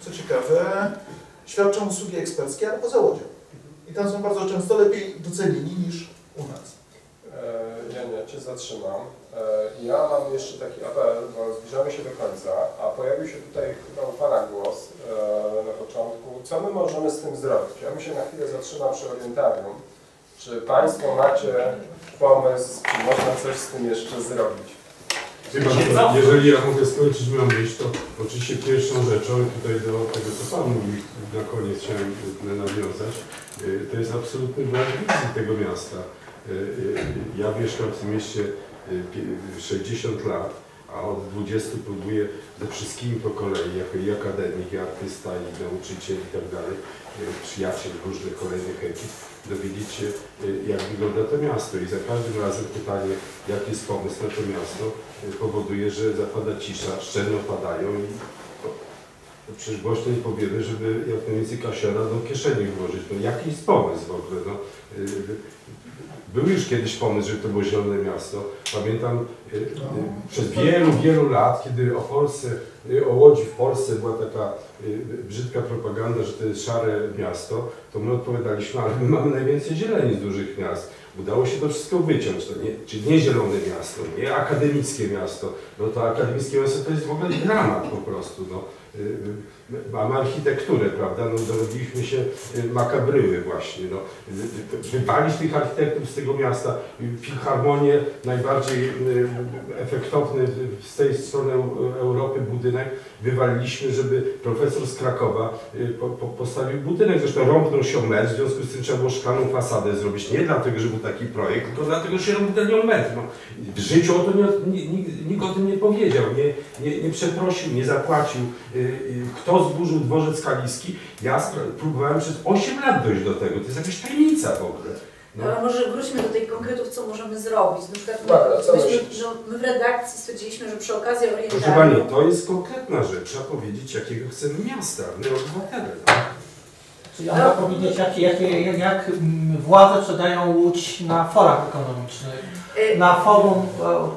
co ciekawe, świadczą usługi eksperckie, ale poza Łodzią. I tam są bardzo często lepiej docenieni niż u nas. Ja Cię zatrzymam. Ja mam jeszcze taki apel, bo zbliżamy się do końca, a pojawił się tutaj chyba u Pana głos na początku. Co my możemy z tym zrobić? Ja bym się na chwilę zatrzymał przy Orientarium. Czy Państwo macie pomysł, czy można coś z tym jeszcze zrobić? Pan, jeżeli ja mogę skończyć moją myśl, to oczywiście pierwszą rzeczą, tutaj do tego, co Pan mówi, na koniec chciałem nawiązać, to jest absolutny brak wizji tego miasta. Ja mieszkam w tym mieście 60 lat a od 20 próbuję ze wszystkimi po kolei, jako i akademik, i artysta, i nauczyciel i tak dalej, przyjaciel różnych kolejnych ekip, dowiedzieć się, jak wygląda to miasto. I za każdym razem pytanie, jaki jest pomysł na to miasto, powoduje, że zapada cisza, szczelno padają i to przecież głośno nie powiemy, żeby jak najwięcej kasiora do kieszeni włożyć. No jaki jest pomysł w ogóle? No, był już kiedyś pomysł, żeby to było zielone miasto. Pamiętam przez wielu lat, kiedy o Polsce, o Łodzi w Polsce była taka brzydka propaganda, że to jest szare miasto, to my odpowiadaliśmy, ale my mamy najwięcej zieleni z dużych miast. Udało się to wszystko wyciąć, to nie, czyli nie zielone miasto, nie akademickie miasto. No to akademickie miasto to jest w ogóle dramat po prostu. No. Mamy architekturę, prawda? No, dorobiliśmy się makabryły właśnie. No. Wypalić tych architektów z tego miasta, filharmonię, najbardziej efektowny z tej strony Europy budynek, wywaliliśmy, żeby profesor z Krakowa postawił budynek. Zresztą rąbnął się metr, w związku z tym trzeba było szklaną fasadę zrobić. Nie dlatego, że był taki projekt, tylko dlatego, że się rąbnął metr. No. W życiu o to nikt o tym nie powiedział, nie przeprosił, nie zapłacił. Kto zburzył dworzec kaliski? Ja próbowałem przez 8 lat dojść do tego. To jest jakaś tajemnica w ogóle. No. No, może wróćmy do tych konkretów, co możemy zrobić. Na przykład my w redakcji stwierdziliśmy, że przy okazji orientacji... Proszę Pani, to jest konkretna rzecz. Trzeba powiedzieć, jakiego chcemy miasta, my obywatele. Czyli trzeba powiedzieć, jak władze sprzedają Łódź na forach ekonomicznych. Na forum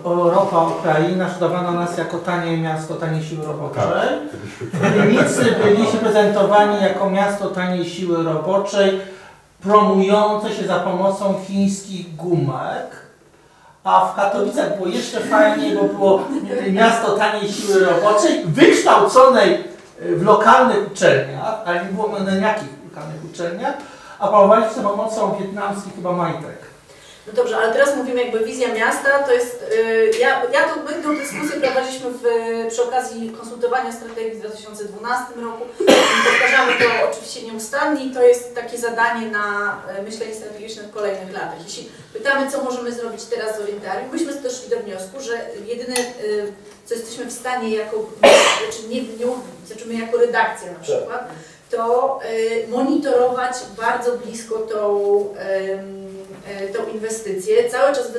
Europa-Ukraina sprzedawano nas jako tanie miasto, taniej siły roboczej. Niemcy byliśmy prezentowani jako miasto taniej siły roboczej, promujące się za pomocą chińskich gumek. A w Katowicach było jeszcze fajniej, bo było miasto taniej siły roboczej, wykształconej w lokalnych uczelniach, ale nie było jakich lokalnych uczelniach, a promowali się za pomocą wietnamskich chyba majtek. No dobrze, ale teraz mówimy jakby wizja miasta, to jest, my tę dyskusję prowadziliśmy przy okazji konsultowania strategii w 2012 roku, powtarzamy to oczywiście nieustannie i to jest takie zadanie na myślenie strategiczne w kolejnych latach. Jeśli pytamy, co możemy zrobić teraz z orientarium, myśmy też szli do wniosku, że jedyne, co jesteśmy w stanie jako, jako redakcja na przykład, to monitorować bardzo blisko tą inwestycję, cały czas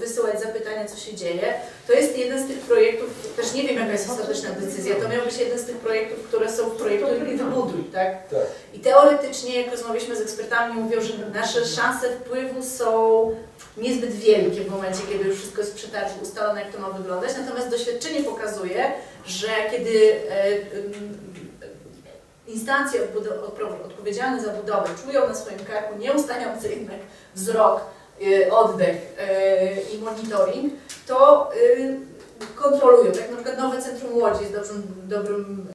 wysyłać zapytania, co się dzieje. To jest jeden z tych projektów, też nie wiem, jaka jest ostateczna decyzja, to miał być jeden z tych projektów, które są w projekcie Wybuduj, tak? Tak. I teoretycznie, jak rozmawialiśmy z ekspertami, mówią, że nasze szanse wpływu są niezbyt wielkie w momencie, kiedy już wszystko jest przetarcie ustalone, jak to ma wyglądać. Natomiast doświadczenie pokazuje, że kiedy instancje odpowiedzialne za budowę czują na swoim karku nieustający jednak wzrok, oddech i monitoring, to kontrolują. Tak na przykład nowe centrum Łodzi jest dobrym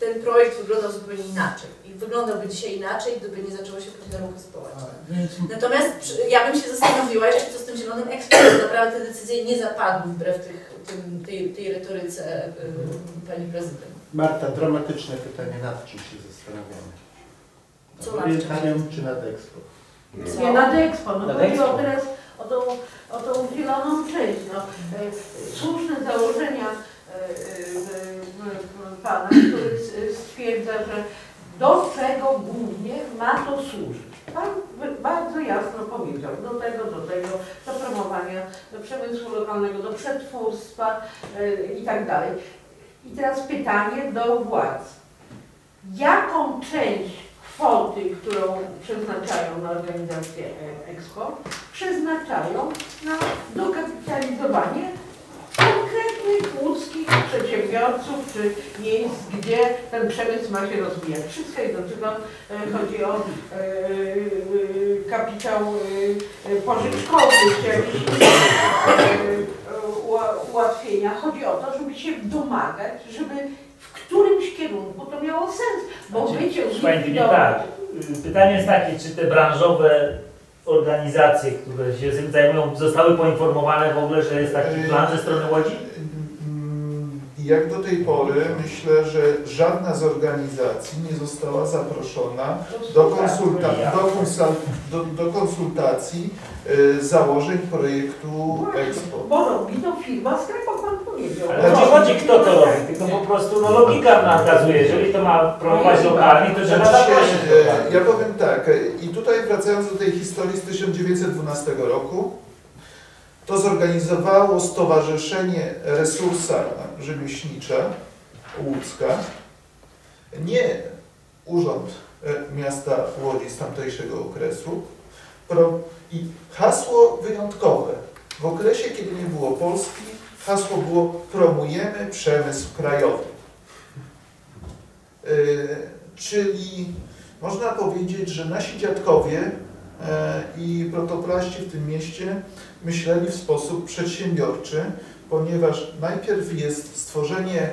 ten projekt wyglądał zupełnie inaczej. I wyglądałby dzisiaj inaczej, gdyby nie zaczęło się później na ruchy społeczne. Natomiast ja bym się zastanowiła jeszcze, co z tym zielonym ekspertem. Naprawdę te decyzje nie zapadły wbrew tej retoryce pani prezydent. Marta, dramatyczne pytanie, nad czym się zastanawiamy? Co nad orientarium czy nad Expo? Co? Nie, nad Expo. No chodziło teraz o tą zieloną część. No. Słuszne założenia pana, który stwierdza, że do czego głównie ma to służyć. Pan bardzo jasno powiedział, do tego, do promowania, do przemysłu lokalnego, do przetwórstwa i tak dalej. I teraz pytanie do władz. Jaką część kwoty, którą przeznaczają na organizację Expo, przeznaczają na dokapitalizowanie konkretnych łódzkich przedsiębiorców czy miejsc, gdzie ten przemysł ma się rozwijać? Wszystko i do tego chodzi o kapitał pożyczkowy czy jakieś ułatwienia. Chodzi o to, żeby się domagać, żeby w którymś kierunku to miało sens, bo wiecie, tak. Pytanie jest takie, czy te branżowe organizacje, które się tym zajmują, zostały poinformowane w ogóle, że jest taki plan ze strony Łodzi? Jak do tej pory myślę, że żadna z organizacji nie została zaproszona do konsultacji założeń projektu Expo. Bo robi to firma, sklepach pan powiedział. Ale nie chodzi kto to robi, tylko po prostu no, logika nakazuje, jeżeli to ma promować lokalnie, to trzeba zaprosić. Ja powiem tak, i tutaj wracając do tej historii z 1912 roku, to zorganizowało Stowarzyszenie Resursa Rzemieślnicza Łódzka, nie Urząd Miasta Łodzi z tamtejszego okresu. I hasło wyjątkowe. W okresie, kiedy nie było Polski, hasło było: promujemy przemysł krajowy. Czyli można powiedzieć, że nasi dziadkowie i protoplaści w tym mieście myśleli w sposób przedsiębiorczy, ponieważ najpierw jest stworzenie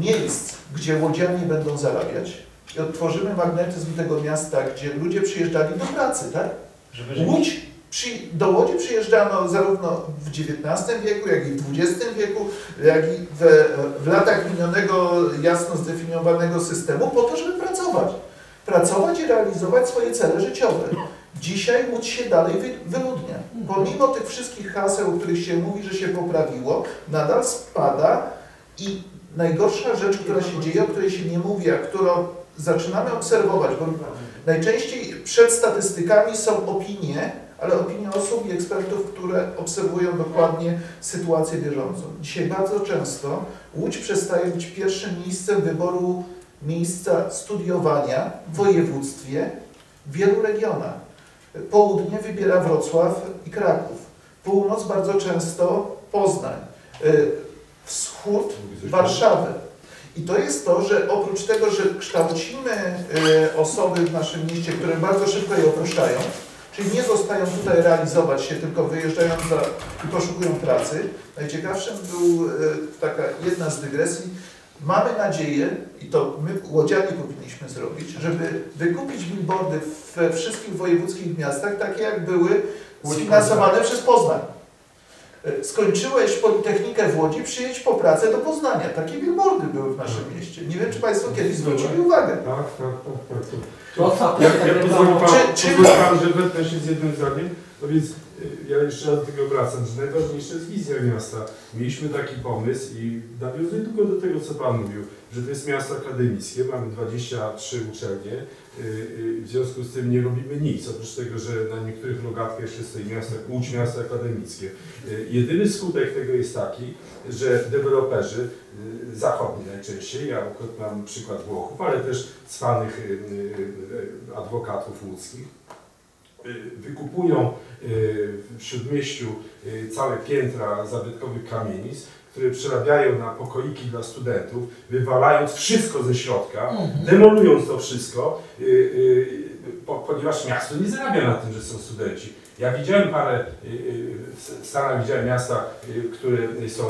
miejsc, gdzie łodzianie będą zarabiać i odtworzymy magnetyzm tego miasta, gdzie ludzie przyjeżdżali do pracy, tak? Do Łodzi przyjeżdżano zarówno w XIX wieku, jak i w XX wieku, jak i w latach minionego, jasno zdefiniowanego systemu, po to, żeby pracować. Pracować i realizować swoje cele życiowe. Dzisiaj Łódź się dalej wyludnia. Pomimo tych wszystkich haseł, o których się mówi, że się poprawiło, nadal spada i najgorsza rzecz, która się dzieje, o której się nie mówi, a którą zaczynamy obserwować, bo najczęściej przed statystykami są opinie, ale opinie osób i ekspertów, które obserwują dokładnie sytuację bieżącą. Dzisiaj bardzo często Łódź przestaje być pierwszym miejscem wyboru miejsca studiowania w województwie w wielu regionach. Południe wybiera Wrocław i Kraków, północ bardzo często Poznań, wschód Warszawę. I to jest to, że oprócz tego, że kształcimy osoby w naszym mieście, które bardzo szybko je opuszczają, czyli nie zostają tutaj realizować się, tylko wyjeżdżają i poszukują pracy. Najciekawszym był taka jedna z dygresji. Mamy nadzieję, i to my łodzianie powinniśmy zrobić, żeby wykupić billboardy we wszystkich wojewódzkich miastach, takie jak były sfinansowane przez Poznań. Skończyłeś Politechnikę w Łodzi, przyjedź po pracę do Poznania. Takie billboardy były w naszym mieście. Nie wiem, czy Państwo kiedyś zwrócili uwagę. Tak. Ja pozwolę Pan, że wetnę się z jednym zdaniem. No więc ja jeszcze raz do tego wracam, że najważniejsza jest wizja miasta. Mieliśmy taki pomysł i nawiązuję tylko do tego, co Pan mówił, że to jest miasto akademickie, mamy 23 uczelnie, w związku z tym nie robimy nic, oprócz tego, że na niektórych logatkach jeszcze stoi Łódź miasto akademickie. Jedyny skutek tego jest taki, że deweloperzy zachodni najczęściej, ja akurat mam przykład Włochów, ale też cwanych adwokatów łódzkich, wykupują w Śródmieściu całe piętra zabytkowych kamienic, które przerabiają na pokoiki dla studentów, wywalając wszystko ze środka, demolując to wszystko, ponieważ miasto nie zarabia na tym, że są studenci. Ja widziałem parę, w Stanach widziałem miasta, które są,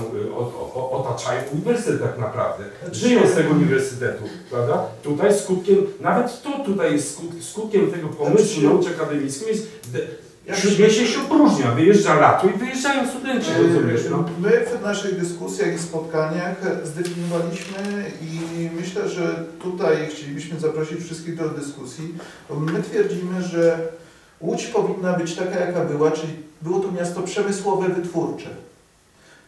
otaczają uniwersytet tak naprawdę. Żyją z tego uniwersytetu, prawda? Tutaj skutkiem, nawet to tutaj jest skutkiem tego pomysłu nauki akademickiej jest, śródmieście się opróżnia, wyjeżdża lato i wyjeżdżają studenci, rozumiesz? No. My w naszych dyskusjach i spotkaniach zdefiniowaliśmy i myślę, że tutaj chcielibyśmy zaprosić wszystkich do dyskusji, bo my twierdzimy, że Łódź powinna być taka, jaka była, czyli było to miasto przemysłowe, wytwórcze.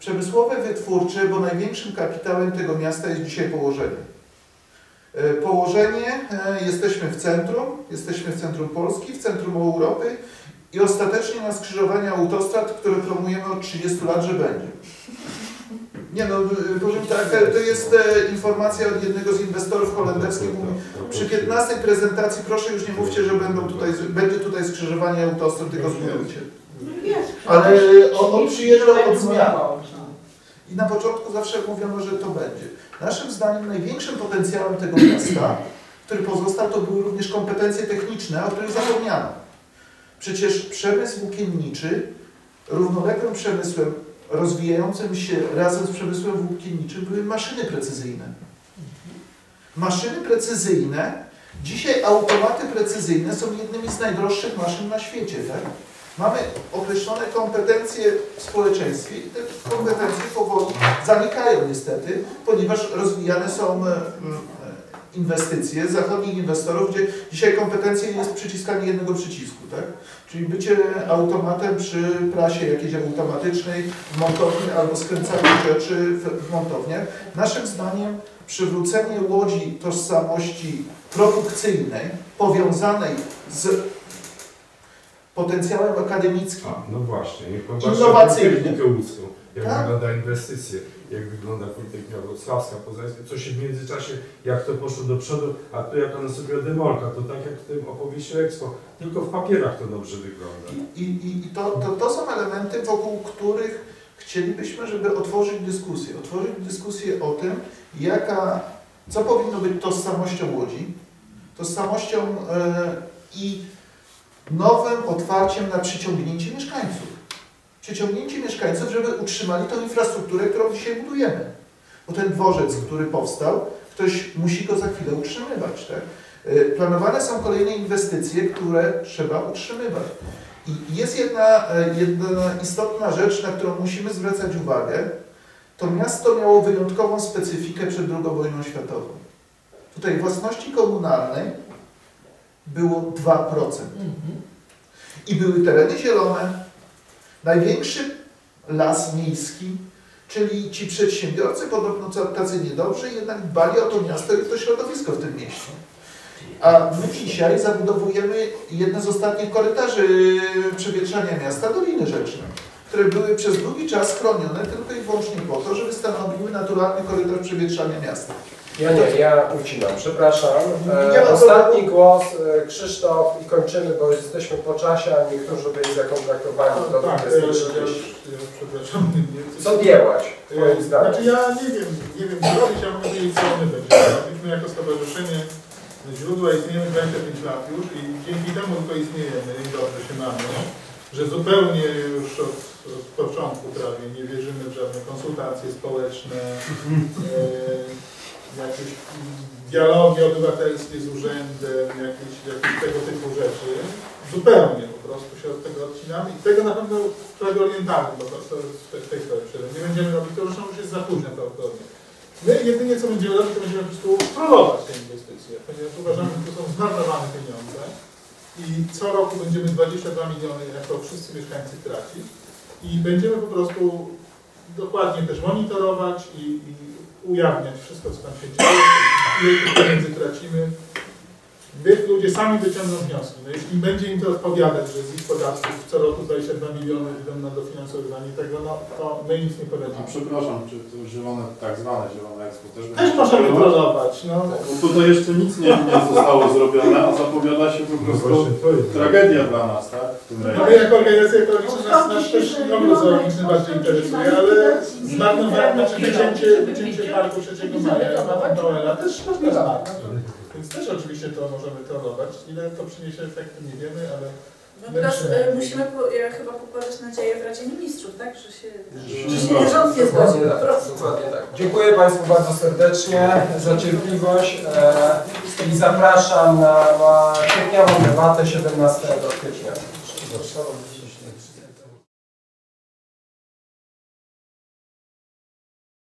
Przemysłowe, wytwórcze, bo największym kapitałem tego miasta jest dzisiaj położenie. Położenie, jesteśmy w centrum Polski, w centrum Europy i ostatecznie na skrzyżowaniu autostrad, które promujemy od 30 lat, że będzie. Nie no, powiem tak, to jest informacja od jednego z inwestorów holenderskich. Przy 15 prezentacji proszę już nie mówcie, że będzie tutaj skrzyżowanie autostrad, tylko zbudujcie. Ale on przyjeżdżał od zmian. I na początku zawsze mówiono, że to będzie. Naszym zdaniem największym potencjałem tego miasta, który pozostał, to były również kompetencje techniczne, o których zapomniano. Przecież przemysł włókienniczy, równoległym przemysłem rozwijającym się razem z przemysłem włókienniczym były maszyny precyzyjne. Maszyny precyzyjne, dzisiaj automaty precyzyjne są jednymi z najdroższych maszyn na świecie, tak? Mamy określone kompetencje w społeczeństwie i te kompetencje powoli zanikają niestety, ponieważ rozwijane są inwestycje zachodnich inwestorów, gdzie dzisiaj kompetencje jest przyciskanie jednego przycisku, tak? Czyli bycie automatem przy prasie jakiejś automatycznej w montowni albo skręcaniu rzeczy w montowniach. Naszym zdaniem przywrócenie Łodzi tożsamości produkcyjnej, powiązanej z potencjałem akademickim. A, no właśnie, niech pan patrzy na technikę łódzką, jak wygląda inwestycje, jak wygląda polityka wrocławska, poznańska, co się w międzyczasie, jak to poszło do przodu, a to jak ona sobie demolka, to tak jak w tym opowieści Expo, tylko w papierach to dobrze wygląda. I to są elementy, wokół których chcielibyśmy, żeby otworzyć dyskusję o tym, co powinno być tożsamością Łodzi, tożsamością i nowym otwarciem na przyciągnięcie mieszkańców. Przyciągnięcie mieszkańców, żeby utrzymali tą infrastrukturę, którą dzisiaj budujemy. Bo ten dworzec, który powstał, ktoś musi go za chwilę utrzymywać. Tak? Planowane są kolejne inwestycje, które trzeba utrzymywać. I jest jedna istotna rzecz, na którą musimy zwracać uwagę. To miasto miało wyjątkową specyfikę przed II wojną światową. Tutaj własności komunalnej było 2%. I były tereny zielone, największy las miejski, czyli ci przedsiębiorcy, podobno tacy niedobrzy, jednak dbali o to miasto i to środowisko w tym mieście. A my dzisiaj zabudowujemy jedne z ostatnich korytarzy przewietrzania miasta, Doliny Rzeczne, które były przez długi czas chronione tylko i wyłącznie po to, żeby stanowiły naturalny korytarz przewietrzania miasta. Ja ucinam, przepraszam. Ostatni głos, Krzysztof, i kończymy, bo jesteśmy po czasie, a niektórzy byli zakontraktowani. Przepraszam. Co dziełać, moim zdaniem? Znaczy ja nie wiem co robić, a mogę wiedzieć, co my będziemy. Myśmy jako Stowarzyszenie Źródła istniejemy 25 lat już i dzięki temu to istniejemy i dobrze się mamy, że zupełnie już od początku prawie nie wierzymy w żadne konsultacje społeczne, jakieś dialogi obywatelskie z urzędem, jakieś tego typu rzeczy. Zupełnie po prostu się od tego odcinamy i tego na pewno trochę orientalnie, bo to w tej sprawie nie będziemy robić, to zresztą już jest za późno prawdopodobnie. My jedynie co będziemy robić, to będziemy po prostu trollować te inwestycje, ponieważ uważamy, że to są zmarnowane pieniądze i co roku będziemy 22 miliony jako wszyscy mieszkańcy tracić i będziemy po prostu dokładnie też monitorować i ujawniać wszystko, co tam się dzieje, ile tych pieniędzy tracimy. Niech ludzie sami wyciągną wnioski. No, jeśli będzie im to odpowiadać, że z ich podatków co roku 22 miliony idą na dofinansowywanie tego, no to my nic nie poradzimy. A przepraszam, czy to zielone, tak zwane zielone Expo też możemy trollować. No. Bo tutaj jeszcze nic nie zostało zrobione, a zapowiada się po prostu tragedia dla nas, tak? No my jako organizacja ekologiczna nas też ogród zoologiczny bardziej interesuje, ale wycięcie parku 3 Maja, a Noela też można zmarnować. Więc też oczywiście to możemy trollować. Ile to przyniesie efekty, nie wiemy, ale No teraz musimy, chyba pokładać nadzieję w Radzie Ministrów, tak? Że się rząd nie zgodzi. Dokładnie tak. Dziękuję Państwu bardzo serdecznie za cierpliwość i zapraszam na kwietniową debatę 17 kwietnia.